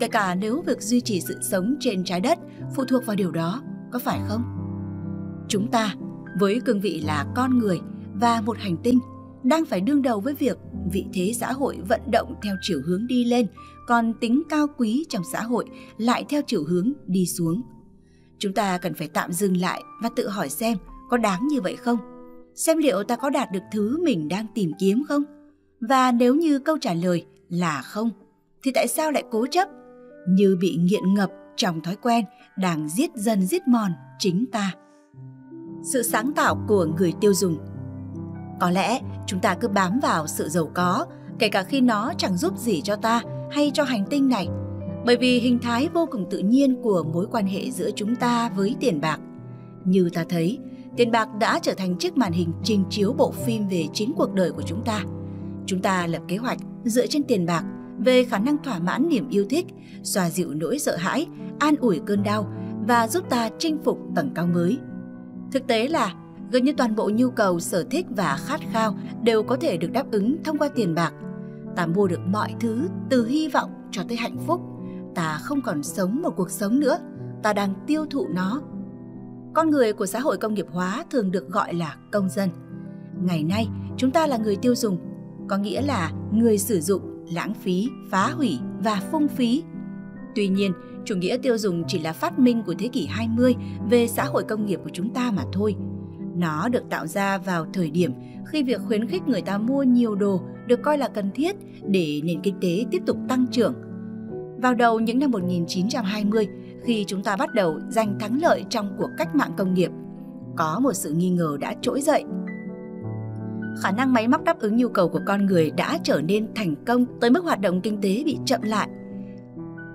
Kể cả nếu việc duy trì sự sống trên trái đất phụ thuộc vào điều đó, có phải không? Chúng ta, với cương vị là con người và một hành tinh, đang phải đương đầu với việc vị thế xã hội vận động theo chiều hướng đi lên, còn tính cao quý trong xã hội lại theo chiều hướng đi xuống. Chúng ta cần phải tạm dừng lại và tự hỏi xem có đáng như vậy không? Xem liệu ta có đạt được thứ mình đang tìm kiếm không? Và nếu như câu trả lời là không, thì tại sao lại cố chấp, như bị nghiện ngập trong thói quen đang giết dần giết mòn chính ta? Sự sáng tạo của người tiêu dùng. Có lẽ chúng ta cứ bám vào sự giàu có, kể cả khi nó chẳng giúp gì cho ta hay cho hành tinh này, bởi vì hình thái vô cùng tự nhiên của mối quan hệ giữa chúng ta với tiền bạc. Như ta thấy, tiền bạc đã trở thành chiếc màn hình trình chiếu bộ phim về chính cuộc đời của chúng ta. Chúng ta lập kế hoạch dựa trên tiền bạc về khả năng thỏa mãn niềm yêu thích, xoa dịu nỗi sợ hãi, an ủi cơn đau và giúp ta chinh phục tầng cao mới. Thực tế là gần như toàn bộ nhu cầu, sở thích và khát khao đều có thể được đáp ứng thông qua tiền bạc. Ta mua được mọi thứ từ hy vọng cho tới hạnh phúc. Ta không còn sống một cuộc sống nữa, ta đang tiêu thụ nó. Con người của xã hội công nghiệp hóa thường được gọi là công dân. Ngày nay, chúng ta là người tiêu dùng, có nghĩa là người sử dụng, lãng phí, phá hủy và phung phí. Tuy nhiên, chủ nghĩa tiêu dùng chỉ là phát minh của thế kỷ 20 về xã hội công nghiệp của chúng ta mà thôi. Nó được tạo ra vào thời điểm khi việc khuyến khích người ta mua nhiều đồ được coi là cần thiết để nền kinh tế tiếp tục tăng trưởng. Vào đầu những năm 1920, khi chúng ta bắt đầu giành thắng lợi trong cuộc cách mạng công nghiệp, có một sự nghi ngờ đã trỗi dậy. Khả năng máy móc đáp ứng nhu cầu của con người đã trở nên thành công tới mức hoạt động kinh tế bị chậm lại.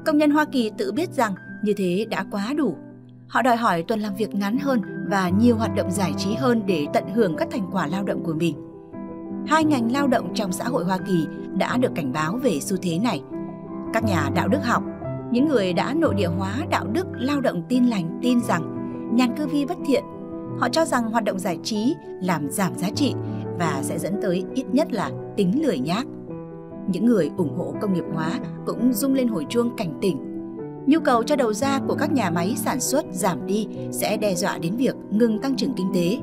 Công nhân Hoa Kỳ tự biết rằng như thế đã quá đủ. Họ đòi hỏi tuần làm việc ngắn hơn và nhiều hoạt động giải trí hơn để tận hưởng các thành quả lao động của mình. Hai ngành lao động trong xã hội Hoa Kỳ đã được cảnh báo về xu thế này. Các nhà đạo đức học, những người đã nội địa hóa đạo đức lao động tin lành tin rằng nhàn cư vi bất thiện. Họ cho rằng hoạt động giải trí làm giảm giá trị và sẽ dẫn tới ít nhất là tính lười nhác. Những người ủng hộ công nghiệp hóa cũng rung lên hồi chuông cảnh tỉnh. Nhu cầu cho đầu ra của các nhà máy sản xuất giảm đi sẽ đe dọa đến việc ngừng tăng trưởng kinh tế.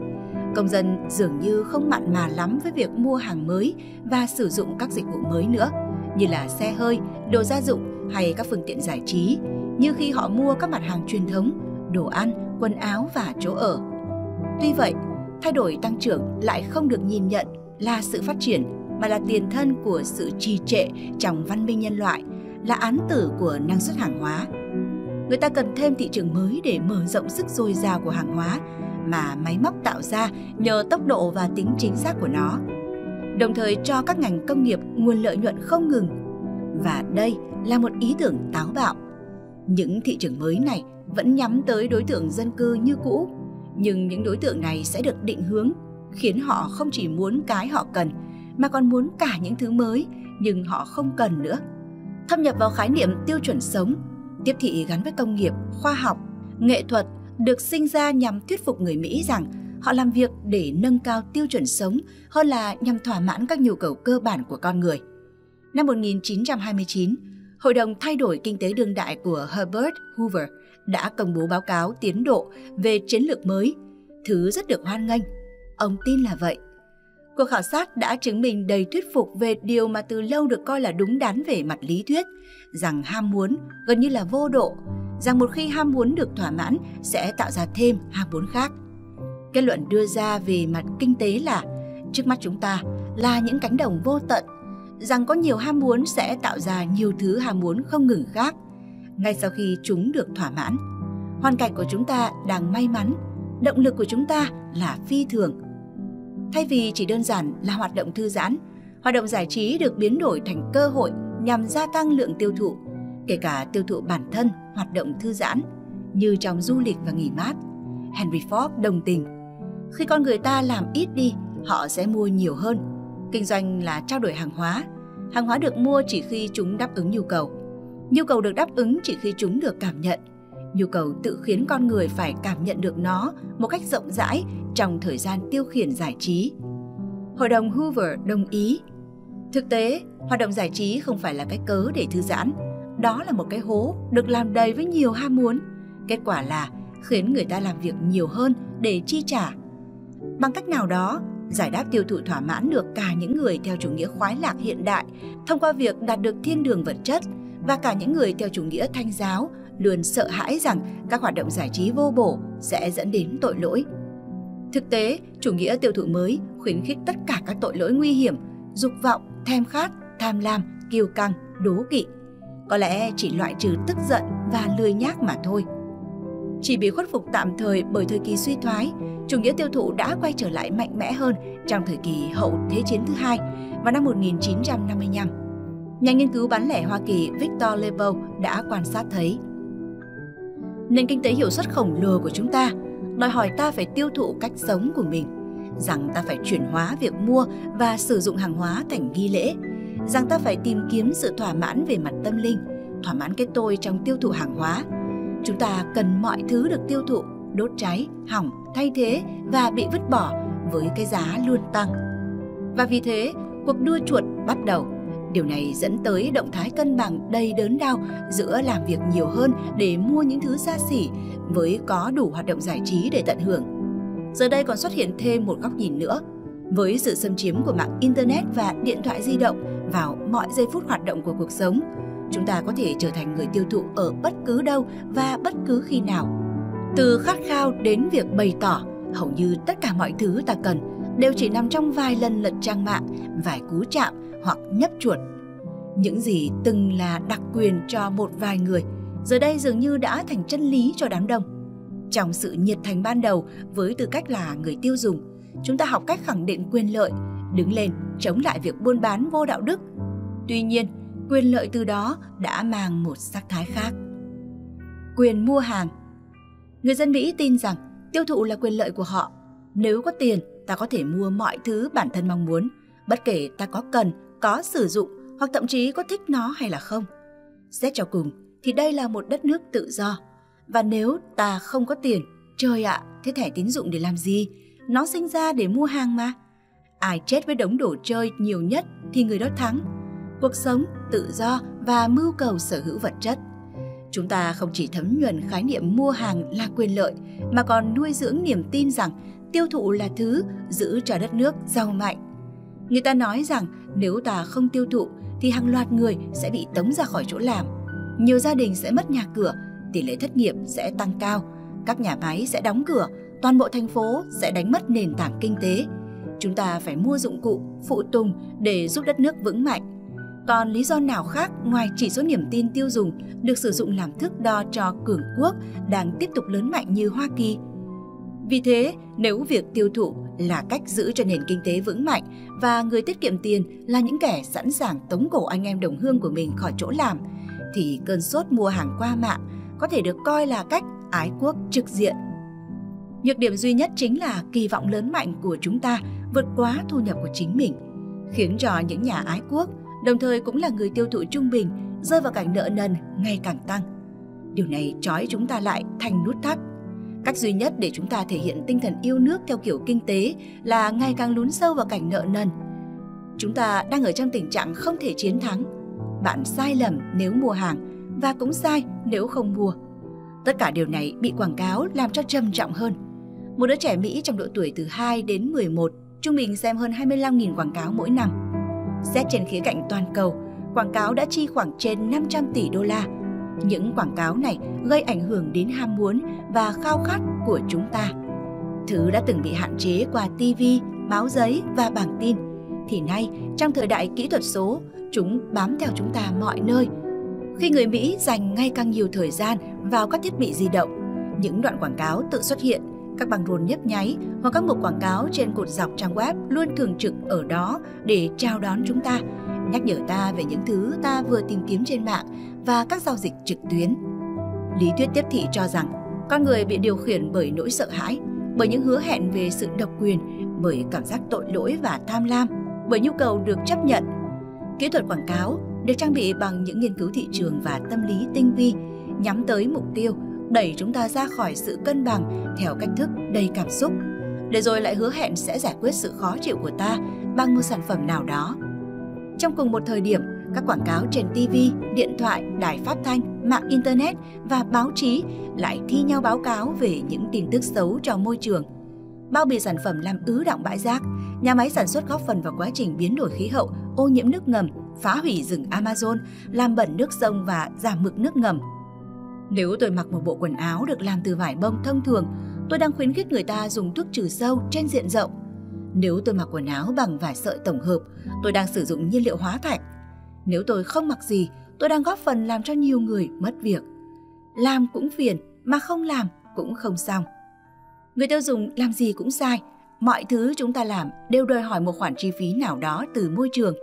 Công dân dường như không mặn mà lắm với việc mua hàng mới và sử dụng các dịch vụ mới nữa, như là xe hơi, đồ gia dụng hay các phương tiện giải trí, như khi họ mua các mặt hàng truyền thống, đồ ăn, quần áo và chỗ ở. Tuy vậy, thay đổi tăng trưởng lại không được nhìn nhận là sự phát triển, mà là tiền thân của sự trì trệ trong văn minh nhân loại, là án tử của năng suất hàng hóa. Người ta cần thêm thị trường mới để mở rộng sức dồi dào của hàng hóa mà máy móc tạo ra nhờ tốc độ và tính chính xác của nó, đồng thời cho các ngành công nghiệp nguồn lợi nhuận không ngừng. Và đây là một ý tưởng táo bạo. Những thị trường mới này vẫn nhắm tới đối tượng dân cư như cũ, nhưng những đối tượng này sẽ được định hướng, khiến họ không chỉ muốn cái họ cần, mà còn muốn cả những thứ mới nhưng họ không cần nữa. Thâm nhập vào khái niệm tiêu chuẩn sống, tiếp thị gắn với công nghiệp, khoa học, nghệ thuật được sinh ra nhằm thuyết phục người Mỹ rằng họ làm việc để nâng cao tiêu chuẩn sống hơn là nhằm thỏa mãn các nhu cầu cơ bản của con người. Năm 1929, Hội đồng Thay đổi Kinh tế Đương đại của Herbert Hoover đã công bố báo cáo tiến độ về chiến lược mới, thứ rất được hoan nghênh. Ông tin là vậy. Cuộc khảo sát đã chứng minh đầy thuyết phục về điều mà từ lâu được coi là đúng đắn về mặt lý thuyết, rằng ham muốn gần như là vô độ, rằng một khi ham muốn được thỏa mãn sẽ tạo ra thêm ham muốn khác. Kết luận đưa ra về mặt kinh tế là trước mắt chúng ta là những cánh đồng vô tận, rằng có nhiều ham muốn sẽ tạo ra nhiều thứ ham muốn không ngừng khác, ngay sau khi chúng được thỏa mãn. Hoàn cảnh của chúng ta đang may mắn, động lực của chúng ta là phi thường. Thay vì chỉ đơn giản là hoạt động thư giãn, hoạt động giải trí được biến đổi thành cơ hội nhằm gia tăng lượng tiêu thụ, kể cả tiêu thụ bản thân hoạt động thư giãn, như trong du lịch và nghỉ mát. Henry Ford đồng tình, khi con người ta làm ít đi, họ sẽ mua nhiều hơn. Kinh doanh là trao đổi hàng hóa được mua chỉ khi chúng đáp ứng nhu cầu được đáp ứng chỉ khi chúng được cảm nhận. Nhu cầu tự khiến con người phải cảm nhận được nó một cách rộng rãi trong thời gian tiêu khiển giải trí. Hội đồng Hoover đồng ý. Thực tế, hoạt động giải trí không phải là cái cớ để thư giãn. Đó là một cái hố được làm đầy với nhiều ham muốn. Kết quả là khiến người ta làm việc nhiều hơn để chi trả. Bằng cách nào đó, giải đáp tiêu thụ thỏa mãn được cả những người theo chủ nghĩa khoái lạc hiện đại thông qua việc đạt được thiên đường vật chất, và cả những người theo chủ nghĩa thanh giáo luôn sợ hãi rằng các hoạt động giải trí vô bổ sẽ dẫn đến tội lỗi. Thực tế, chủ nghĩa tiêu thụ mới khuyến khích tất cả các tội lỗi nguy hiểm, dục vọng, thèm khát, tham lam, kiêu căng, đố kỵ. Có lẽ chỉ loại trừ tức giận và lười nhác mà thôi. Chỉ bị khuất phục tạm thời bởi thời kỳ suy thoái, chủ nghĩa tiêu thụ đã quay trở lại mạnh mẽ hơn trong thời kỳ hậu Thế chiến thứ hai vào năm 1955. Nhà nghiên cứu bán lẻ Hoa Kỳ Victor Lebow đã quan sát thấy nền kinh tế hiệu suất khổng lồ của chúng ta đòi hỏi ta phải tiêu thụ cách sống của mình, rằng ta phải chuyển hóa việc mua và sử dụng hàng hóa thành nghi lễ, rằng ta phải tìm kiếm sự thỏa mãn về mặt tâm linh, thỏa mãn cái tôi trong tiêu thụ hàng hóa. Chúng ta cần mọi thứ được tiêu thụ, đốt cháy, hỏng, thay thế và bị vứt bỏ với cái giá luôn tăng. Và vì thế, cuộc đua chuột bắt đầu. Điều này dẫn tới động thái cân bằng đầy đớn đau giữa làm việc nhiều hơn để mua những thứ xa xỉ với có đủ hoạt động giải trí để tận hưởng. Giờ đây còn xuất hiện thêm một góc nhìn nữa, với sự xâm chiếm của mạng Internet và điện thoại di động vào mọi giây phút hoạt động của cuộc sống. Chúng ta có thể trở thành người tiêu thụ ở bất cứ đâu và bất cứ khi nào. Từ khát khao đến việc bày tỏ, hầu như tất cả mọi thứ ta cần đều chỉ nằm trong vài lần lật trang mạng, vài cú chạm hoặc nhấp chuột. Những gì từng là đặc quyền cho một vài người, giờ đây dường như đã thành chân lý cho đám đông. Trong sự nhiệt thành ban đầu với tư cách là người tiêu dùng, chúng ta học cách khẳng định quyền lợi, đứng lên chống lại việc buôn bán vô đạo đức. Tuy nhiên, quyền lợi từ đó đã mang một sắc thái khác. Quyền mua hàng. Người dân Mỹ tin rằng tiêu thụ là quyền lợi của họ. Nếu có tiền, ta có thể mua mọi thứ bản thân mong muốn, bất kể ta có cần, có sử dụng hoặc thậm chí có thích nó hay là không. Xét cho cùng thì đây là một đất nước tự do. Và nếu ta không có tiền, trời ạ, thế thẻ tín dụng để làm gì? Nó sinh ra để mua hàng mà. Ai chết với đống đồ chơi nhiều nhất thì người đó thắng. Cuộc sống, tự do và mưu cầu sở hữu vật chất. Chúng ta không chỉ thấm nhuần khái niệm mua hàng là quyền lợi, mà còn nuôi dưỡng niềm tin rằng tiêu thụ là thứ giữ cho đất nước giàu mạnh. Người ta nói rằng nếu ta không tiêu thụ thì hàng loạt người sẽ bị tống ra khỏi chỗ làm. Nhiều gia đình sẽ mất nhà cửa, tỷ lệ thất nghiệp sẽ tăng cao, các nhà máy sẽ đóng cửa, toàn bộ thành phố sẽ đánh mất nền tảng kinh tế. Chúng ta phải mua dụng cụ, phụ tùng để giúp đất nước vững mạnh. Còn lý do nào khác ngoài chỉ số niềm tin tiêu dùng được sử dụng làm thước đo cho cường quốc đang tiếp tục lớn mạnh như Hoa Kỳ? Vì thế, nếu việc tiêu thụ là cách giữ cho nền kinh tế vững mạnh và người tiết kiệm tiền là những kẻ sẵn sàng tống cổ anh em đồng hương của mình khỏi chỗ làm, thì cơn sốt mua hàng qua mạng có thể được coi là cách ái quốc trực diện. Nhược điểm duy nhất chính là kỳ vọng lớn mạnh của chúng ta vượt quá thu nhập của chính mình, khiến cho những nhà ái quốc, đồng thời cũng là người tiêu thụ trung bình, rơi vào cảnh nợ nần ngày càng tăng. Điều này trói chúng ta lại thành nút thắt. Cách duy nhất để chúng ta thể hiện tinh thần yêu nước theo kiểu kinh tế là ngày càng lún sâu vào cảnh nợ nần. Chúng ta đang ở trong tình trạng không thể chiến thắng. Bạn sai lầm nếu mua hàng và cũng sai nếu không mua. Tất cả điều này bị quảng cáo làm cho trầm trọng hơn. Một đứa trẻ Mỹ trong độ tuổi từ 2 đến 11 trung bình xem hơn 25.000 quảng cáo mỗi năm. Xét trên khía cạnh toàn cầu, quảng cáo đã chi khoảng trên 500 tỷ đô la. Những quảng cáo này gây ảnh hưởng đến ham muốn và khao khát của chúng ta. Thứ đã từng bị hạn chế qua TV, báo giấy và bảng tin, thì nay, trong thời đại kỹ thuật số, chúng bám theo chúng ta mọi nơi. Khi người Mỹ dành ngày càng nhiều thời gian vào các thiết bị di động, những đoạn quảng cáo tự xuất hiện các băng rôn nhấp nháy hoặc các mục quảng cáo trên cột dọc trang web luôn thường trực ở đó để chào đón chúng ta, nhắc nhở ta về những thứ ta vừa tìm kiếm trên mạng và các giao dịch trực tuyến. Lý thuyết tiếp thị cho rằng con người bị điều khiển bởi nỗi sợ hãi, bởi những hứa hẹn về sự độc quyền, bởi cảm giác tội lỗi và tham lam, bởi nhu cầu được chấp nhận. Kỹ thuật quảng cáo được trang bị bằng những nghiên cứu thị trường và tâm lý tinh vi, nhắm tới mục tiêu, đẩy chúng ta ra khỏi sự cân bằng theo cách thức đầy cảm xúc, để rồi lại hứa hẹn sẽ giải quyết sự khó chịu của ta bằng một sản phẩm nào đó. Trong cùng một thời điểm, các quảng cáo trên TV, điện thoại, đài phát thanh, mạng Internet và báo chí lại thi nhau báo cáo về những tin tức xấu cho môi trường. Bao bì sản phẩm làm ứ đọng bãi rác, nhà máy sản xuất góp phần vào quá trình biến đổi khí hậu, ô nhiễm nước ngầm, phá hủy rừng Amazon, làm bẩn nước sông và giảm mực nước ngầm. Nếu tôi mặc một bộ quần áo được làm từ vải bông thông thường, tôi đang khuyến khích người ta dùng thuốc trừ sâu trên diện rộng. Nếu tôi mặc quần áo bằng vải sợi tổng hợp, tôi đang sử dụng nhiên liệu hóa thạch. Nếu tôi không mặc gì, tôi đang góp phần làm cho nhiều người mất việc. Làm cũng phiền, mà không làm cũng không xong. Người tiêu dùng làm gì cũng sai. Mọi thứ chúng ta làm đều đòi hỏi một khoản chi phí nào đó từ môi trường.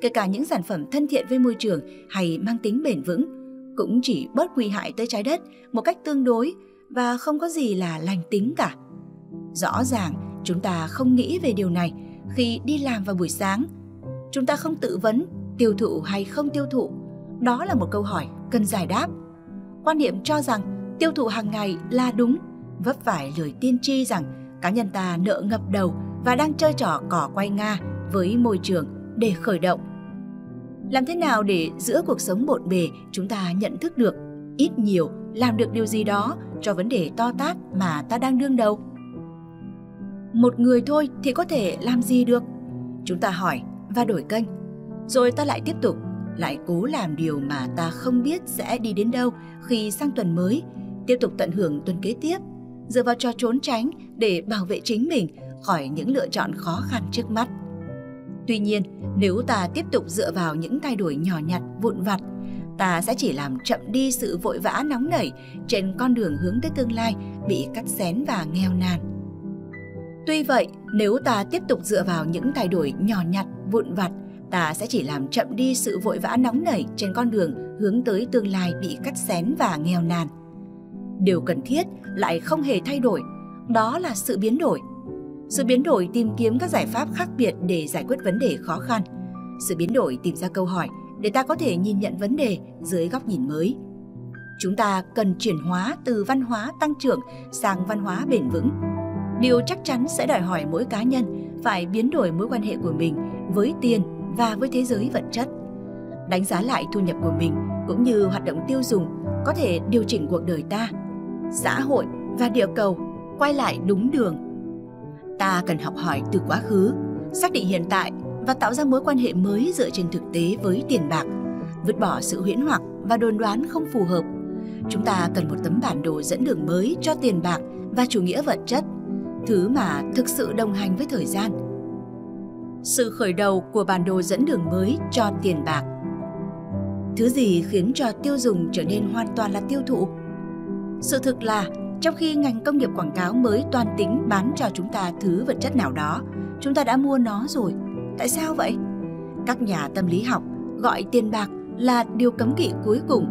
Kể cả những sản phẩm thân thiện với môi trường hay mang tính bền vững, cũng chỉ bớt nguy hại tới trái đất một cách tương đối và không có gì là lành tính cả. Rõ ràng, chúng ta không nghĩ về điều này khi đi làm vào buổi sáng. Chúng ta không tự vấn tiêu thụ hay không tiêu thụ. Đó là một câu hỏi cần giải đáp. Quan niệm cho rằng tiêu thụ hàng ngày là đúng, vấp phải lời tiên tri rằng cá nhân ta nợ ngập đầu và đang chơi trò cỏ quay Nga với môi trường để khởi động. Làm thế nào để giữa cuộc sống bộn bề chúng ta nhận thức được, ít nhiều làm được điều gì đó cho vấn đề to tát mà ta đang đương đầu? Một người thôi thì có thể làm gì được? Chúng ta hỏi và đổi kênh. Rồi ta lại tiếp tục, lại cố làm điều mà ta không biết sẽ đi đến đâu khi sang tuần mới, tiếp tục tận hưởng tuần kế tiếp, dựa vào trò trốn tránh để bảo vệ chính mình khỏi những lựa chọn khó khăn trước mắt. Tuy nhiên, nếu ta tiếp tục dựa vào những thay đổi nhỏ nhặt, vụn vặt, ta sẽ chỉ làm chậm đi sự vội vã nóng nảy trên con đường hướng tới tương lai bị cắt xén và nghèo nàn. Tuy vậy, nếu ta tiếp tục dựa vào những thay đổi nhỏ nhặt, vụn vặt, ta sẽ chỉ làm chậm đi sự vội vã nóng nảy trên con đường hướng tới tương lai bị cắt xén và nghèo nàn. Điều cần thiết lại không hề thay đổi, đó là sự biến đổi. Sự biến đổi tìm kiếm các giải pháp khác biệt để giải quyết vấn đề khó khăn. Sự biến đổi tìm ra câu hỏi để ta có thể nhìn nhận vấn đề dưới góc nhìn mới. Chúng ta cần chuyển hóa từ văn hóa tăng trưởng sang văn hóa bền vững. Điều chắc chắn sẽ đòi hỏi mỗi cá nhân phải biến đổi mối quan hệ của mình với tiền và với thế giới vật chất. Đánh giá lại thu nhập của mình cũng như hoạt động tiêu dùng có thể điều chỉnh cuộc đời ta, xã hội và địa cầu quay lại đúng đường. Ta cần học hỏi từ quá khứ, xác định hiện tại và tạo ra mối quan hệ mới dựa trên thực tế với tiền bạc, vứt bỏ sự huyễn hoặc và đồn đoán không phù hợp. Chúng ta cần một tấm bản đồ dẫn đường mới cho tiền bạc và chủ nghĩa vật chất, thứ mà thực sự đồng hành với thời gian. Sự khởi đầu của bản đồ dẫn đường mới cho tiền bạc. Thứ gì khiến cho tiêu dùng trở nên hoàn toàn là tiêu thụ? Sự thực là, trong khi ngành công nghiệp quảng cáo mới toàn tính bán cho chúng ta thứ vật chất nào đó, chúng ta đã mua nó rồi. Tại sao vậy? Các nhà tâm lý học gọi tiền bạc là điều cấm kỵ cuối cùng.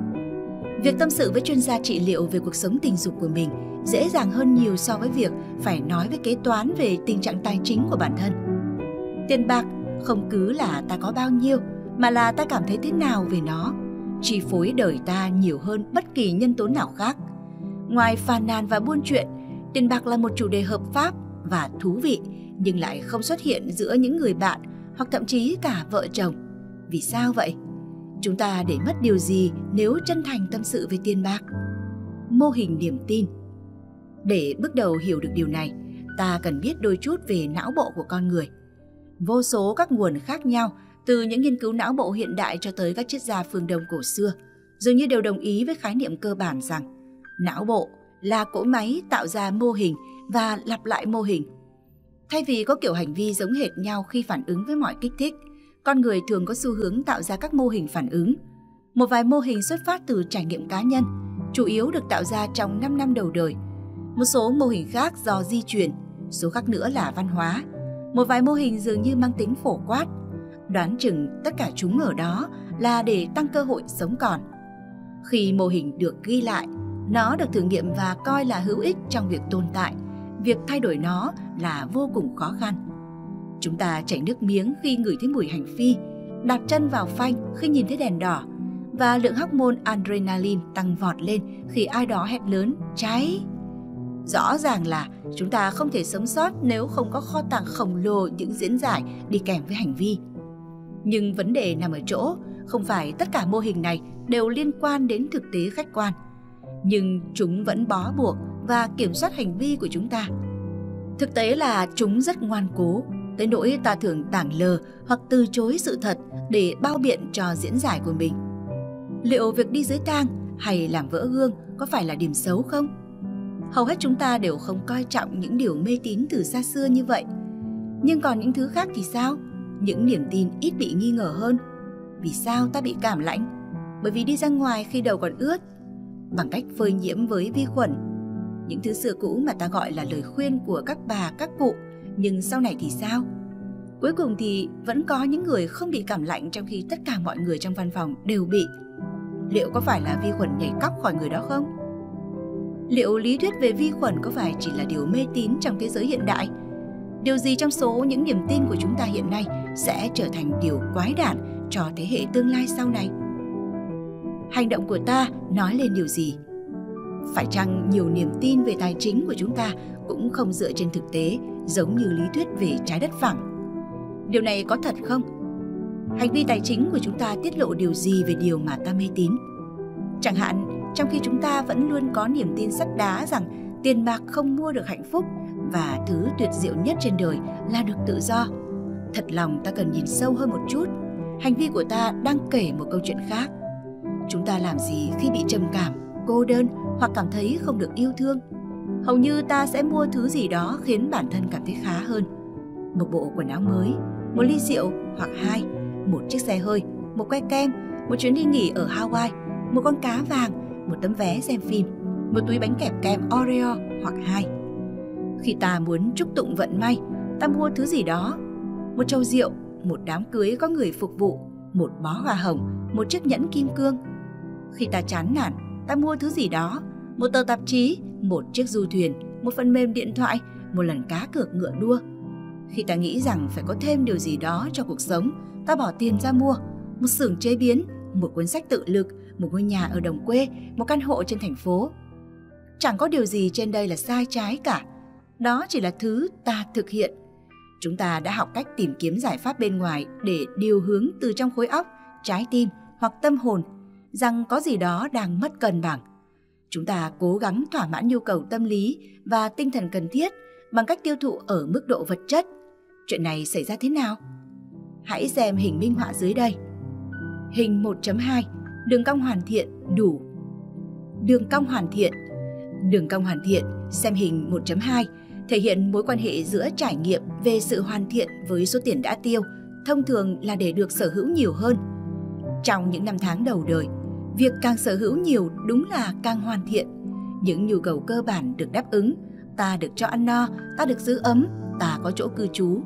Việc tâm sự với chuyên gia trị liệu về cuộc sống tình dục của mình dễ dàng hơn nhiều so với việc phải nói với kế toán về tình trạng tài chính của bản thân. Tiền bạc không cứ là ta có bao nhiêu, mà là ta cảm thấy thế nào về nó, chi phối đời ta nhiều hơn bất kỳ nhân tố nào khác. Ngoài phàn nàn và buôn chuyện, tiền bạc là một chủ đề hợp pháp và thú vị, nhưng lại không xuất hiện giữa những người bạn hoặc thậm chí cả vợ chồng. Vì sao vậy? Chúng ta để mất điều gì nếu chân thành tâm sự về tiền bạc? Mô hình niềm tin. Để bước đầu hiểu được điều này, ta cần biết đôi chút về não bộ của con người. Vô số các nguồn khác nhau, từ những nghiên cứu não bộ hiện đại cho tới các triết gia phương Đông cổ xưa, dường như đều đồng ý với khái niệm cơ bản rằng não bộ là cỗ máy tạo ra mô hình và lặp lại mô hình. Thay vì có kiểu hành vi giống hệt nhau khi phản ứng với mọi kích thích, con người thường có xu hướng tạo ra các mô hình phản ứng. Một vài mô hình xuất phát từ trải nghiệm cá nhân, chủ yếu được tạo ra trong 5 năm đầu đời. một số mô hình khác do di truyền, số khác nữa là văn hóa. Một vài mô hình dường như mang tính phổ quát. Đoán chừng tất cả chúng ở đó là để tăng cơ hội sống còn. Khi mô hình được ghi lại, nó được thử nghiệm và coi là hữu ích trong việc tồn tại. Việc thay đổi nó là vô cùng khó khăn. Chúng ta chảy nước miếng khi ngửi thấy mùi hành phi, đạp chân vào phanh khi nhìn thấy đèn đỏ, và lượng hormone adrenaline tăng vọt lên khi ai đó hét lớn, cháy! Rõ ràng là chúng ta không thể sống sót nếu không có kho tàng khổng lồ những diễn giải đi kèm với hành vi. Nhưng vấn đề nằm ở chỗ, không phải tất cả mô hình này đều liên quan đến thực tế khách quan, nhưng chúng vẫn bó buộc và kiểm soát hành vi của chúng ta. Thực tế là chúng rất ngoan cố, tới nỗi ta thường tảng lờ hoặc từ chối sự thật để bao biện cho diễn giải của mình. Liệu việc đi dưới tang hay làm vỡ gương có phải là điểm xấu không? Hầu hết chúng ta đều không coi trọng những điều mê tín từ xa xưa như vậy. Nhưng còn những thứ khác thì sao? Những niềm tin ít bị nghi ngờ hơn. Vì sao ta bị cảm lạnh? Bởi vì đi ra ngoài khi đầu còn ướt, bằng cách phơi nhiễm với vi khuẩn. Những thứ xưa cũ mà ta gọi là lời khuyên của các bà, các cụ, nhưng sau này thì sao? Cuối cùng thì vẫn có những người không bị cảm lạnh trong khi tất cả mọi người trong văn phòng đều bị. Liệu có phải là vi khuẩn nhảy cóc khỏi người đó không? Liệu lý thuyết về vi khuẩn có phải chỉ là điều mê tín trong thế giới hiện đại? Điều gì trong số những niềm tin của chúng ta hiện nay sẽ trở thành điều quái đản cho thế hệ tương lai sau này? Hành động của ta nói lên điều gì? Phải chăng nhiều niềm tin về tài chính của chúng ta cũng không dựa trên thực tế, giống như lý thuyết về trái đất phẳng? Điều này có thật không? Hành vi tài chính của chúng ta tiết lộ điều gì về điều mà ta mê tín? Chẳng hạn, trong khi chúng ta vẫn luôn có niềm tin sắt đá rằng tiền bạc không mua được hạnh phúc và thứ tuyệt diệu nhất trên đời là được tự do, thật lòng ta cần nhìn sâu hơn một chút. Hành vi của ta đang kể một câu chuyện khác. Chúng ta làm gì khi bị trầm cảm, cô đơn hoặc cảm thấy không được yêu thương? Hầu như ta sẽ mua thứ gì đó khiến bản thân cảm thấy khá hơn. Một bộ quần áo mới, một ly rượu hoặc hai, một chiếc xe hơi, một que kem, một chuyến đi nghỉ ở Hawaii, một con cá vàng, một tấm vé xem phim, một túi bánh kẹp kem Oreo hoặc hai. Khi ta muốn chúc tụng vận may, ta mua thứ gì đó. Một chầu rượu, một đám cưới có người phục vụ, một bó hoa hồng, một chiếc nhẫn kim cương. Khi ta chán nản, ta mua thứ gì đó. Một tờ tạp chí, một chiếc du thuyền, một phần mềm điện thoại, một lần cá cược ngựa đua. Khi ta nghĩ rằng phải có thêm điều gì đó cho cuộc sống, ta bỏ tiền ra mua. Một xưởng chế biến, một cuốn sách tự lực, một ngôi nhà ở đồng quê, một căn hộ trên thành phố. Chẳng có điều gì trên đây là sai trái cả. Đó chỉ là thứ ta thực hiện. Chúng ta đã học cách tìm kiếm giải pháp bên ngoài để điều hướng từ trong khối óc, trái tim hoặc tâm hồn rằng có gì đó đang mất cân bằng. Chúng ta cố gắng thỏa mãn nhu cầu tâm lý và tinh thần cần thiết bằng cách tiêu thụ ở mức độ vật chất. Chuyện này xảy ra thế nào? Hãy xem hình minh họa dưới đây. Hình 1.2, đường cong hoàn thiện đủ. Đường cong hoàn thiện, xem hình 1.2, thể hiện mối quan hệ giữa trải nghiệm về sự hoàn thiện với số tiền đã tiêu, thông thường là để được sở hữu nhiều hơn. Trong những năm tháng đầu đời, việc càng sở hữu nhiều đúng là càng hoàn thiện. Những nhu cầu cơ bản được đáp ứng, ta được cho ăn no, ta được giữ ấm, ta có chỗ cư trú.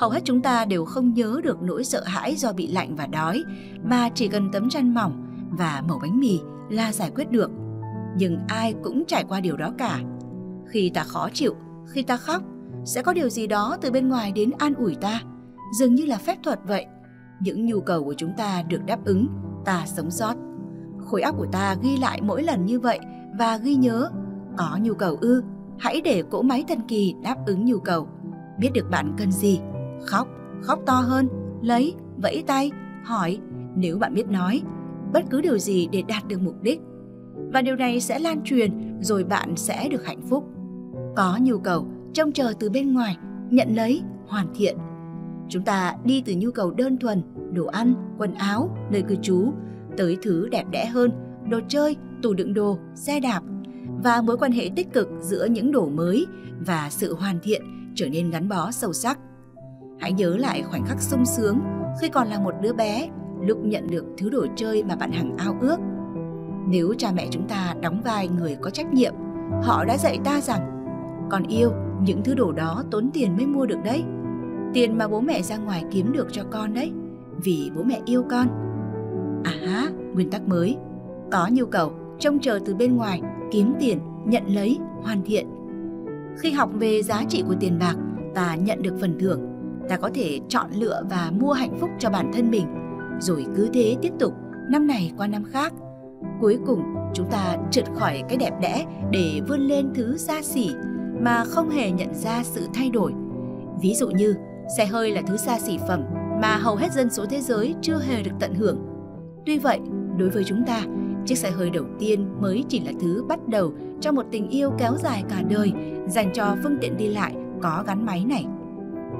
Hầu hết chúng ta đều không nhớ được nỗi sợ hãi do bị lạnh và đói, mà chỉ cần tấm chăn mỏng và mẩu bánh mì là giải quyết được. Nhưng ai cũng trải qua điều đó cả. Khi ta khó chịu, khi ta khóc, sẽ có điều gì đó từ bên ngoài đến an ủi ta. Dường như là phép thuật vậy. Những nhu cầu của chúng ta được đáp ứng, ta sống sót. Khối óc của ta ghi lại mỗi lần như vậy và ghi nhớ. Có nhu cầu ư? Hãy để cỗ máy thần kỳ đáp ứng nhu cầu. Biết được bạn cần gì? Khóc, khóc to hơn, lấy, vẫy tay, hỏi, nếu bạn biết nói. Bất cứ điều gì để đạt được mục đích. Và điều này sẽ lan truyền, rồi bạn sẽ được hạnh phúc. Có nhu cầu, trông chờ từ bên ngoài, nhận lấy, hoàn thiện. Chúng ta đi từ nhu cầu đơn thuần, đồ ăn, quần áo, nơi cư trú, tới thứ đẹp đẽ hơn, đồ chơi, tủ đựng đồ, xe đạp. Và mối quan hệ tích cực giữa những đồ mới và sự hoàn thiện trở nên gắn bó sâu sắc. Hãy nhớ lại khoảnh khắc sung sướng khi còn là một đứa bé, lúc nhận được thứ đồ chơi mà bạn hằng ao ước. Nếu cha mẹ chúng ta đóng vai người có trách nhiệm, họ đã dạy ta rằng "Con yêu, những thứ đồ đó tốn tiền mới mua được đấy. Tiền mà bố mẹ ra ngoài kiếm được cho con đấy, vì bố mẹ yêu con." À ha, nguyên tắc mới. Có nhu cầu, trông chờ từ bên ngoài, kiếm tiền, nhận lấy, hoàn thiện. Khi học về giá trị của tiền bạc, ta nhận được phần thưởng. Ta có thể chọn lựa và mua hạnh phúc cho bản thân mình. Rồi cứ thế tiếp tục, năm này qua năm khác. Cuối cùng, chúng ta trượt khỏi cái đẹp đẽ để vươn lên thứ xa xỉ mà không hề nhận ra sự thay đổi. Ví dụ như, xe hơi là thứ xa xỉ phẩm mà hầu hết dân số thế giới chưa hề được tận hưởng. Tuy vậy, đối với chúng ta, chiếc xe hơi đầu tiên mới chỉ là thứ bắt đầu cho một tình yêu kéo dài cả đời dành cho phương tiện đi lại có gắn máy này.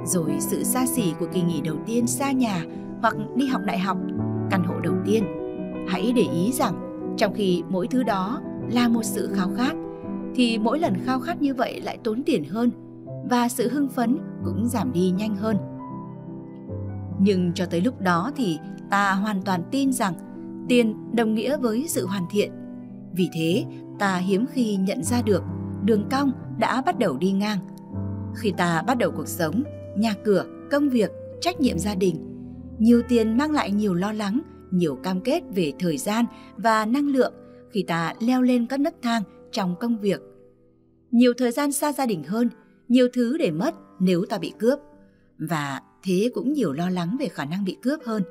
Rồi sự xa xỉ của kỳ nghỉ đầu tiên xa nhà hoặc đi học đại học, căn hộ đầu tiên. Hãy để ý rằng, trong khi mỗi thứ đó là một sự khao khát, thì mỗi lần khao khát như vậy lại tốn tiền hơn và sự hưng phấn cũng giảm đi nhanh hơn. Nhưng cho tới lúc đó thì ta hoàn toàn tin rằng tiền đồng nghĩa với sự hoàn thiện. Vì thế, ta hiếm khi nhận ra được đường cong đã bắt đầu đi ngang. Khi ta bắt đầu cuộc sống, nhà cửa, công việc, trách nhiệm gia đình, nhiều tiền mang lại nhiều lo lắng, nhiều cam kết về thời gian và năng lượng khi ta leo lên các nấc thang trong công việc. Nhiều thời gian xa gia đình hơn, nhiều thứ để mất nếu ta bị cướp. Và thế cũng nhiều lo lắng về khả năng bị cướp hơn.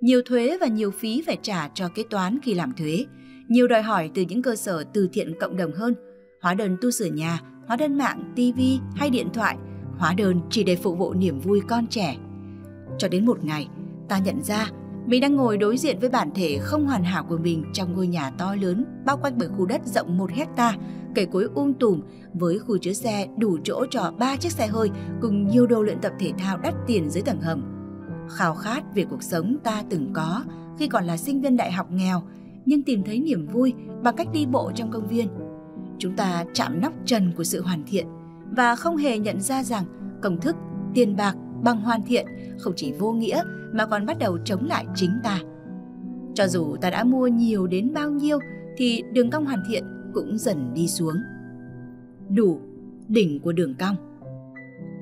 Nhiều thuế và nhiều phí phải trả cho kế toán khi làm thuế. Nhiều đòi hỏi từ những cơ sở từ thiện cộng đồng hơn. Hóa đơn tu sửa nhà, hóa đơn mạng, TV hay điện thoại. Hóa đơn chỉ để phục vụ niềm vui con trẻ. Cho đến một ngày, ta nhận ra mình đang ngồi đối diện với bản thể không hoàn hảo của mình trong ngôi nhà to lớn bao quanh bởi khu đất rộng 1 hectare, cây cối tùm với khu chứa xe đủ chỗ cho 3 chiếc xe hơi cùng nhiều đồ luyện tập thể thao đắt tiền dưới tầng hầm. Khao khát về cuộc sống ta từng có khi còn là sinh viên đại học nghèo, nhưng tìm thấy niềm vui bằng cách đi bộ trong công viên. Chúng ta chạm nóc trần của sự hoàn thiện và không hề nhận ra rằng công thức tiền bạc bằng hoàn thiện không chỉ vô nghĩa mà còn bắt đầu chống lại chính ta. Cho dù ta đã mua nhiều đến bao nhiêu thì đường cong hoàn thiện cũng dần đi xuống. Đủ, đỉnh của đường cong.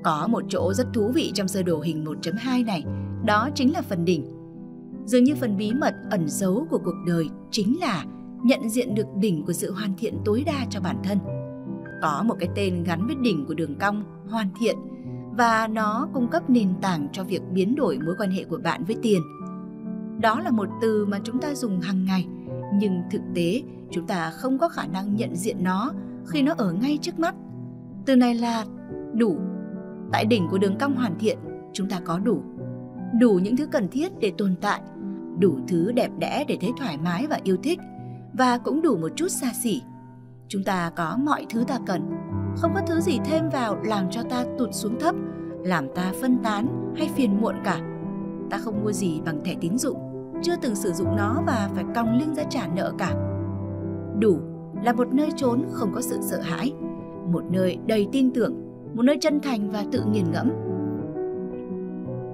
Có một chỗ rất thú vị trong sơ đồ hình 1.2 này, đó chính là phần đỉnh. Dường như phần bí mật ẩn giấu của cuộc đời chính là nhận diện được đỉnh của sự hoàn thiện tối đa cho bản thân. Có một cái tên gắn với đỉnh của đường cong hoàn thiện và nó cung cấp nền tảng cho việc biến đổi mối quan hệ của bạn với tiền. Đó là một từ mà chúng ta dùng hàng ngày, nhưng thực tế chúng ta không có khả năng nhận diện nó khi nó ở ngay trước mắt. Từ này là đủ. Tại đỉnh của đường cong hoàn thiện, chúng ta có đủ. Đủ những thứ cần thiết để tồn tại, đủ thứ đẹp đẽ để thấy thoải mái và yêu thích, và cũng đủ một chút xa xỉ. Chúng ta có mọi thứ ta cần, không có thứ gì thêm vào làm cho ta tụt xuống thấp, làm ta phân tán hay phiền muộn cả. Ta không mua gì bằng thẻ tín dụng, chưa từng sử dụng nó và phải còng lưng ra trả nợ cả. Đủ là một nơi trốn không có sự sợ hãi, một nơi đầy tin tưởng, một nơi chân thành và tự nghiền ngẫm.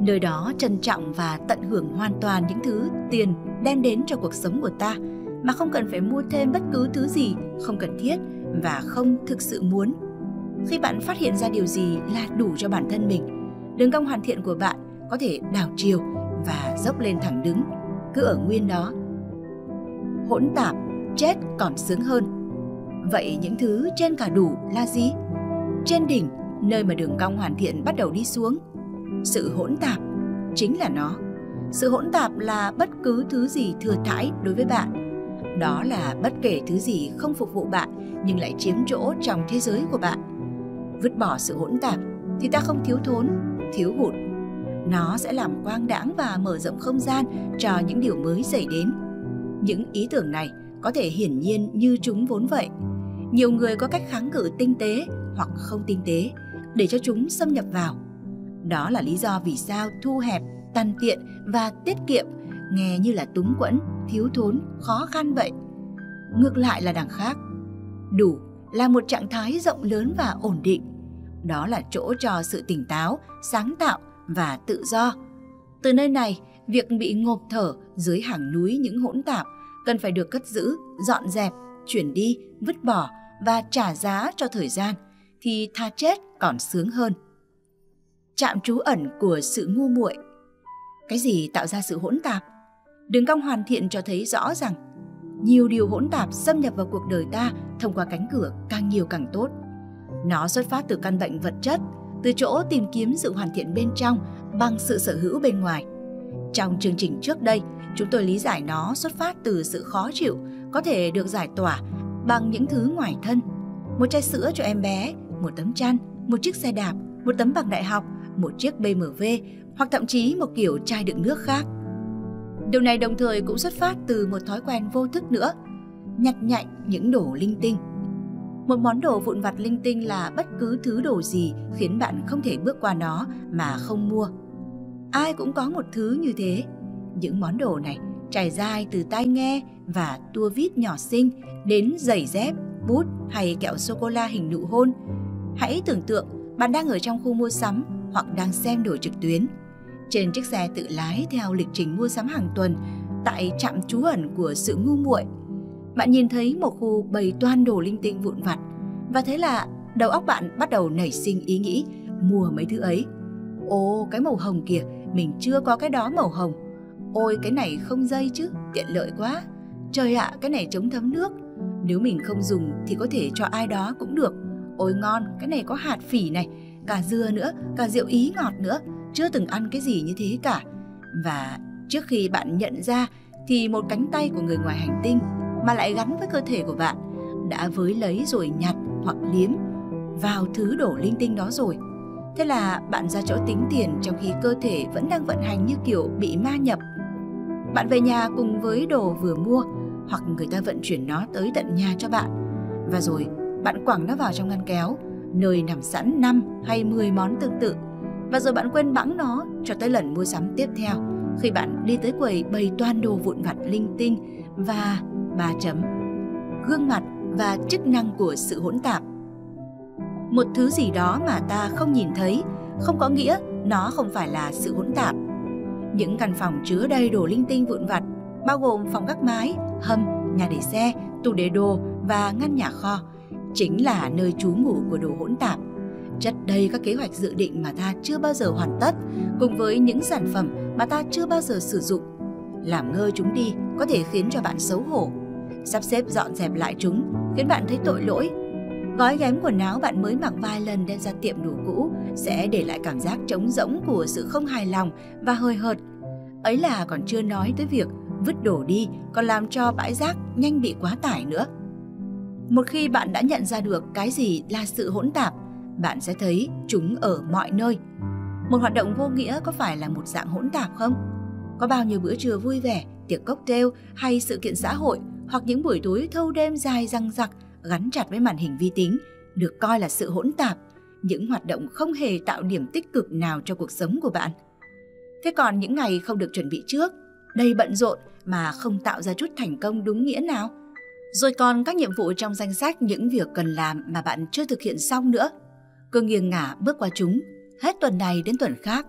Nơi đó trân trọng và tận hưởng hoàn toàn những thứ tiền đem đến cho cuộc sống của ta mà không cần phải mua thêm bất cứ thứ gì không cần thiết và không thực sự muốn. Khi bạn phát hiện ra điều gì là đủ cho bản thân mình, đường cong hoàn thiện của bạn có thể đảo chiều và dốc lên thẳng đứng, cứ ở nguyên đó. Hỗn tạp, chết còn sướng hơn. Vậy những thứ trên cả đủ là gì? Trên đỉnh, nơi mà đường cong hoàn thiện bắt đầu đi xuống, sự hỗn tạp chính là nó. Sự hỗn tạp là bất cứ thứ gì thừa thãi đối với bạn. Đó là bất kể thứ gì không phục vụ bạn nhưng lại chiếm chỗ trong thế giới của bạn. Vứt bỏ sự hỗn tạp thì ta không thiếu thốn, thiếu hụt. Nó sẽ làm quang đãng và mở rộng không gian cho những điều mới xảy đến. Những ý tưởng này có thể hiển nhiên như chúng vốn vậy. Nhiều người có cách kháng cự tinh tế hoặc không tinh tế để cho chúng xâm nhập vào. Đó là lý do vì sao thu hẹp, tàn tiện và tiết kiệm nghe như là túng quẫn, thiếu thốn, khó khăn vậy. Ngược lại là đằng khác. Đủ là một trạng thái rộng lớn và ổn định. Đó là chỗ cho sự tỉnh táo, sáng tạo và tự do. Từ nơi này, việc bị ngộp thở dưới hàng núi những hỗn tạp cần phải được cất giữ, dọn dẹp, chuyển đi, vứt bỏ và trả giá cho thời gian, thì tha chết còn sướng hơn. Trạm trú ẩn của sự ngu muội. Cái gì tạo ra sự hỗn tạp? Đường cong hoàn thiện cho thấy rõ rằng nhiều điều hỗn tạp xâm nhập vào cuộc đời ta thông qua cánh cửa càng nhiều càng tốt. Nó xuất phát từ căn bệnh vật chất, từ chỗ tìm kiếm sự hoàn thiện bên trong bằng sự sở hữu bên ngoài. Trong chương trình trước đây, chúng tôi lý giải nó xuất phát từ sự khó chịu có thể được giải tỏa bằng những thứ ngoài thân. Một chai sữa cho em bé, một tấm chăn, một chiếc xe đạp, một tấm bằng đại học, một chiếc BMW hoặc thậm chí một kiểu chai đựng nước khác. Điều này đồng thời cũng xuất phát từ một thói quen vô thức nữa, nhặt nhạnh những đồ linh tinh. Một món đồ vụn vặt linh tinh là bất cứ thứ đồ gì khiến bạn không thể bước qua nó mà không mua. Ai cũng có một thứ như thế. Những món đồ này trải dài từ tai nghe và tua vít nhỏ xinh đến giày dép, bút hay kẹo sô-cô-la hình nụ hôn. Hãy tưởng tượng bạn đang ở trong khu mua sắm hoặc đang xem đồ trực tuyến. Trên chiếc xe tự lái theo lịch trình mua sắm hàng tuần tại trạm trú ẩn của sự ngu muội, bạn nhìn thấy một khu bày toan đồ linh tinh vụn vặt và thế là đầu óc bạn bắt đầu nảy sinh ý nghĩ mua mấy thứ ấy. Ô, cái màu hồng kìa, mình chưa có cái đó màu hồng. Ôi, cái này không dây chứ, tiện lợi quá. Trời ạ, cái này chống thấm nước. Nếu mình không dùng thì có thể cho ai đó cũng được. Ôi ngon, cái này có hạt phỉ này, cả dưa nữa, cả rượu Ý ngọt nữa. Chưa từng ăn cái gì như thế cả. Và trước khi bạn nhận ra thì một cánh tay của người ngoài hành tinh mà lại gắn với cơ thể của bạn đã với lấy rồi nhặt hoặc liếm vào thứ đổ linh tinh đó rồi. Thế là bạn ra chỗ tính tiền trong khi cơ thể vẫn đang vận hành như kiểu bị ma nhập. Bạn về nhà cùng với đồ vừa mua hoặc người ta vận chuyển nó tới tận nhà cho bạn. Và rồi bạn quẳng nó vào trong ngăn kéo, nơi nằm sẵn 5 hay 10 món tương tự. Và rồi bạn quên bẵng nó cho tới lần mua sắm tiếp theo, khi bạn đi tới quầy bày toan đồ vụn vặt linh tinh và ba chấm. Gương mặt và chức năng của sự hỗn tạp. Một thứ gì đó mà ta không nhìn thấy không có nghĩa nó không phải là sự hỗn tạp. Những căn phòng chứa đầy đồ linh tinh vụn vặt, bao gồm phòng gác mái, hầm, nhà để xe, tủ để đồ và ngăn nhà kho, chính là nơi trú ngụ của đồ hỗn tạp. Chất đầy các kế hoạch dự định mà ta chưa bao giờ hoàn tất, cùng với những sản phẩm mà ta chưa bao giờ sử dụng. Làm ngơ chúng đi có thể khiến cho bạn xấu hổ. Sắp xếp dọn dẹp lại chúng khiến bạn thấy tội lỗi. Gói ghém quần áo bạn mới mặc vài lần đem ra tiệm đồ cũ sẽ để lại cảm giác trống rỗng của sự không hài lòng và hời hợt. Ấy là còn chưa nói tới việc vứt đồ đi còn làm cho bãi rác nhanh bị quá tải nữa. Một khi bạn đã nhận ra được cái gì là sự hỗn tạp, bạn sẽ thấy chúng ở mọi nơi. Một hoạt động vô nghĩa có phải là một dạng hỗn tạp không? Có bao nhiêu bữa trưa vui vẻ, tiệc cocktail hay sự kiện xã hội hoặc những buổi tối thâu đêm dài răng rặc gắn chặt với màn hình vi tính được coi là sự hỗn tạp, những hoạt động không hề tạo điểm tích cực nào cho cuộc sống của bạn. Thế còn những ngày không được chuẩn bị trước, đầy bận rộn mà không tạo ra chút thành công đúng nghĩa nào? Rồi còn các nhiệm vụ trong danh sách những việc cần làm mà bạn chưa thực hiện xong nữa. Cứ nghiêng ngả bước qua chúng, hết tuần này đến tuần khác.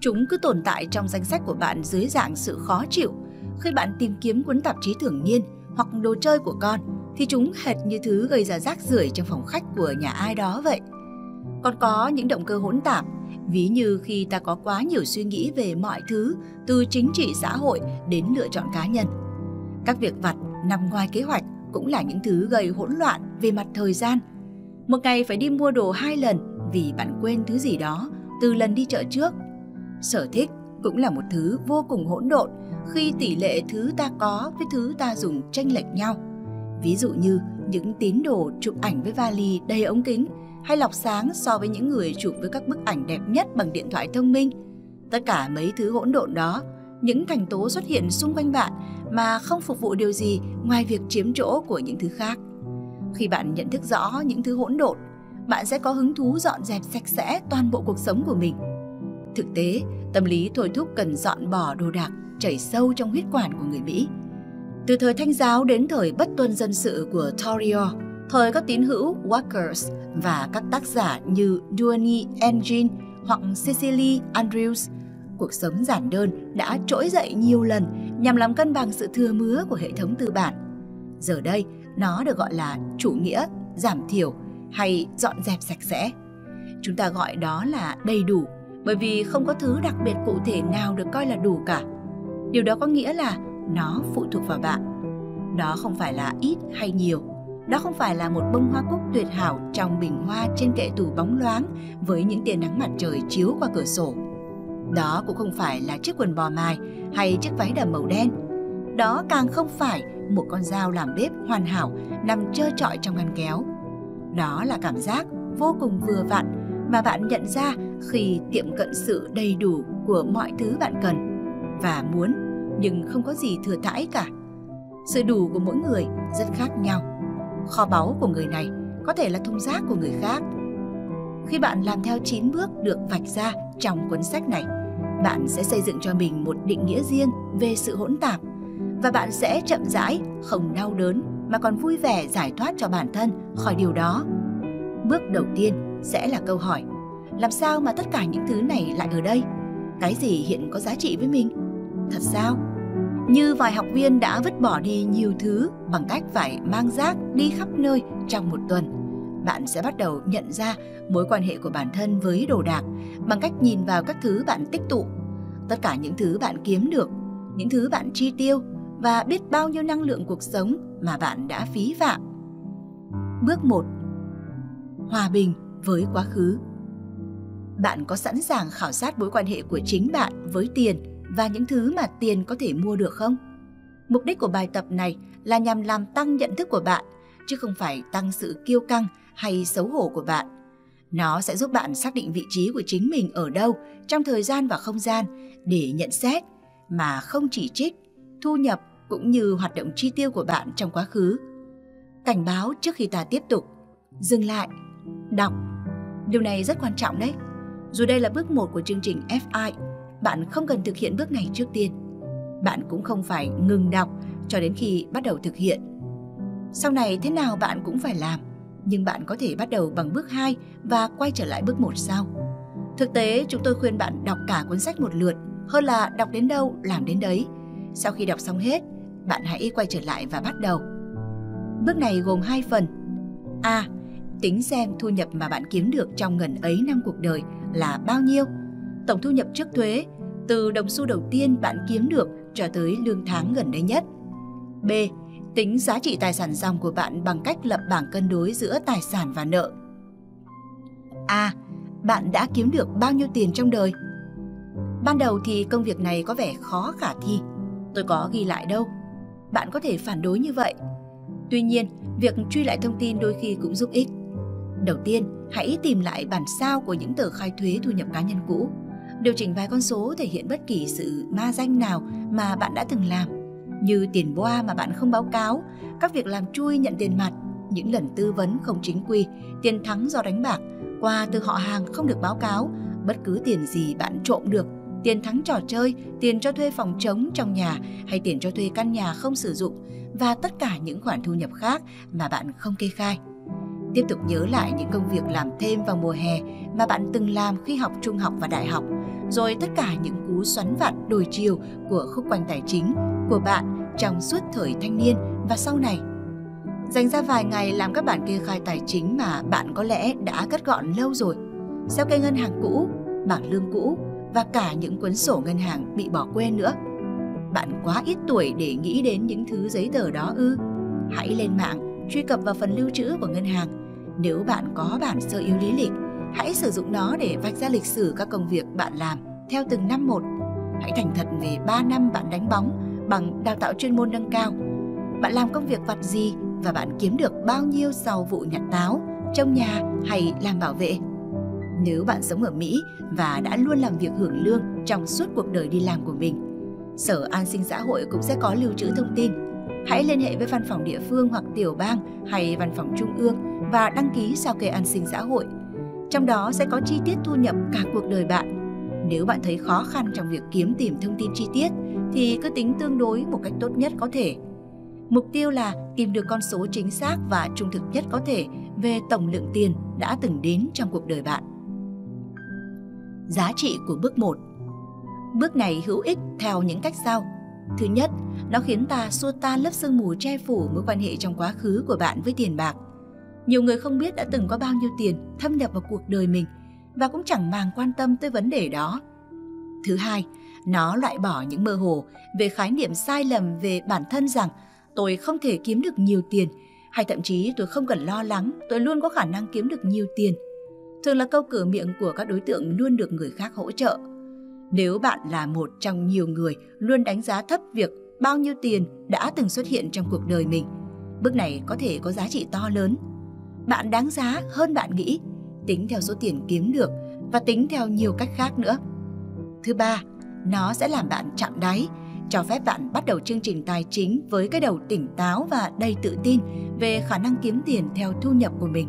Chúng cứ tồn tại trong danh sách của bạn dưới dạng sự khó chịu. Khi bạn tìm kiếm cuốn tạp chí thường niên hoặc đồ chơi của con, thì chúng hệt như thứ gây ra rác rưởi trong phòng khách của nhà ai đó vậy. Còn có những động cơ hỗn tạp, ví như khi ta có quá nhiều suy nghĩ về mọi thứ, từ chính trị xã hội đến lựa chọn cá nhân. Các việc vặt nằm ngoài kế hoạch cũng là những thứ gây hỗn loạn về mặt thời gian. Một ngày phải đi mua đồ 2 lần vì bạn quên thứ gì đó từ lần đi chợ trước. Sở thích cũng là một thứ vô cùng hỗn độn khi tỷ lệ thứ ta có với thứ ta dùng chênh lệch nhau. Ví dụ như những tín đồ chụp ảnh với vali đầy ống kính hay lọc sáng so với những người chụp với các bức ảnh đẹp nhất bằng điện thoại thông minh. Tất cả mấy thứ hỗn độn đó, những thành tố xuất hiện xung quanh bạn mà không phục vụ điều gì ngoài việc chiếm chỗ của những thứ khác. Khi bạn nhận thức rõ những thứ hỗn độn, bạn sẽ có hứng thú dọn dẹp sạch sẽ toàn bộ cuộc sống của mình. Thực tế, tâm lý thôi thúc cần dọn bỏ đồ đạc chảy sâu trong huyết quản của người Mỹ. Từ thời Thanh giáo đến thời bất tuân dân sự của Thoreau, thời các tín hữu Walkers và các tác giả như Duane Engine hoặc Cecily Andrews, cuộc sống giản đơn đã trỗi dậy nhiều lần nhằm làm cân bằng sự thừa mứa của hệ thống tư bản. Giờ đây, nó được gọi là chủ nghĩa giảm thiểu hay dọn dẹp sạch sẽ. Chúng ta gọi đó là đầy đủ, bởi vì không có thứ đặc biệt cụ thể nào được coi là đủ cả. Điều đó có nghĩa là nó phụ thuộc vào bạn. Đó không phải là ít hay nhiều. Đó không phải là một bông hoa cúc tuyệt hảo trong bình hoa trên kệ tủ bóng loáng với những tia nắng mặt trời chiếu qua cửa sổ. Đó cũng không phải là chiếc quần bò mài hay chiếc váy đầm màu đen. Đó càng không phải một con dao làm bếp hoàn hảo nằm trơ trọi trong ngăn kéo. Đó là cảm giác vô cùng vừa vặn mà bạn nhận ra khi tiệm cận sự đầy đủ của mọi thứ bạn cần và muốn, nhưng không có gì thừa thãi cả. Sự đủ của mỗi người rất khác nhau. Kho báu của người này có thể là thùng rác của người khác. Khi bạn làm theo 9 bước được vạch ra trong cuốn sách này, bạn sẽ xây dựng cho mình một định nghĩa riêng về sự hỗn tạp và bạn sẽ chậm rãi, không đau đớn mà còn vui vẻ giải thoát cho bản thân khỏi điều đó. Bước đầu tiên sẽ là câu hỏi: làm sao mà tất cả những thứ này lại ở đây? Cái gì hiện có giá trị với mình? Thật sao? Như vài học viên đã vứt bỏ đi nhiều thứ bằng cách phải mang rác đi khắp nơi trong một tuần, bạn sẽ bắt đầu nhận ra mối quan hệ của bản thân với đồ đạc bằng cách nhìn vào các thứ bạn tích tụ, tất cả những thứ bạn kiếm được, những thứ bạn chi tiêu và biết bao nhiêu năng lượng cuộc sống mà bạn đã phí phạm. Bước 1. Hòa bình với quá khứ. Bạn có sẵn sàng khảo sát mối quan hệ của chính bạn với tiền và những thứ mà tiền có thể mua được không? Mục đích của bài tập này là nhằm làm tăng nhận thức của bạn, chứ không phải tăng sự kiêu căng hay xấu hổ của bạn. Nó sẽ giúp bạn xác định vị trí của chính mình ở đâu trong thời gian và không gian để nhận xét mà không chỉ trích, thu nhập cũng như hoạt động chi tiêu của bạn trong quá khứ. Cảnh báo trước khi ta tiếp tục. Dừng lại, đọc. Điều này rất quan trọng đấy. Dù đây là bước 1 của chương trình FI, bạn không cần thực hiện bước này trước tiên. Bạn cũng không phải ngừng đọc cho đến khi bắt đầu thực hiện. Sau này thế nào bạn cũng phải làm, nhưng bạn có thể bắt đầu bằng bước 2 và quay trở lại bước 1 sau. Thực tế, chúng tôi khuyên bạn đọc cả cuốn sách một lượt hơn là đọc đến đâu làm đến đấy. Sau khi đọc xong hết, bạn hãy quay trở lại và bắt đầu. Bước này gồm 2 phần. A. Tính xem thu nhập mà bạn kiếm được trong gần ấy năm cuộc đời là bao nhiêu. Tổng thu nhập trước thuế, từ đồng xu đầu tiên bạn kiếm được cho tới lương tháng gần đây nhất. B. Tính giá trị tài sản ròng của bạn bằng cách lập bảng cân đối giữa tài sản và nợ. A. Bạn đã kiếm được bao nhiêu tiền trong đời? Ban đầu thì công việc này có vẻ khó khả thi. Tôi có ghi lại đâu. Bạn có thể phản đối như vậy. Tuy nhiên, việc truy lại thông tin đôi khi cũng giúp ích. Đầu tiên, hãy tìm lại bản sao của những tờ khai thuế thu nhập cá nhân cũ. Điều chỉnh vài con số thể hiện bất kỳ sự ma danh nào mà bạn đã từng làm, như tiền boa mà bạn không báo cáo, các việc làm chui nhận tiền mặt, những lần tư vấn không chính quy, tiền thắng do đánh bạc, quà từ họ hàng không được báo cáo, bất cứ tiền gì bạn trộm được, tiền thắng trò chơi, tiền cho thuê phòng trống trong nhà hay tiền cho thuê căn nhà không sử dụng và tất cả những khoản thu nhập khác mà bạn không kê khai. Tiếp tục nhớ lại những công việc làm thêm vào mùa hè mà bạn từng làm khi học trung học và đại học, rồi tất cả những cú xoắn vặn đồi chiều của khúc quanh tài chính của bạn trong suốt thời thanh niên và sau này. Dành ra vài ngày làm các bản kê khai tài chính mà bạn có lẽ đã cất gọn lâu rồi, sao kê ngân hàng cũ, bảng lương cũ và cả những cuốn sổ ngân hàng bị bỏ quên nữa. Bạn quá ít tuổi để nghĩ đến những thứ giấy tờ đó ư? Hãy lên mạng, truy cập vào phần lưu trữ của ngân hàng. Nếu bạn có bản sơ yếu lý lịch, hãy sử dụng nó để vạch ra lịch sử các công việc bạn làm theo từng năm một. Hãy thành thật về 3 năm bạn đánh bóng bằng đào tạo chuyên môn nâng cao. Bạn làm công việc vặt gì và bạn kiếm được bao nhiêu sau vụ nhặt táo, trông nhà hay làm bảo vệ. Nếu bạn sống ở Mỹ và đã luôn làm việc hưởng lương trong suốt cuộc đời đi làm của mình, Sở An sinh xã hội cũng sẽ có lưu trữ thông tin. Hãy liên hệ với văn phòng địa phương hoặc tiểu bang hay văn phòng trung ương và đăng ký sao kê an sinh xã hội. Trong đó sẽ có chi tiết thu nhập cả cuộc đời bạn. Nếu bạn thấy khó khăn trong việc kiếm tìm thông tin chi tiết thì cứ tính tương đối một cách tốt nhất có thể. Mục tiêu là tìm được con số chính xác và trung thực nhất có thể về tổng lượng tiền đã từng đến trong cuộc đời bạn. Giá trị của bước 1. Bước này hữu ích theo những cách sau. Thứ nhất, nó khiến ta xua tan lớp sương mù che phủ mối quan hệ trong quá khứ của bạn với tiền bạc. Nhiều người không biết đã từng có bao nhiêu tiền thâm nhập vào cuộc đời mình và cũng chẳng màng quan tâm tới vấn đề đó. Thứ hai, nó loại bỏ những mơ hồ về khái niệm sai lầm về bản thân rằng tôi không thể kiếm được nhiều tiền, hay thậm chí tôi không cần lo lắng, tôi luôn có khả năng kiếm được nhiều tiền. Thường là câu cửa miệng của các đối tượng luôn được người khác hỗ trợ. Nếu bạn là một trong nhiều người luôn đánh giá thấp việc bao nhiêu tiền đã từng xuất hiện trong cuộc đời mình, bước này có thể có giá trị to lớn. Bạn đáng giá hơn bạn nghĩ, tính theo số tiền kiếm được và tính theo nhiều cách khác nữa. Thứ ba, nó sẽ làm bạn chạm đáy, cho phép bạn bắt đầu chương trình tài chính với cái đầu tỉnh táo và đầy tự tin về khả năng kiếm tiền theo thu nhập của mình.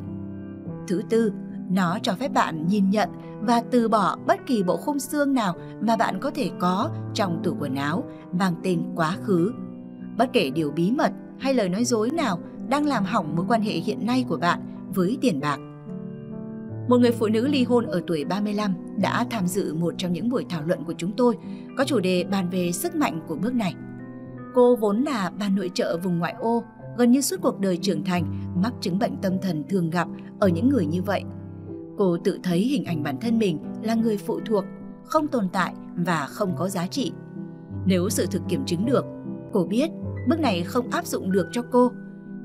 Thứ tư, nó cho phép bạn nhìn nhận và từ bỏ bất kỳ bộ khung xương nào mà bạn có thể có trong tủ quần áo mang tên quá khứ. Bất kể điều bí mật hay lời nói dối nào đang làm hỏng mối quan hệ hiện nay của bạn với tiền bạc. Một người phụ nữ ly hôn ở tuổi 35 đã tham dự một trong những buổi thảo luận của chúng tôi có chủ đề bàn về sức mạnh của bước này. Cô vốn là bà nội trợ vùng ngoại ô, gần như suốt cuộc đời trưởng thành mắc chứng bệnh tâm thần thường gặp ở những người như vậy. Cô tự thấy hình ảnh bản thân mình là người phụ thuộc, không tồn tại và không có giá trị. Nếu sự thực kiểm chứng được, cô biết bước này không áp dụng được cho cô.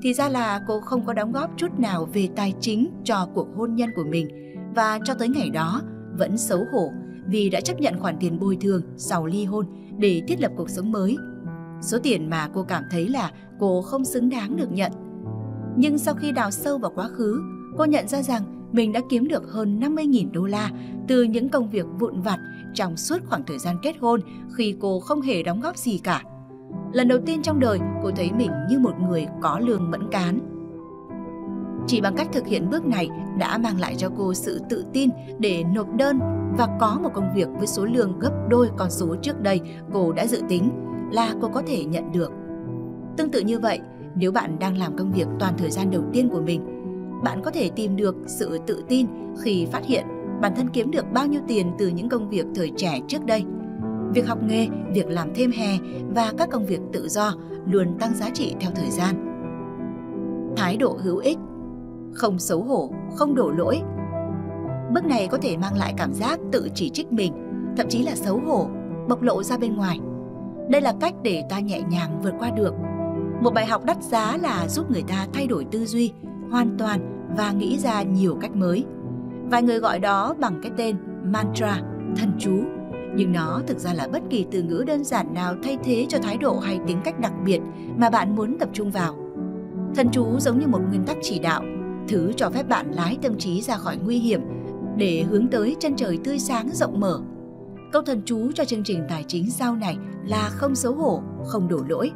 Thì ra là cô không có đóng góp chút nào về tài chính cho cuộc hôn nhân của mình và cho tới ngày đó vẫn xấu hổ vì đã chấp nhận khoản tiền bồi thường sau ly hôn để thiết lập cuộc sống mới. Số tiền mà cô cảm thấy là cô không xứng đáng được nhận. Nhưng sau khi đào sâu vào quá khứ, cô nhận ra rằng mình đã kiếm được hơn 50.000 đô la từ những công việc vụn vặt trong suốt khoảng thời gian kết hôn khi cô không hề đóng góp gì cả. Lần đầu tiên trong đời, cô thấy mình như một người có lương mẫn cán. Chỉ bằng cách thực hiện bước này đã mang lại cho cô sự tự tin để nộp đơn và có một công việc với số lương gấp đôi con số trước đây cô đã dự tính là cô có thể nhận được. Tương tự như vậy, nếu bạn đang làm công việc toàn thời gian đầu tiên của mình, bạn có thể tìm được sự tự tin khi phát hiện bản thân kiếm được bao nhiêu tiền từ những công việc thời trẻ trước đây. Việc học nghề, việc làm thêm hè và các công việc tự do luôn tăng giá trị theo thời gian. Thái độ hữu ích, không xấu hổ, không đổ lỗi. Bước này có thể mang lại cảm giác tự chỉ trích mình, thậm chí là xấu hổ, bộc lộ ra bên ngoài. Đây là cách để ta nhẹ nhàng vượt qua được. Một bài học đắt giá là giúp người ta thay đổi tư duy hoàn toàn và nghĩ ra nhiều cách mới. Vài người gọi đó bằng cái tên mantra, thần chú. Nhưng nó thực ra là bất kỳ từ ngữ đơn giản nào thay thế cho thái độ hay tính cách đặc biệt mà bạn muốn tập trung vào. Thần chú giống như một nguyên tắc chỉ đạo, thứ cho phép bạn lái tâm trí ra khỏi nguy hiểm để hướng tới chân trời tươi sáng rộng mở. Câu thần chú cho chương trình tài chính sau này là không xấu hổ, không đổ lỗi.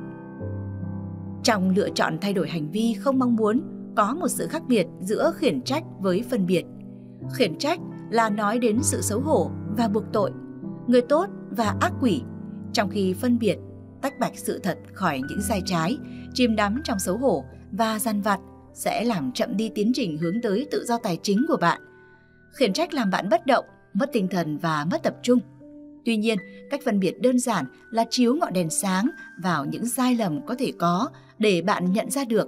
Trong lựa chọn thay đổi hành vi không mong muốn, có một sự khác biệt giữa khiển trách với phân biệt. Khiển trách là nói đến sự xấu hổ và buộc tội, người tốt và ác quỷ, trong khi phân biệt, tách bạch sự thật khỏi những sai trái, chìm đắm trong xấu hổ và dằn vặt sẽ làm chậm đi tiến trình hướng tới tự do tài chính của bạn. Khiển trách làm bạn bất động, mất tinh thần và mất tập trung. Tuy nhiên, cách phân biệt đơn giản là chiếu ngọn đèn sáng vào những sai lầm có thể có để bạn nhận ra được.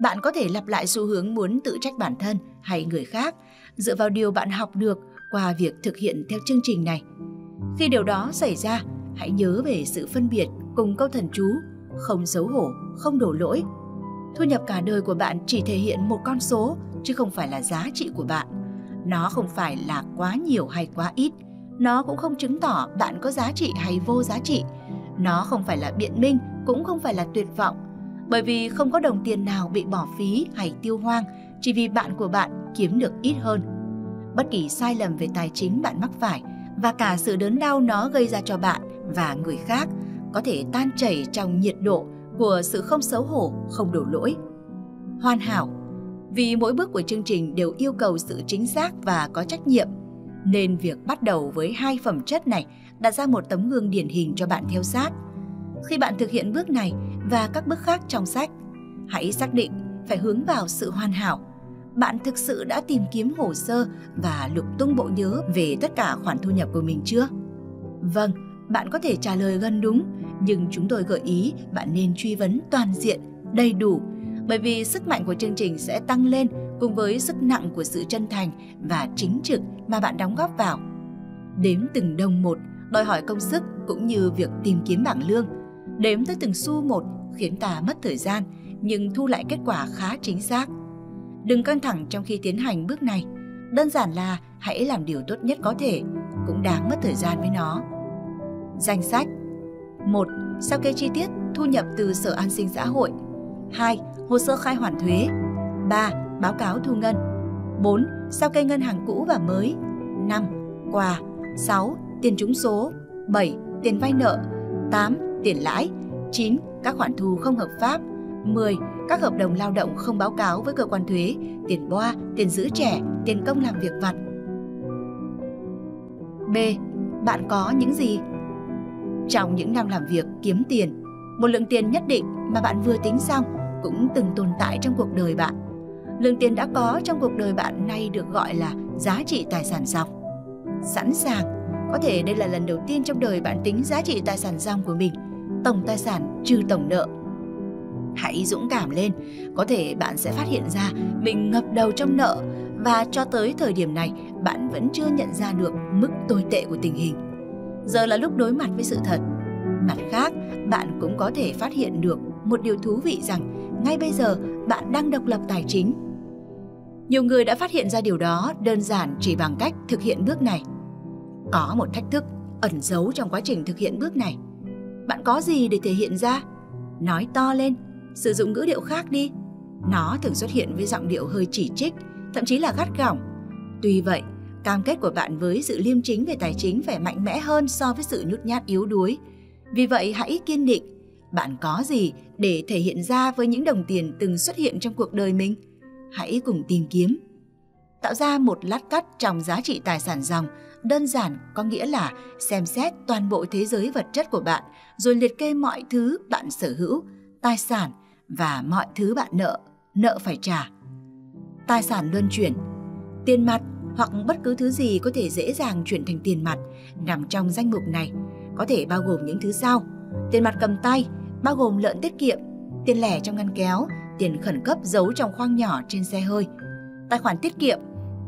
Bạn có thể lặp lại xu hướng muốn tự trách bản thân hay người khác dựa vào điều bạn học được qua việc thực hiện theo chương trình này. Khi điều đó xảy ra, hãy nhớ về sự phân biệt cùng câu thần chú, không xấu hổ, không đổ lỗi. Thu nhập cả đời của bạn chỉ thể hiện một con số, chứ không phải là giá trị của bạn. Nó không phải là quá nhiều hay quá ít. Nó cũng không chứng tỏ bạn có giá trị hay vô giá trị. Nó không phải là biện minh, cũng không phải là tuyệt vọng. Bởi vì không có đồng tiền nào bị bỏ phí hay tiêu hoang chỉ vì bạn của bạn kiếm được ít hơn. Bất kỳ sai lầm về tài chính bạn mắc phải và cả sự đớn đau nó gây ra cho bạn và người khác có thể tan chảy trong nhiệt độ của sự không xấu hổ, không đổ lỗi. Hoàn hảo, vì mỗi bước của chương trình đều yêu cầu sự chính xác và có trách nhiệm, nên việc bắt đầu với hai phẩm chất này đặt ra một tấm gương điển hình cho bạn theo sát. Khi bạn thực hiện bước này và các bước khác trong sách, hãy xác định phải hướng vào sự hoàn hảo. Bạn thực sự đã tìm kiếm hồ sơ và lục tung bộ nhớ về tất cả khoản thu nhập của mình chưa? Vâng, bạn có thể trả lời gần đúng, nhưng chúng tôi gợi ý bạn nên truy vấn toàn diện, đầy đủ bởi vì sức mạnh của chương trình sẽ tăng lên cùng với sức nặng của sự chân thành và chính trực mà bạn đóng góp vào. Đếm từng đồng một đòi hỏi công sức cũng như việc tìm kiếm bảng lương. Đếm tới từng xu một khiến ta mất thời gian nhưng thu lại kết quả khá chính xác. Đừng căng thẳng trong khi tiến hành bước này. Đơn giản là hãy làm điều tốt nhất có thể, cũng đáng mất thời gian với nó. Danh sách 1. Sao kê chi tiết thu nhập từ Sở An sinh Xã hội. 2. Hồ sơ khai hoàn thuế. 3. Báo cáo thu ngân. 4. Sao kê ngân hàng cũ và mới. 5. Quà. 6. Tiền trúng số. 7. Tiền vay nợ. 8. Tiền lãi. 9. Các khoản thu không hợp pháp. 10. Các hợp đồng lao động không báo cáo với cơ quan thuế, tiền boa, tiền giữ trẻ, tiền công làm việc vặt. B. Bạn có những gì? Trong những năm làm việc kiếm tiền, một lượng tiền nhất định mà bạn vừa tính xong cũng từng tồn tại trong cuộc đời bạn. Lượng tiền đã có trong cuộc đời bạn nay được gọi là giá trị tài sản ròng. Sẵn sàng, có thể đây là lần đầu tiên trong đời bạn tính giá trị tài sản ròng của mình, tổng tài sản trừ tổng nợ. Hãy dũng cảm lên, có thể bạn sẽ phát hiện ra mình ngập đầu trong nợ và cho tới thời điểm này bạn vẫn chưa nhận ra được mức tồi tệ của tình hình. Giờ là lúc đối mặt với sự thật. Mặt khác, bạn cũng có thể phát hiện được một điều thú vị rằng ngay bây giờ bạn đang độc lập tài chính. Nhiều người đã phát hiện ra điều đó đơn giản chỉ bằng cách thực hiện bước này. Có một thách thức ẩn giấu trong quá trình thực hiện bước này. Bạn có gì để thể hiện ra? Nói to lên, sử dụng ngữ điệu khác đi. Nó thường xuất hiện với giọng điệu hơi chỉ trích, thậm chí là gắt gỏng. Tuy vậy, cam kết của bạn với sự liêm chính về tài chính phải mạnh mẽ hơn so với sự nhút nhát yếu đuối. Vì vậy, hãy kiên định. Bạn có gì để thể hiện ra với những đồng tiền từng xuất hiện trong cuộc đời mình? Hãy cùng tìm kiếm. Tạo ra một lát cắt trong giá trị tài sản ròng đơn giản có nghĩa là xem xét toàn bộ thế giới vật chất của bạn rồi liệt kê mọi thứ bạn sở hữu, tài sản và mọi thứ bạn nợ phải trả. Tài sản luân chuyển, tiền mặt hoặc bất cứ thứ gì có thể dễ dàng chuyển thành tiền mặt nằm trong danh mục này, có thể bao gồm những thứ sau: tiền mặt cầm tay bao gồm lợn tiết kiệm, tiền lẻ trong ngăn kéo, tiền khẩn cấp giấu trong khoang nhỏ trên xe hơi. Tài khoản tiết kiệm,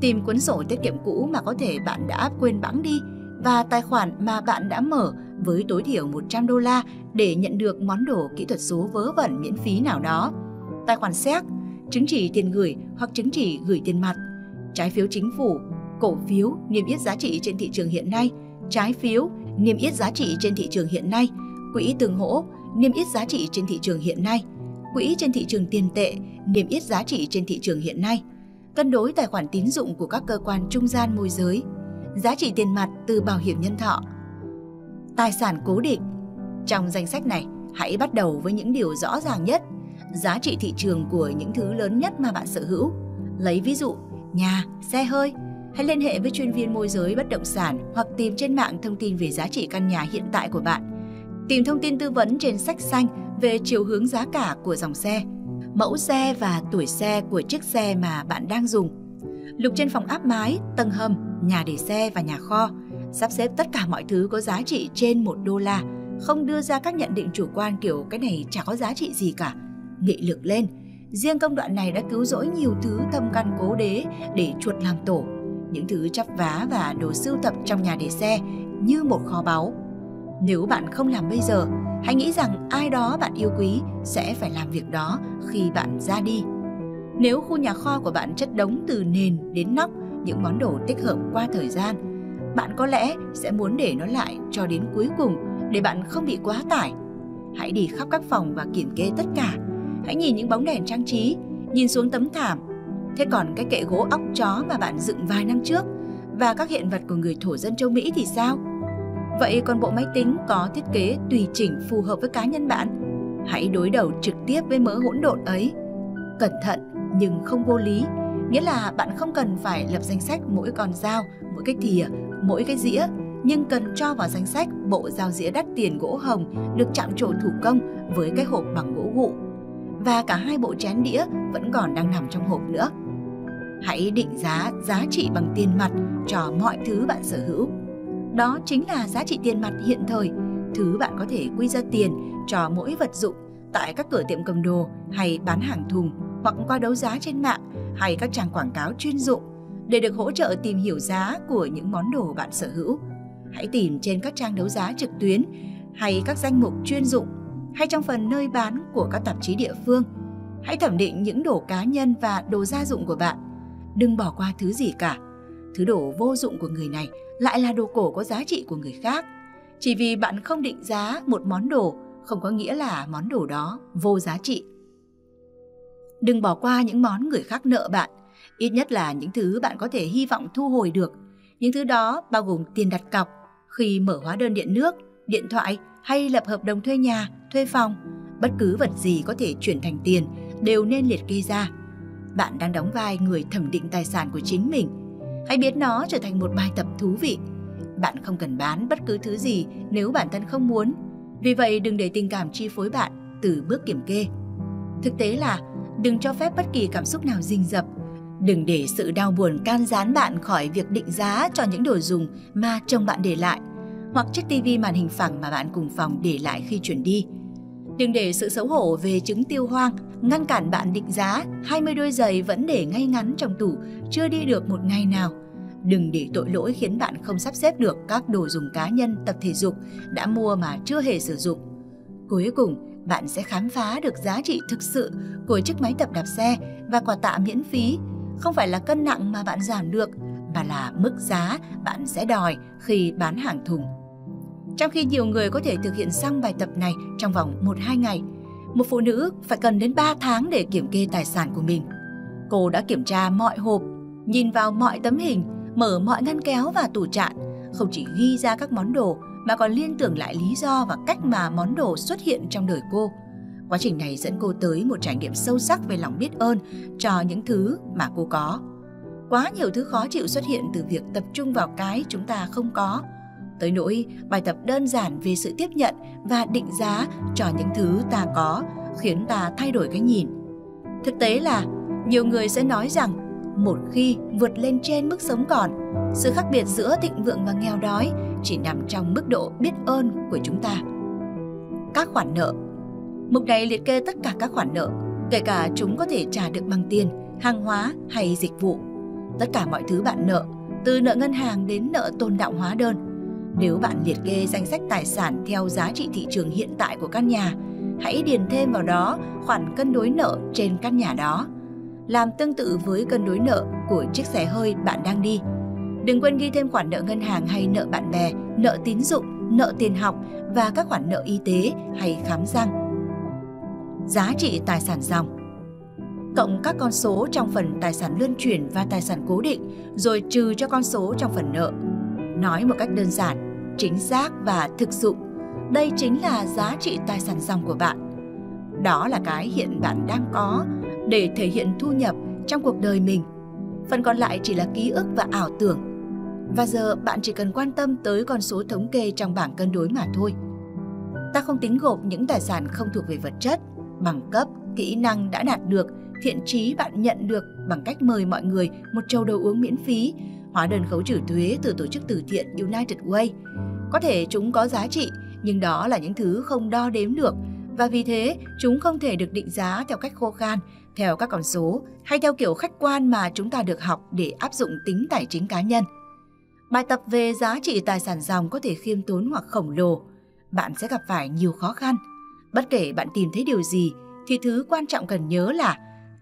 tìm cuốn sổ tiết kiệm cũ mà có thể bạn đã quên bẵng đi và tài khoản mà bạn đã mở với tối thiểu $100 để nhận được món đồ kỹ thuật số vớ vẩn miễn phí nào đó. Tài khoản séc, chứng chỉ tiền gửi hoặc chứng chỉ gửi tiền mặt, trái phiếu chính phủ, cổ phiếu niêm yết giá trị trên thị trường hiện nay, trái phiếu niêm yết giá trị trên thị trường hiện nay, quỹ tương hỗ niêm yết giá trị trên thị trường hiện nay, quỹ trên thị trường tiền tệ niêm yết giá trị trên thị trường hiện nay, cân đối tài khoản tín dụng của các cơ quan trung gian môi giới, giá trị tiền mặt từ bảo hiểm nhân thọ. Tài sản cố định. Trong danh sách này, hãy bắt đầu với những điều rõ ràng nhất, giá trị thị trường của những thứ lớn nhất mà bạn sở hữu. Lấy ví dụ, nhà, xe hơi. Hãy liên hệ với chuyên viên môi giới bất động sản hoặc tìm trên mạng thông tin về giá trị căn nhà hiện tại của bạn. Tìm thông tin tư vấn trên sách xanh về chiều hướng giá cả của dòng xe, mẫu xe và tuổi xe của chiếc xe mà bạn đang dùng. Lục trên phòng áp mái, tầng hầm, nhà để xe và nhà kho. Sắp xếp tất cả mọi thứ có giá trị trên $1. Không đưa ra các nhận định chủ quan kiểu cái này chả có giá trị gì cả. Nghị lực lên. Riêng công đoạn này đã cứu rỗi nhiều thứ thâm căn cố đế để chuột làm tổ. Những thứ chắp vá và đồ sưu tập trong nhà để xe như một kho báu. Nếu bạn không làm bây giờ, hãy nghĩ rằng ai đó bạn yêu quý sẽ phải làm việc đó khi bạn ra đi. Nếu khu nhà kho của bạn chất đống từ nền đến nóc những món đồ tích hợp qua thời gian, bạn có lẽ sẽ muốn để nó lại cho đến cuối cùng để bạn không bị quá tải. Hãy đi khắp các phòng và kiểm kê tất cả. Hãy nhìn những bóng đèn trang trí, nhìn xuống tấm thảm. Thế còn cái kệ gỗ óc chó mà bạn dựng vài năm trước và các hiện vật của người thổ dân châu Mỹ thì sao? Vậy còn bộ máy tính có thiết kế tùy chỉnh phù hợp với cá nhân bạn? Hãy đối đầu trực tiếp với mớ hỗn độn ấy. Cẩn thận nhưng không vô lý, nghĩa là bạn không cần phải lập danh sách mỗi con dao, mỗi cái thìa, mỗi cái dĩa, nhưng cần cho vào danh sách bộ dao dĩa đắt tiền gỗ hồng được chạm trổ thủ công với cái hộp bằng gỗ gụ. Và cả hai bộ chén đĩa vẫn còn đang nằm trong hộp nữa. Hãy định giá giá trị bằng tiền mặt cho mọi thứ bạn sở hữu. Đó chính là giá trị tiền mặt hiện thời, thứ bạn có thể quy ra tiền cho mỗi vật dụng tại các cửa tiệm cầm đồ hay bán hàng thùng hoặc qua đấu giá trên mạng hay các trang quảng cáo chuyên dụng để được hỗ trợ tìm hiểu giá của những món đồ bạn sở hữu. Hãy tìm trên các trang đấu giá trực tuyến hay các danh mục chuyên dụng hay trong phần nơi bán của các tạp chí địa phương. Hãy thẩm định những đồ cá nhân và đồ gia dụng của bạn. Đừng bỏ qua thứ gì cả. Thứ đồ vô dụng của người này lại là đồ cổ có giá trị của người khác. Chỉ vì bạn không định giá một món đồ không có nghĩa là món đồ đó vô giá trị. Đừng bỏ qua những món người khác nợ bạn, ít nhất là những thứ bạn có thể hy vọng thu hồi được. Những thứ đó bao gồm tiền đặt cọc, khi mở hóa đơn điện nước, điện thoại hay lập hợp đồng thuê nhà, thuê phòng. Bất cứ vật gì có thể chuyển thành tiền đều nên liệt kê ra. Bạn đang đóng vai người thẩm định tài sản của chính mình. Hãy biến nó trở thành một bài tập thú vị. Bạn không cần bán bất cứ thứ gì nếu bản thân không muốn. Vì vậy, đừng để tình cảm chi phối bạn từ bước kiểm kê. Thực tế là, đừng cho phép bất kỳ cảm xúc nào rình rập. Đừng để sự đau buồn can gián bạn khỏi việc định giá cho những đồ dùng mà chồng bạn để lại, hoặc chiếc tivi màn hình phẳng mà bạn cùng phòng để lại khi chuyển đi. Đừng để sự xấu hổ về chứng tiêu hoang ngăn cản bạn định giá 20 đôi giày vẫn để ngay ngắn trong tủ, chưa đi được một ngày nào. Đừng để tội lỗi khiến bạn không sắp xếp được các đồ dùng cá nhân, tập thể dục đã mua mà chưa hề sử dụng. Cuối cùng, bạn sẽ khám phá được giá trị thực sự của chiếc máy tập đạp xe và quà tạ miễn phí. Không phải là cân nặng mà bạn giảm được, mà là mức giá bạn sẽ đòi khi bán hàng thùng. Trong khi nhiều người có thể thực hiện xong bài tập này trong vòng 1-2 ngày, một phụ nữ phải cần đến 3 tháng để kiểm kê tài sản của mình. Cô đã kiểm tra mọi hộp, nhìn vào mọi tấm hình, mở mọi ngăn kéo và tủ trạn, không chỉ ghi ra các món đồ mà còn liên tưởng lại lý do và cách mà món đồ xuất hiện trong đời cô. Quá trình này dẫn cô tới một trải nghiệm sâu sắc về lòng biết ơn cho những thứ mà cô có. Quá nhiều thứ khó chịu xuất hiện từ việc tập trung vào cái chúng ta không có, tới nỗi bài tập đơn giản về sự tiếp nhận và định giá cho những thứ ta có khiến ta thay đổi cái nhìn. Thực tế là, nhiều người sẽ nói rằng một khi vượt lên trên mức sống còn, sự khác biệt giữa thịnh vượng và nghèo đói chỉ nằm trong mức độ biết ơn của chúng ta. Các khoản nợ. Mục này liệt kê tất cả các khoản nợ, kể cả chúng có thể trả được bằng tiền, hàng hóa hay dịch vụ. Tất cả mọi thứ bạn nợ, từ nợ ngân hàng đến nợ tồn đọng hóa đơn. Nếu bạn liệt kê danh sách tài sản theo giá trị thị trường hiện tại của căn nhà, hãy điền thêm vào đó khoản cân đối nợ trên căn nhà đó. Làm tương tự với cân đối nợ của chiếc xe hơi bạn đang đi. Đừng quên ghi thêm khoản nợ ngân hàng hay nợ bạn bè, nợ tín dụng, nợ tiền học và các khoản nợ y tế hay khám răng. Giá trị tài sản ròng. Cộng các con số trong phần tài sản luân chuyển và tài sản cố định, rồi trừ cho con số trong phần nợ. Nói một cách đơn giản, chính xác và thực dụng, đây chính là giá trị tài sản ròng của bạn. Đó là cái hiện bạn đang có để thể hiện thu nhập trong cuộc đời mình. Phần còn lại chỉ là ký ức và ảo tưởng. Và giờ bạn chỉ cần quan tâm tới con số thống kê trong bảng cân đối mà thôi. Ta không tính gộp những tài sản không thuộc về vật chất, bằng cấp, kỹ năng đã đạt được, thiện chí bạn nhận được bằng cách mời mọi người một chầu đồ uống miễn phí, hóa đơn khấu trừ thuế từ tổ chức từ thiện United Way. Có thể chúng có giá trị, nhưng đó là những thứ không đo đếm được, và vì thế chúng không thể được định giá theo cách khô khan, theo các con số, hay theo kiểu khách quan mà chúng ta được học để áp dụng tính tài chính cá nhân. Bài tập về giá trị tài sản ròng có thể khiêm tốn hoặc khổng lồ. Bạn sẽ gặp phải nhiều khó khăn. Bất kể bạn tìm thấy điều gì, thì thứ quan trọng cần nhớ là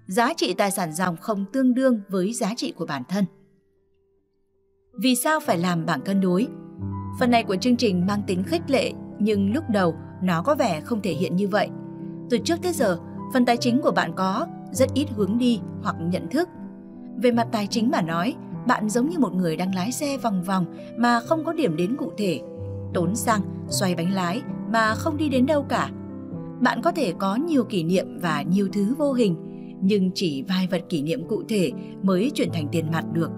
giá trị tài sản ròng không tương đương với giá trị của bản thân. Vì sao phải làm bảng cân đối? Phần này của chương trình mang tính khích lệ, nhưng lúc đầu nó có vẻ không thể hiện như vậy. Từ trước tới giờ, phần tài chính của bạn có rất ít hướng đi hoặc nhận thức. Về mặt tài chính mà nói, bạn giống như một người đang lái xe vòng vòng mà không có điểm đến cụ thể, tốn xăng, xoay bánh lái mà không đi đến đâu cả. Bạn có thể có nhiều kỷ niệm và nhiều thứ vô hình, nhưng chỉ vài vật kỷ niệm cụ thể mới chuyển thành tiền mặt được.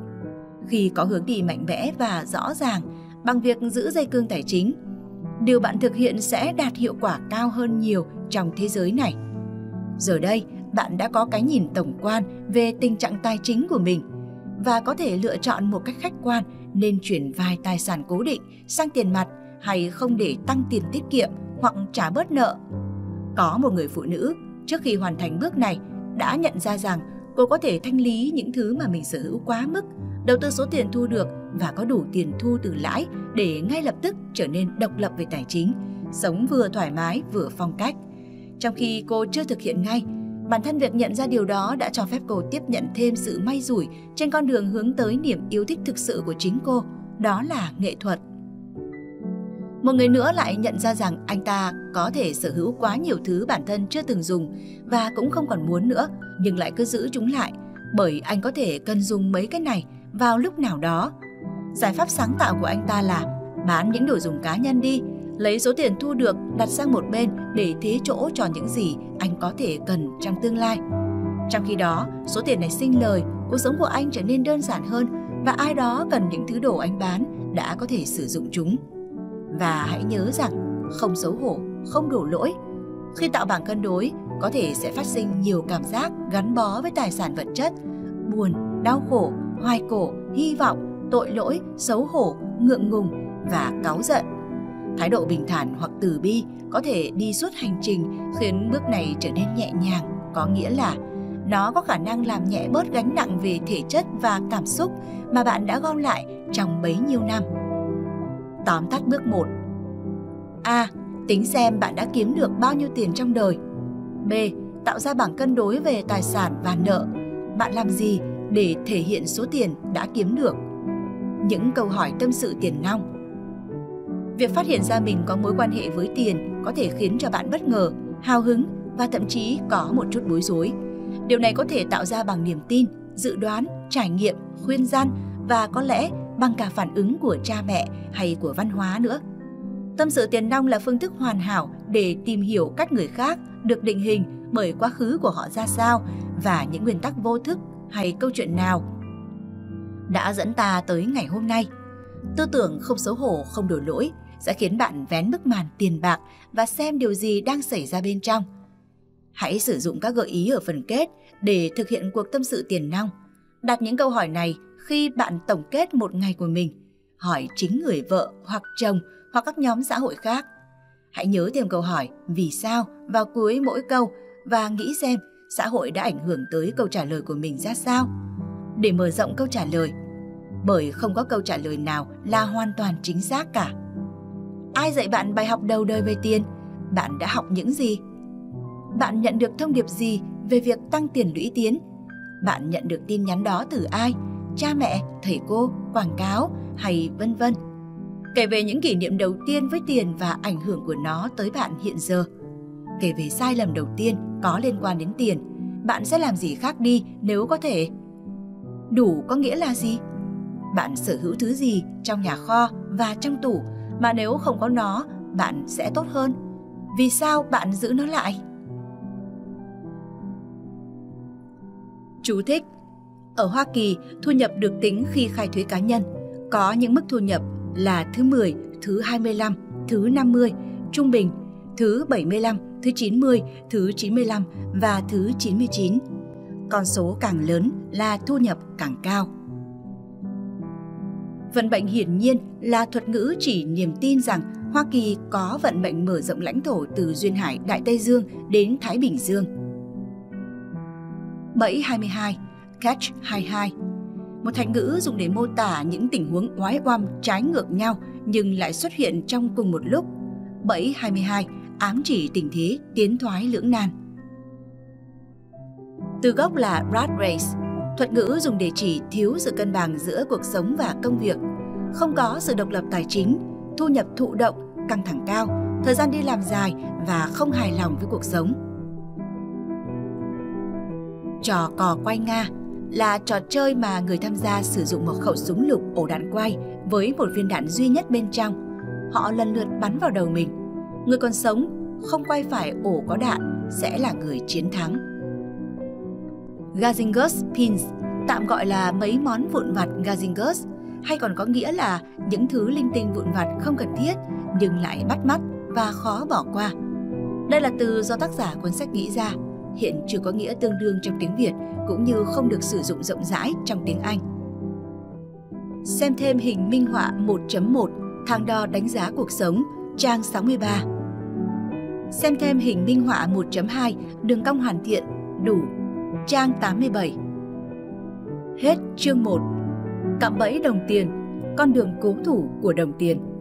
Khi có hướng đi mạnh mẽ và rõ ràng bằng việc giữ dây cương tài chính, điều bạn thực hiện sẽ đạt hiệu quả cao hơn nhiều trong thế giới này. Giờ đây, bạn đã có cái nhìn tổng quan về tình trạng tài chính của mình và có thể lựa chọn một cách khách quan nên chuyển vài tài sản cố định sang tiền mặt hay không để tăng tiền tiết kiệm hoặc trả bớt nợ. Có một người phụ nữ, trước khi hoàn thành bước này, đã nhận ra rằng cô có thể thanh lý những thứ mà mình sở hữu quá mức, đầu tư số tiền thu được và có đủ tiền thu từ lãi để ngay lập tức trở nên độc lập về tài chính, sống vừa thoải mái vừa phong cách. Trong khi cô chưa thực hiện ngay, bản thân việc nhận ra điều đó đã cho phép cô tiếp nhận thêm sự may rủi trên con đường hướng tới niềm yêu thích thực sự của chính cô, đó là nghệ thuật. Một người nữa lại nhận ra rằng anh ta có thể sở hữu quá nhiều thứ bản thân chưa từng dùng và cũng không còn muốn nữa, nhưng lại cứ giữ chúng lại, bởi anh có thể cần dùng mấy cái này vào lúc nào đó. Giải pháp sáng tạo của anh ta là bán những đồ dùng cá nhân đi, lấy số tiền thu được đặt sang một bên để thế chỗ cho những gì anh có thể cần trong tương lai. Trong khi đó, số tiền này sinh lời, cuộc sống của anh trở nên đơn giản hơn và ai đó cần những thứ đồ anh bán đã có thể sử dụng chúng. Và hãy nhớ rằng, không xấu hổ, không đổ lỗi. Khi tạo bảng cân đối, có thể sẽ phát sinh nhiều cảm giác gắn bó với tài sản vật chất, buồn, đau khổ, hoài cổ, hy vọng, tội lỗi, xấu hổ, ngượng ngùng và cáu giận. Thái độ bình thản hoặc từ bi có thể đi suốt hành trình khiến bước này trở nên nhẹ nhàng, có nghĩa là nó có khả năng làm nhẹ bớt gánh nặng về thể chất và cảm xúc mà bạn đã gom lại trong bấy nhiêu năm. Tóm tắt bước 1. A. Tính xem bạn đã kiếm được bao nhiêu tiền trong đời. B. Tạo ra bảng cân đối về tài sản và nợ. Bạn làm gì để thể hiện số tiền đã kiếm được? Những câu hỏi tâm sự tiền nong. Việc phát hiện ra mình có mối quan hệ với tiền có thể khiến cho bạn bất ngờ, hào hứng và thậm chí có một chút bối rối. Điều này có thể tạo ra bằng niềm tin, dự đoán, trải nghiệm, khuyên răn và có lẽ bằng cả phản ứng của cha mẹ hay của văn hóa nữa. Tâm sự tiền nong là phương thức hoàn hảo để tìm hiểu cách người khác được định hình bởi quá khứ của họ ra sao và những nguyên tắc vô thức hay câu chuyện nào đã dẫn ta tới ngày hôm nay. Tư tưởng không xấu hổ, không đổ lỗi sẽ khiến bạn vén bức màn tiền bạc và xem điều gì đang xảy ra bên trong. Hãy sử dụng các gợi ý ở phần kết để thực hiện cuộc tâm sự tiền nong. Đặt những câu hỏi này khi bạn tổng kết một ngày của mình, hỏi chính người vợ hoặc chồng hoặc các nhóm xã hội khác. Hãy nhớ thêm câu hỏi vì sao vào cuối mỗi câu và nghĩ xem xã hội đã ảnh hưởng tới câu trả lời của mình ra sao. Để mở rộng câu trả lời, bởi không có câu trả lời nào là hoàn toàn chính xác cả. Ai dạy bạn bài học đầu đời về tiền? Bạn đã học những gì? Bạn nhận được thông điệp gì về việc tăng tiền lũy tiến? Bạn nhận được tin nhắn đó từ ai? Cha mẹ, thầy cô, quảng cáo hay vân vân. Kể về những kỷ niệm đầu tiên với tiền và ảnh hưởng của nó tới bạn hiện giờ. Kể về sai lầm đầu tiên có liên quan đến tiền. Bạn sẽ làm gì khác đi nếu có thể? Đủ có nghĩa là gì? Bạn sở hữu thứ gì trong nhà kho và trong tủ mà nếu không có nó, bạn sẽ tốt hơn? Vì sao bạn giữ nó lại? Chú thích: Ở Hoa Kỳ, thu nhập được tính khi khai thuế cá nhân. Có những mức thu nhập là thứ 10, thứ 25, thứ 50, trung bình, thứ 75, thứ 90, thứ 95 và thứ 99. Con số càng lớn là thu nhập càng cao. Vận mệnh hiển nhiên là thuật ngữ chỉ niềm tin rằng Hoa Kỳ có vận mệnh mở rộng lãnh thổ từ Duyên Hải Đại Tây Dương đến Thái Bình Dương. Bẫy 22, Catch 22, một thành ngữ dùng để mô tả những tình huống oái oăm trái ngược nhau nhưng lại xuất hiện trong cùng một lúc. Bẫy 22 ám chỉ tình thế tiến thoái lưỡng nan. Từ gốc là rat race, thuật ngữ dùng để chỉ thiếu sự cân bằng giữa cuộc sống và công việc. Không có sự độc lập tài chính, thu nhập thụ động, căng thẳng cao, thời gian đi làm dài và không hài lòng với cuộc sống. Trò cò quay Nga là trò chơi mà người tham gia sử dụng một khẩu súng lục ổ đạn quay với một viên đạn duy nhất bên trong. Họ lần lượt bắn vào đầu mình. Người còn sống, không quay phải ổ có đạn sẽ là người chiến thắng. Gazinger pins, tạm gọi là mấy món vụn vặt Gazinger, hay còn có nghĩa là những thứ linh tinh vụn vặt không cần thiết nhưng lại bắt mắt và khó bỏ qua. Đây là từ do tác giả cuốn sách nghĩ ra, hiện chưa có nghĩa tương đương trong tiếng Việt cũng như không được sử dụng rộng rãi trong tiếng Anh. Xem thêm hình minh họa 1.1, thang đo đánh giá cuộc sống, trang 63. Xem thêm hình minh họa 1.2, đường cong hoàn thiện, đủ, trang 87. Hết chương 1. Cạm bẫy đồng tiền, con đường cố thủ của đồng tiền.